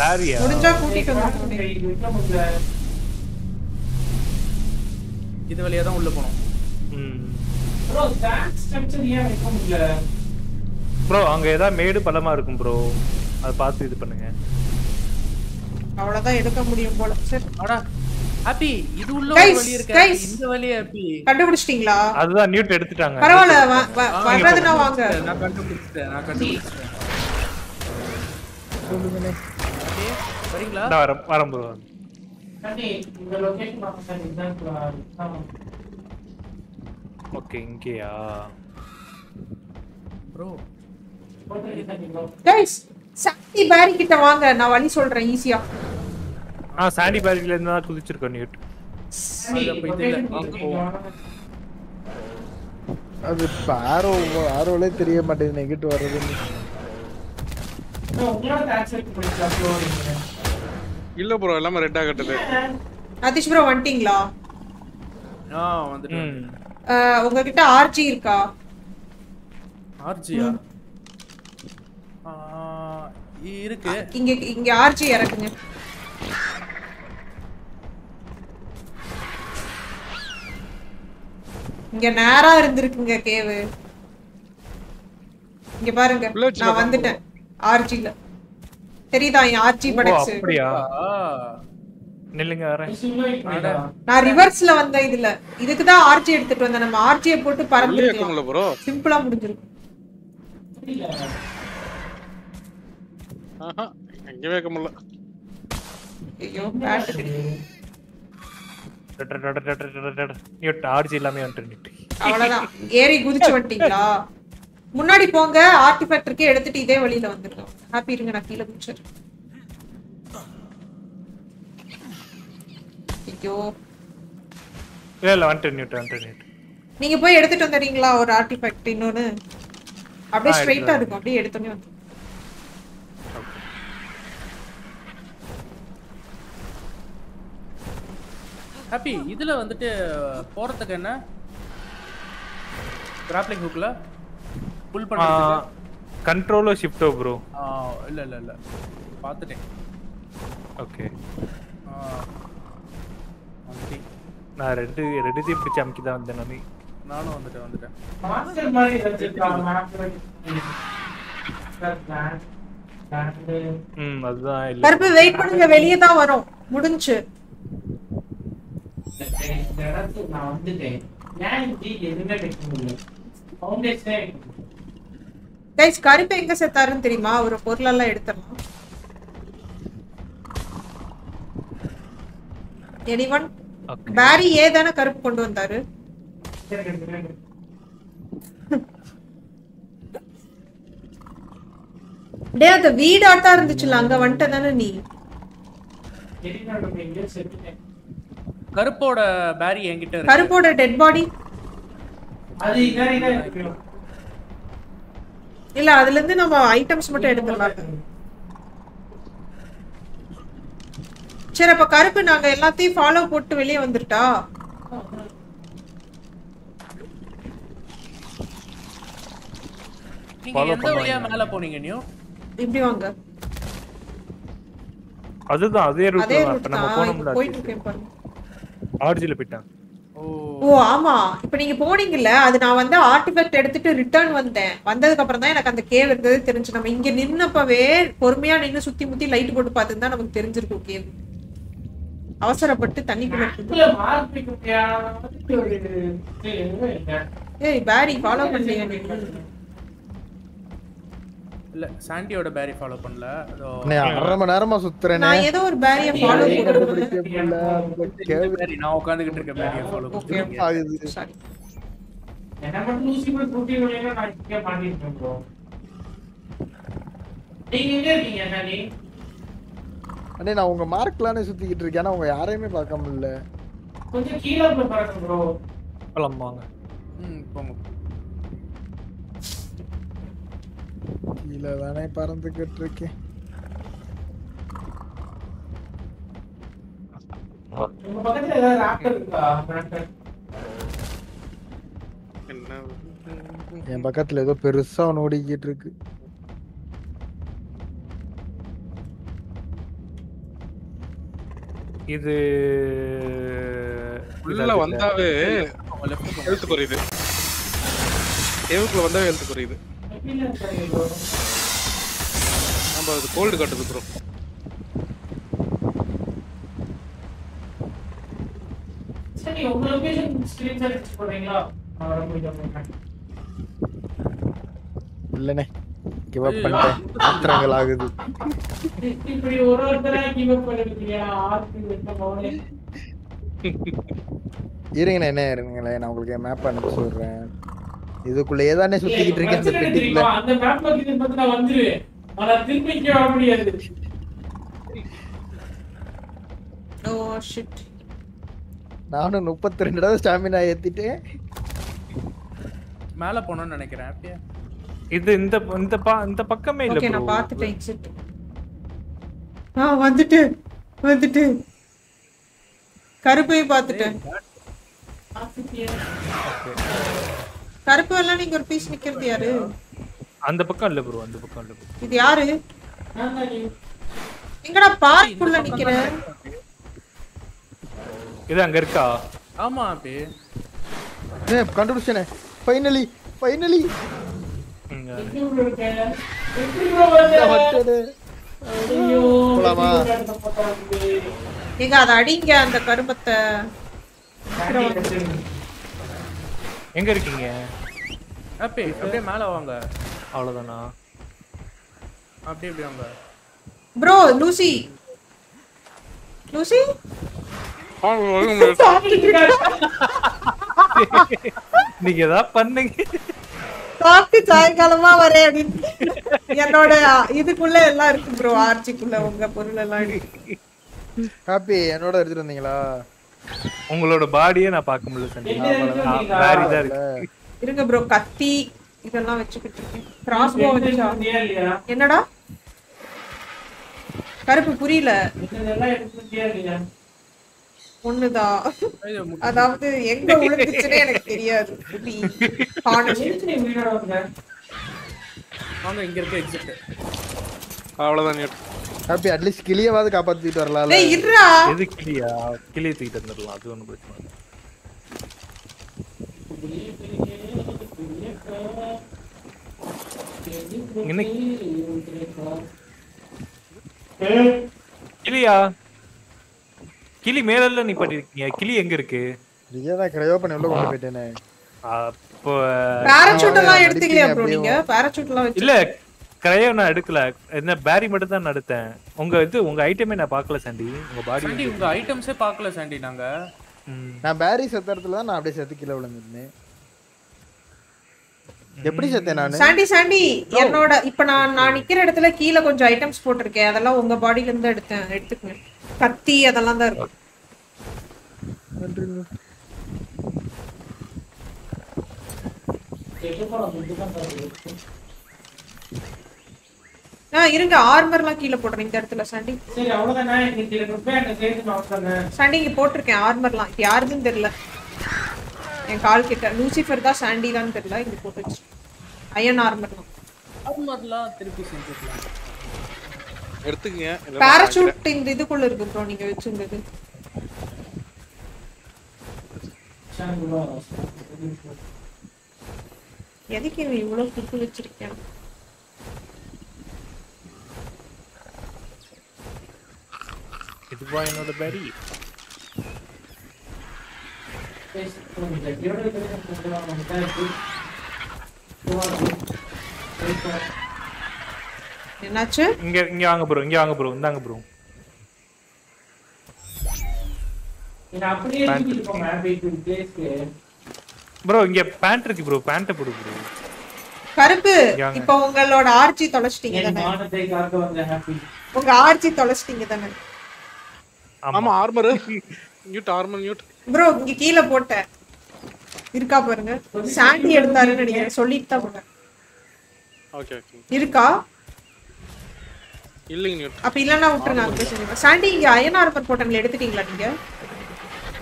பாரியா முடிஞ்சா கூட்டிட்டு வந்துட்டோம் இது வழியா தான் உள்ள போறோம் bro that structure here ikum la bro அங்க ஏதா மேடு பலமா இருக்கும் bro அத பார்த்து இது பண்ணுங்க அவ்வளவுதா எடுக்க முடியும் போல சரி அட ஹாப்பி இது உள்ள ஒரு வழி இருக்கு இந்த வழி ஹாப்பி கண்டுபிடிச்சிட்டீங்களா அதுதான் நியூட் எடுத்துட்டாங்க பரவால வரதுனா வாங்க நான் கண்டுபிடிச்சேன் சொல்லுங்கனே வரீங்களா வரேன் bro கண்டி இந்த லொகேஷன் பார்த்தா இதுதான் ओके इनकेயா bro गाइस சாண்டி பாரி கிட்ட வாங்க நான் வழி சொல்றேன் ஈஸியா சாண்டி பாரில இருந்து நான் குதிச்சிருக்கேன் நீட் அங்க போயிட்டு அது பாரோலே தெரிய மாட்டேங்குது நெகட் வரது இல்ல bro எல்லாமே ரெட் ஆகட்டது ஆதிஷ் bro வந்துட்டீங்களா வந்துட்டேன் உங்ககிட்ட RG இருக்கா RGயா இருக்கு இங்க இங்க RG இறக்குங்க இங்க நேரா இருந்திருக்குங்க கேவ் இங்க பாருங்க நான் வந்துட்டேன் RG ல தெரியுதா RG படக்ஸ் அப்படியே நில்லுங்க வரேன் நான் ரிவர்ஸ்ல வந்த இதுல இதுக்கு தான் RG எடுத்துட்டு வந்தேன் நம்ம RG ஏ போட்டு பறந்துட்டோம் bro சிம்பிளா முடிஞ்சிருக்கு ஆஹா எங்க வேகமல்ல ஐயோ பேட் டட நீ RG எல்லாமே வந்துட்டீங்க அவ்வளவுதான் ஏறி குதிச்சு வந்துட்டீங்களா முன்னாடி போங்க ஆர்டிஃபேக்ட் இருக்கே எடுத்துட்டு இதே வழியில வந்துறோம் ஹாப்பி இருங்க நான் கீழ குதிச்சேன் ஐயோ இல்ல வந்துட்டேன் நீங்க போய் எடுத்துட்டு வந்தீங்களா ஒரு ஆர்டிஃபேக்ட் இன்னொரு அப்படியே ஸ்ட்ரைட்டா இருக்கும் அப்படியே எடுத்துனே வந்து ஹாப்பி இதுல வந்துட்டு போறதுக்கு என்ன கிராப்ளிங் ஹூக்ல புல் பண்றதுக்கு கண்ட்ரோலர் ஷிஃப்ட் bro இல்ல இல்ல இல்ல பாத்துட்டேன் ஓகே நான் ரெண்டு டீம் பிடிச்சு அம்கிதா வந்தேன் நானும் வந்துட்டேன் மாஸ்டர் மாதிரி வந்துட்டான் சார் நான் அதான் இல்ல பர்ப்பு வெயிட் பண்ணுங்க வெளிய தான் வரோம் முடிஞ்சு நேரத்துக்கு நான் வந்துட்டேன் நான் டி எதுமே கேட்க முடியல ஃபவுண்டேஷன் गाइस கருப்பு எங்க செத்தாருன்னு தெரியுமா ஒரு பொருள் எல்லாம் எடுத்துறோம் anyone பாரி ஏதான கருப்பு கொண்டு வந்தாரு டே அந்த வீட் ஆட்டா இருந்துச்சுல அங்க வந்துட்ட தான நீ கருப்போட பாரி என்கிட்ட இருக்கு கருப்போட டெட் பாடி அது இங்க இருக்கு இல்ல அதுல இருந்து நம்ம ஐட்டம்ஸ் மட்டும் எடுத்துறலாம் சரி அப்ப கருப்பு நாங்க எல்லாத்தையும் ஃபாலோ போட்டு வெளிய வந்துட்டா நீங்க எந்த வழியா மேல போனீங்க நியூ இப்படி வாங்க அதுதான் அதே ரூட் தான் நம்ம போனோம்ல போயிட்டு இருக்கேன் பாருங்க ஆர்ஜில போய்ட்டான் ஓ ஆமா இப்போ நீங்க போனீங்க இல்ல அது நான் வந்து ஆர்டிஃபேக்ட் எடுத்துட்டு ரிட்டர்ன் வந்தேன் வந்ததுக்கு அப்புறம் தான் எனக்கு அந்த கேவ் இருந்தது தெரிஞ்சு நம்ம இங்க நின்னப்பவே பொறுமையா நின்னு சுத்தி முத்தி லைட் போட்டு பார்த்தா நமக்கு தெரிஞ்சிருக்கும் கேவ் அவசரப்பட்டு தண்ணிக்குள்ள குள்ள மார்பிக்குட்டியா ஏய் பாரி ஃபாலோ பண்ணீங்க நீங்க இல்ல சாண்டியோட பாரி ஃபாலோ பண்ணல நான் அரை மணி நேரமா சுத்துறேனே நான் ஏதோ ஒரு பாரிய ஃபாலோ பண்ணிட்டேன் நான் உட்கார்ந்துட்டு இருக்க பாரிய ஃபாலோ பண்ணிட்டேன் சாரி என்ன மட்டும் லூசிபிள் புட்டி வரையில நான் கிட்ட மாட்டிட்டேன் bro நீங்க எங்க இருக்கீங்க அண்ணே அண்ணே நான் உங்க மார்க்லானே சுத்திக்கிட்டு இருக்கேன் انا உங்க யாரையுமே பார்க்க முடியல கொஞ்சம் கீழ போய் பாருங்க bro போலாமாங்க போங்க கீழ தானே பறந்துக்கிட்டு இருக்கேன் நம்ம பக்கத்துல ஏதாவது ராப்டர் இருக்கா என்ன என் பக்கத்துல ஏதோ பெருசா ஓடிக்கிட்டு இருக்கு இது உள்ள வந்தாவே ஹெல்த் குறையுது தேவுக்குள்ள வந்தாவே ஹெல்த் குறையுது நம்ம அது கோல்ட் கட்டது ப்ரோ சரி உங்க லொகேஷன் ஸ்கிரீன் ஷாட் எடுத்து போறீங்களா நான் வர முடியாது இல்லனே கிவ் அப் பண்ணிட்டேன் ஆத்திரங்கள் ஆகுது இப்படி ஒரு ஒருத்தரா கிவ் அப் பண்ணிட்டீங்க ஆர்க்கு வெட்ட போறே இருங்க என்ன இருங்கங்களே நான் உங்களுக்கு மேப் அனுப்பி சொல்றேன் இதுக்குள்ளே தானே சுத்திக்கிட்டு இருக்கேன் அந்த பெட்டிக்குள்ள அந்த மேப்ல கிட்ட வந்து நான் வந்துருவேன் ஆனா திரும்பிக்க வர முடியாது ஓ ஷிட் நான் 32 தடவை ஸ்டாமினா ஏத்திட்டு மேலே போறேன்னு நினைக்கிறேன் அப்படியே இது இந்த பக்கமே இல்ல ஓகே நான் பார்த்துட்டேன் எக்ஸிட் வந்துட்டு கருப்பை பார்த்துட்டேன் கருப்பு எல்லாம் நீங்க ஒரு பீஸ் நிக்கிறது யாரு அந்த பக்கம் இல்ல bro அந்த பக்கம் இல்ல இது யாரு நான் தான் நீங்கடா பார்க்குள்ள நிக்கிறேன் இது அங்க இருக்கா ஆமா பே டே கண்டுபிடிச்சனே ஃபைனலி ஐயோ போலாமா நீங்க அத அடிங்க அந்த கரும்பத்தை எங்க இருக்கீங்க அப்படியே அப்படியே மேலே வாங்க அவ்வளவுதானா அப்படியே அப்படியே வாங்க bro லூசி நீங்க ஏதா பண்ணுங்க காபி சாயங்காலமா வரேன் அப்படின்னு என்னோட இதுக்குள்ள எல்லாம் இருக்கு bro ஆர்ச்சிக்குள்ள உங்க பொருள் எல்லாம் இருக்கு காபி என்னோட எடுத்துட்டு வந்தீங்களா உங்களோட பாடியே நான் பார்க்க முடியல சண்டி பாரி தான் இருக்கு இருங்க bro கத்தி இதெல்லாம் வெச்சிட்டு இருக்கேன் கிராஸ் போ வந்துச்சா என்னடா கருப்பு புரியல இதெல்லாம் எடுத்துட்டியா இல்லையா ஒண்ணுதா அதாவது எங்க உளுந்துச்சுனே எனக்கு தெரியாது பானச்சிட்டு வீடியோ வந்து வாங்க இங்க இருக்க எக்ஸிட் அவ்வளவுதான் அப்படி அட்லீஸ்ட் கிளியவாது காப்பாத்திட்டு வரலாம் டேய் இருடா எது கிளியா கிளிய தூக்கிட்டு வந்துடலாம் அது ஒண்ணு பிரச்சனை இல்ல கிளியா கிளி மேல இல்ல நீ பண்ணிருக்கீங்க கிளி எங்க இருக்கு ரியலா கிரையோ பண்ண உள்ள கொண்டு போயிட்டேனே அப்ப பாராசூட் எல்லாம் எடுத்துக்கலையா bro நீங்க பாராசூட் எல்லாம் வச்சு இல்ல கரைய நான் எடுக்கல என்ன பாரி மட்டும் தான் நடத்தேன் உங்க இது உங்க ஐட்டமே நான் பார்க்கல சாண்டி உங்க பாடி சாண்டி உங்க ஐட்டம்ஸே பார்க்கல சாண்டி நாங்க நான் பாரி செத்தறதுல தான் நான் அப்படியே செத்து கீழ விழுந்துட்டேன் எப்படி செத்தேன் நான் சாண்டி என்னோட இப்போ நான் நிக்கிற இடத்துல கீழ கொஞ்சம் ஐட்டம்ஸ் போட்டுருக்கேன் அதெல்லாம் உங்க பாடியில இருந்து எடுத்தேன் எடுத்துக்கங்க கத்தி அதெல்லாம் தான் இருக்கு கேட்டு போற முடியாது இருங்க ஆர்மர்லாம் கீழ போடுறேன் இந்த இடத்துல சாண்டி சரி அவ்வளவுதான் நான் இந்த ரிப்பேர் கேட் மாட்டேன் சாண்டி இங்க போட்டுர்க்கேன் ஆர்மர்லாம் இது யாருதுன்னு தெரியல என் கால் கிட்ட லூசிஃபர் தான் சாண்டி தான் தெரியல இங்க போட்டுச்சு அயன் ஆர்மர்லாம் திருப்பி செஞ்சிடலாம் Parachute in the color of the chronic. Yadiki would have people with chicken. It's why not a berry. என்னாச்சு இங்க இங்க வாங்க bro இங்க வாங்க bro இந்தாங்க bro நான் அப்படியே எடுத்துட்டு போங்க வெயிட் ப்ளேஸ்க்கு bro இங்க பேண்ட் இருக்கு bro பேண்ட போடு bro கருப்பு இப்போ உங்களோட ஆர்ஜி தொலைச்சிட்டீங்க தானே மானத்தை கார்க்க வந்த ஹாப்பி உங்க ஆர்ஜி தொலைச்சிட்டீங்க தானே ஆமா armour nude armour nude bro இங்க கீழ போட்டேன் இருக்கா பாருங்க சாண்டி எடுத்தாருன்னு நினைக்கிறேன் சொல்லிட்டு தான் போறேன் ஓகே ஓகே இருக்கா இல்லங்க நியூட் அப்ப இல்லனா விட்டுறங்க அந்த செஞ்சு சாண்டி இங்க ஐயனார் பர் போட்டன்ல எடுத்துட்டீங்களா நீங்க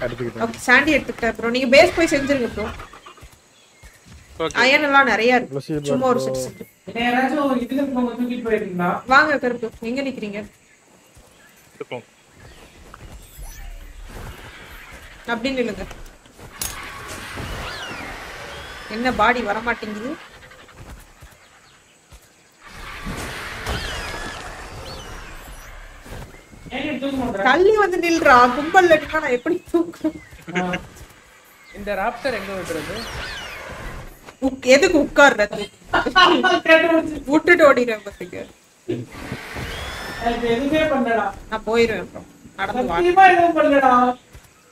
எடுத்துக்கிட்டேன் ஓகே சாண்டி எடுத்துட்டேன் bro நீங்க பேஸ் போய் செஞ்சிருங்க bro ஓகே ஐயனலாம் நிறைய இருக்கு சும்மா ஒரு செட் செட் என்ன யாராச்சும் ஒரு இதுல போய் தூக்கிட்டு போயிட்டீங்களா வாங்க கருப்பு எங்க நிக்கிறீங்க இருக்கோம் அப்படி நில்லுங்க என்ன பாடி வர மாட்டேங்குது ஏன் தூங்குற கல்லி வந்து நில்றா கும்பல்ல நிக்கானே எப்படி தூக்கு இந்த ராப்டர் எங்க விடுறது எதுக்கு உட்கார்றது விட்டுட்டு ஓடிறேன் பாத்துங்க அது எதுமே பண்ணடா நான் போயிரேன் அப்புறம் நடந்து வா நீ என்ன பண்ணடா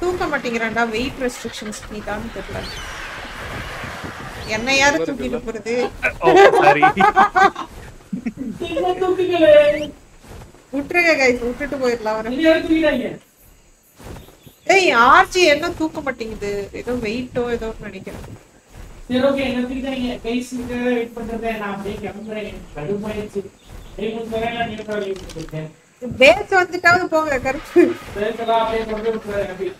தூக்க மாட்டீங்கடா weight restrictions நீ தான் தெரியல என்ன யார தூக்கிட்டு போறது ஓ சாரி என்ன தூக்கிங்களே உட்றங்க गाइस உட்கிட்டு போயிரலாம் வர எல்லாரும் தூக்கிடாங்க ஏய் ஆர்ஜி என்ன தூக்க மாட்டீங்குது ஏதோ வெயிட்டோ ஏதோ நினைக்கிறேன் சரி ஓகே என்ன தூக்கிடாங்க गाइस இங்க வெயிட் பண்றதே நான் அப்படியே கிளம்பறேன் கடுமையாச்சு ரீமூவ் பண்ணா நீ போய் இருக்கேன் பேஸ் வந்துட்டாங்க போங்க கரெக்ட் பேஸ்லாம் அப்படியே போறேன் அப்படி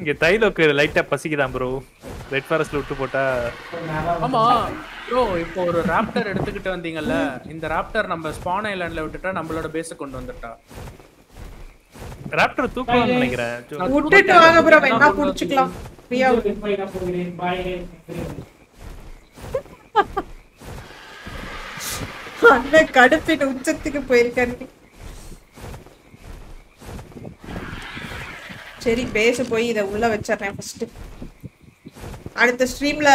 இங்க டைலோக்கு லைட்டா பசிக்குதாம் bro ரெட் ஃபாரஸ்ட்ல விட்டு போட்டா ஆமா bro இப்போ ஒரு ராப்டர் எடுத்துக்கிட்டு வந்தீங்கல இந்த ராப்டர் நம்ம ஸ்பான் ஐலண்ட்ல விட்டுட்டா நம்மளோட பேஸ் கொண்டு வந்துட்டா ராப்டர் தூக்குவான்னு நினைக்கிறேன் விட்டுட்டு வாங்க bro என்ன புடிச்சுக்கலாம் பிரியா போய் நான் போறேன் பை அந்த கடுப்பின் உச்சத்துக்கு போயிருக்காரு சரி பேஸ் போய் இத உள்ள வெச்சறேன் ஃபர்ஸ்ட் அடுத்த ஸ்ட்ரீம்ல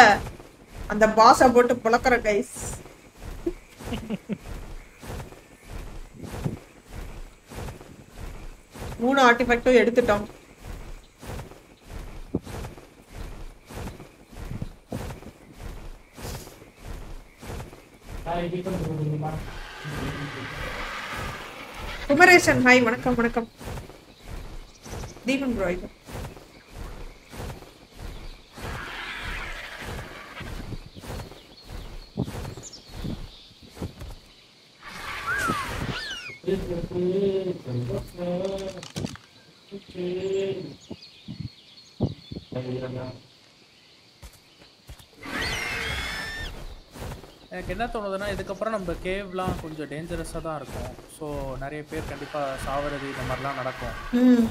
அந்த பாஸ போட்டு புலக்கற गाइस மூணு ஆர்டிஃபேக்ட் எடுத்துட்டோம் குமரேசன் ஹாய் வணக்கம் வணக்கம் Demon Broiler. எனக்கு என்ன தோணுதுன்னா இதுக்கப்புறம் நம்ம கேவ்லாம் கொஞ்சம் டேஞ்சரஸாக தான் இருக்கும் ஸோ நிறைய பேர் கண்டிப்பாக சாவறது இந்த மாதிரிலாம் நடக்கும்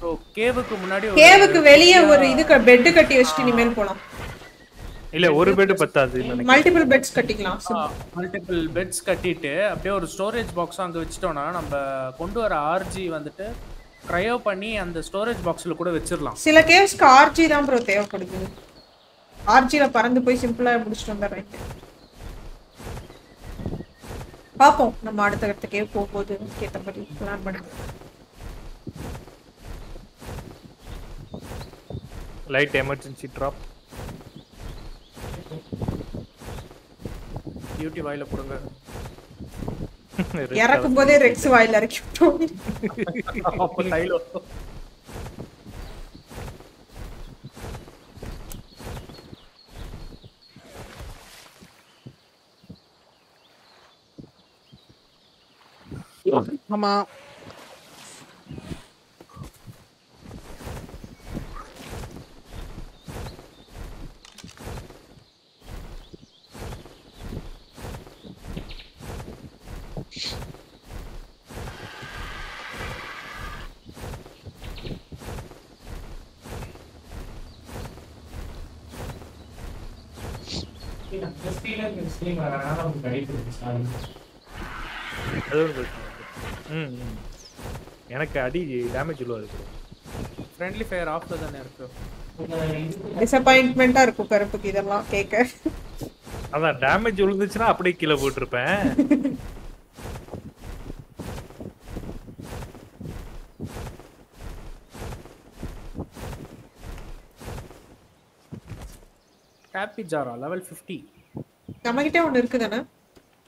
சோ கேவுக்கு முன்னாடி கேவுக்கு வெளிய ஒரு இதுக்கு பெட் கட்டி வச்சிட்டு நீ மேல் போலாம் இல்ல ஒரு பெட் பத்தாது மல்டிபிள் பெட்ஸ் கட்டிக்கலாம் மல்டிபிள் பெட்ஸ் கட்டிட்டு அப்படியே ஒரு ஸ்டோரேஜ் பாக்ஸ் அங்க வச்சிட்டோம்னா நம்ம கொண்டு வர ஆர்ஜி வந்துட்டு ட்ரையோ பண்ணி அந்த ஸ்டோரேஜ் பாக்ஸ்ல கூட வச்சிரலாம் சில கேவ்ஸ்க்கு ஆர்ஜி தான் bro தேவைப்படுது ஆர்ஜில பறந்து போய் சிம்பிளா முடிச்சிட்டு வந்தறேன் பாப்போம் நம்ம அடுத்த கேவ் போகுது கேட்ட மாதிரி பிளான் பண்ணுங்க Light emergency drop. Duty while putting Yara kumbode Rex while are cute. Mama. Damage friendly fire after the nerf. Disappointment or cooker to give them a cake. Other damage will be a pretty killer wood repair. Tapijar, level 50.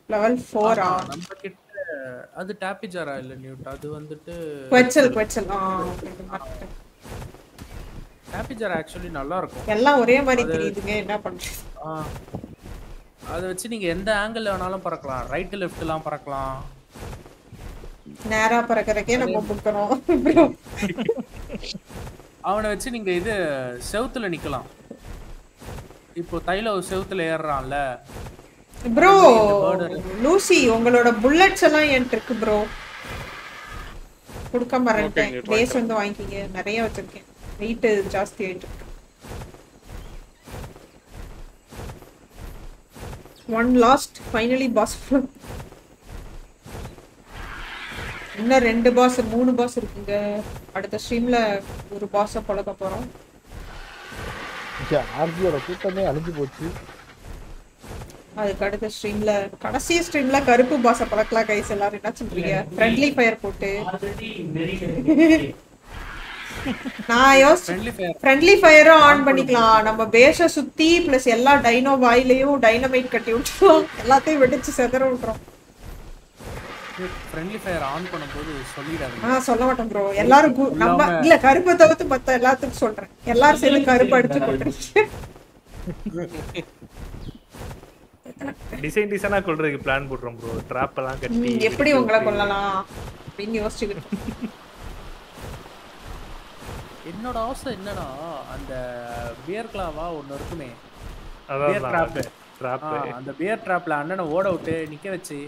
Level 4. That's the Tapijar Island. Quetzal. Tapijar actually is not good. You can angle right to left. You can Bro, Lucy, your bullets are in trick, bro. Come on, base on the wanking. Naraya, wait till just the end. One lost, finally, boss. Inna rendu boss, moonu boss irukkinga. Adutha stream la oru boss polaka porom. Yeah, RGO kuttame aliji pochu. That's why the stream is a friendly fire. Friendly fire on. We have dynamite. Friendly fire on. Design plan put wrong, bro. Trap plan cut. Eppadi ungala kollala pin yosichu. Ennoda avasa enna na and bear claw one irukume. Bear trap. And bear trap la annana oda utte nikka vechi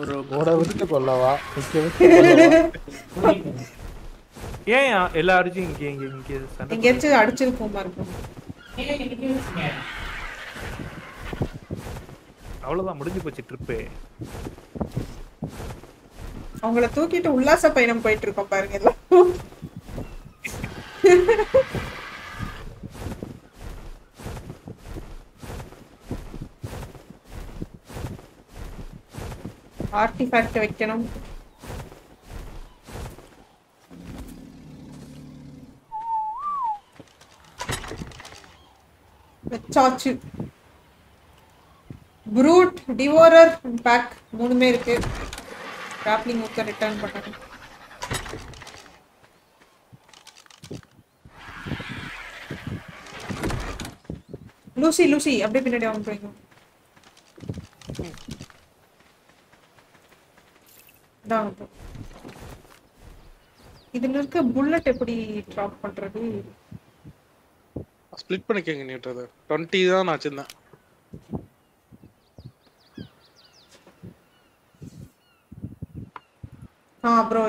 oru oda vittu kollava nikka vittu kollava. Yeah, ellarjum inge sanda inge adichirukom markum. அவ்வளவுதான் முடிஞ்சு போச்சு trip. அவங்கள தூக்கிட்டு உல்லாச பயணம் போயிட்டு இருக்கோம் பாருங்க எல்லாம். ஆர்டிஃபேக்ட் வைக்கணும். வச்சாச்சு. Brute, Devourer, and Pack. There are 3. Grappling hook return. Lucy. Update pinna down. Down. This bullet drop. Split 20. Bro,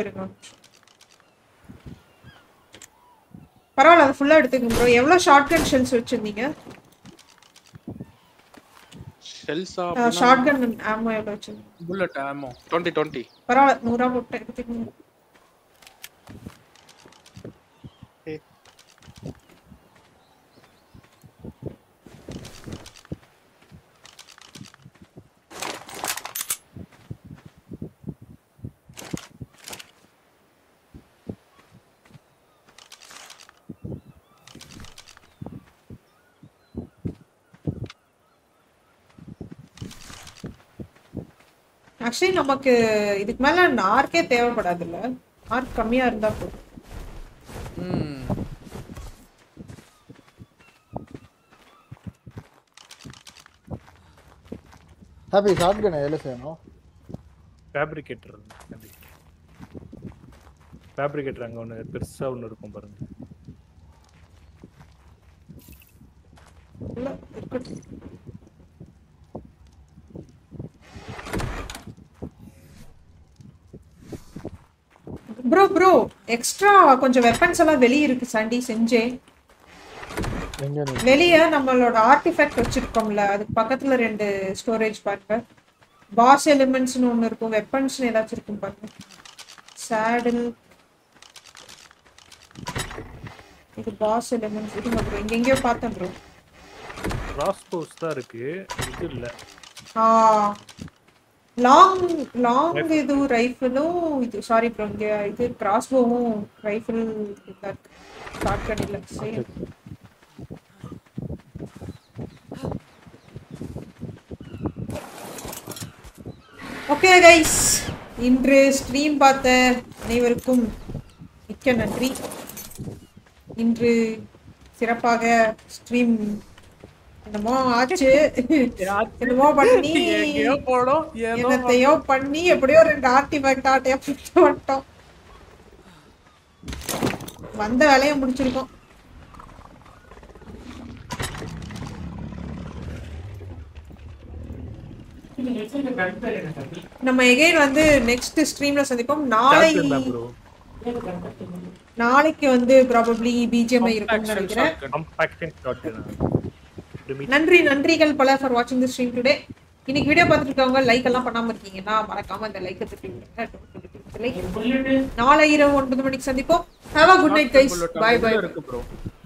paravala full ah eduthukku bro. Evlo shotgun shells vechindinga? Shells ah shotgun ammo evlo vechindinga? Bullet ammo 20. Paravala 100 botta eduthukku. Actually, நமக்கு இதுக்கு மேல நார்க்கே தேவைப்படாது இல்ல. Arc கம்மியா இருந்தா போதும். Happy shotgun எல்ல செய்யணும். ஃபேப்ரிகேட்டர் இருக்கு. ஃபேப்ரிகேட்டர் அங்க ஒன்னு பெருசா ஒன்னு இருக்கும் பாருங்க. இல்ல இருக்கு. Bro, extra கொஞ்சம் weapons எல்லாம் வெளிய இருக்கு சாண்டி செஞ்சே. எங்க இருக்கு? வெளிய நம்மளோட ஆர்ட்டிஃபேக்ட் வச்சிருக்கோம்ல அதுக்கு பக்கத்துல ரெண்டு ஸ்டோரேஜ் பாருங்க. பாஸ் எலிமெண்ட்ஸ் னு ஒன்னு இருக்கும், வெப்பன்ஸ் னு ஏதாச்சும் இருக்கும் பாருங்க. சேடல் இது பாஸ் எலிமெண்ட்ஸ் இது நம்ம எங்கேயோ பார்த்தோம் bro. கிராஸ்போஸ் தான் இருக்கு. இது இல்ல. long idu rifle idu sorry bro inga idu crossbow rifle shotgun illa same okay guys indru stream paatha anaivarkum mikke nandri indru sirappaga stream என்னமோ ஆச்சு என்னமோ பண்ணி ஏதோ போறோம் ஏதோ பண்ணி எப்படியோ ரெண்டு ஆர்டிஃபேக்ட் ஆட்டே பிடிச்சு வந்தோம் வந்த வேலைய முடிச்சிருக்கோம் நம்ம எகைன் வந்து நெக்ஸ்ட் ஸ்ட்ரீம்ல சந்திப்போம் நாளைக்கு வந்து probably BGM இருக்கும்னு நினைக்கிறேன் நன்றி நன்றிகள் பல ஃபார் வாட்சிங் தி ஸ்ட்ரீம் டுடே இன்னைக்கு வீடியோ பார்த்துட்டு இருக்கவங்க லைக் எல்லாம் பண்ணாம இருக்கீங்கன்னா மறக்காம அந்த லைக் தட்டிடுங்க நாளை இரவு 9 மணிக்கு சந்திப்போம் have a good night guys bye bye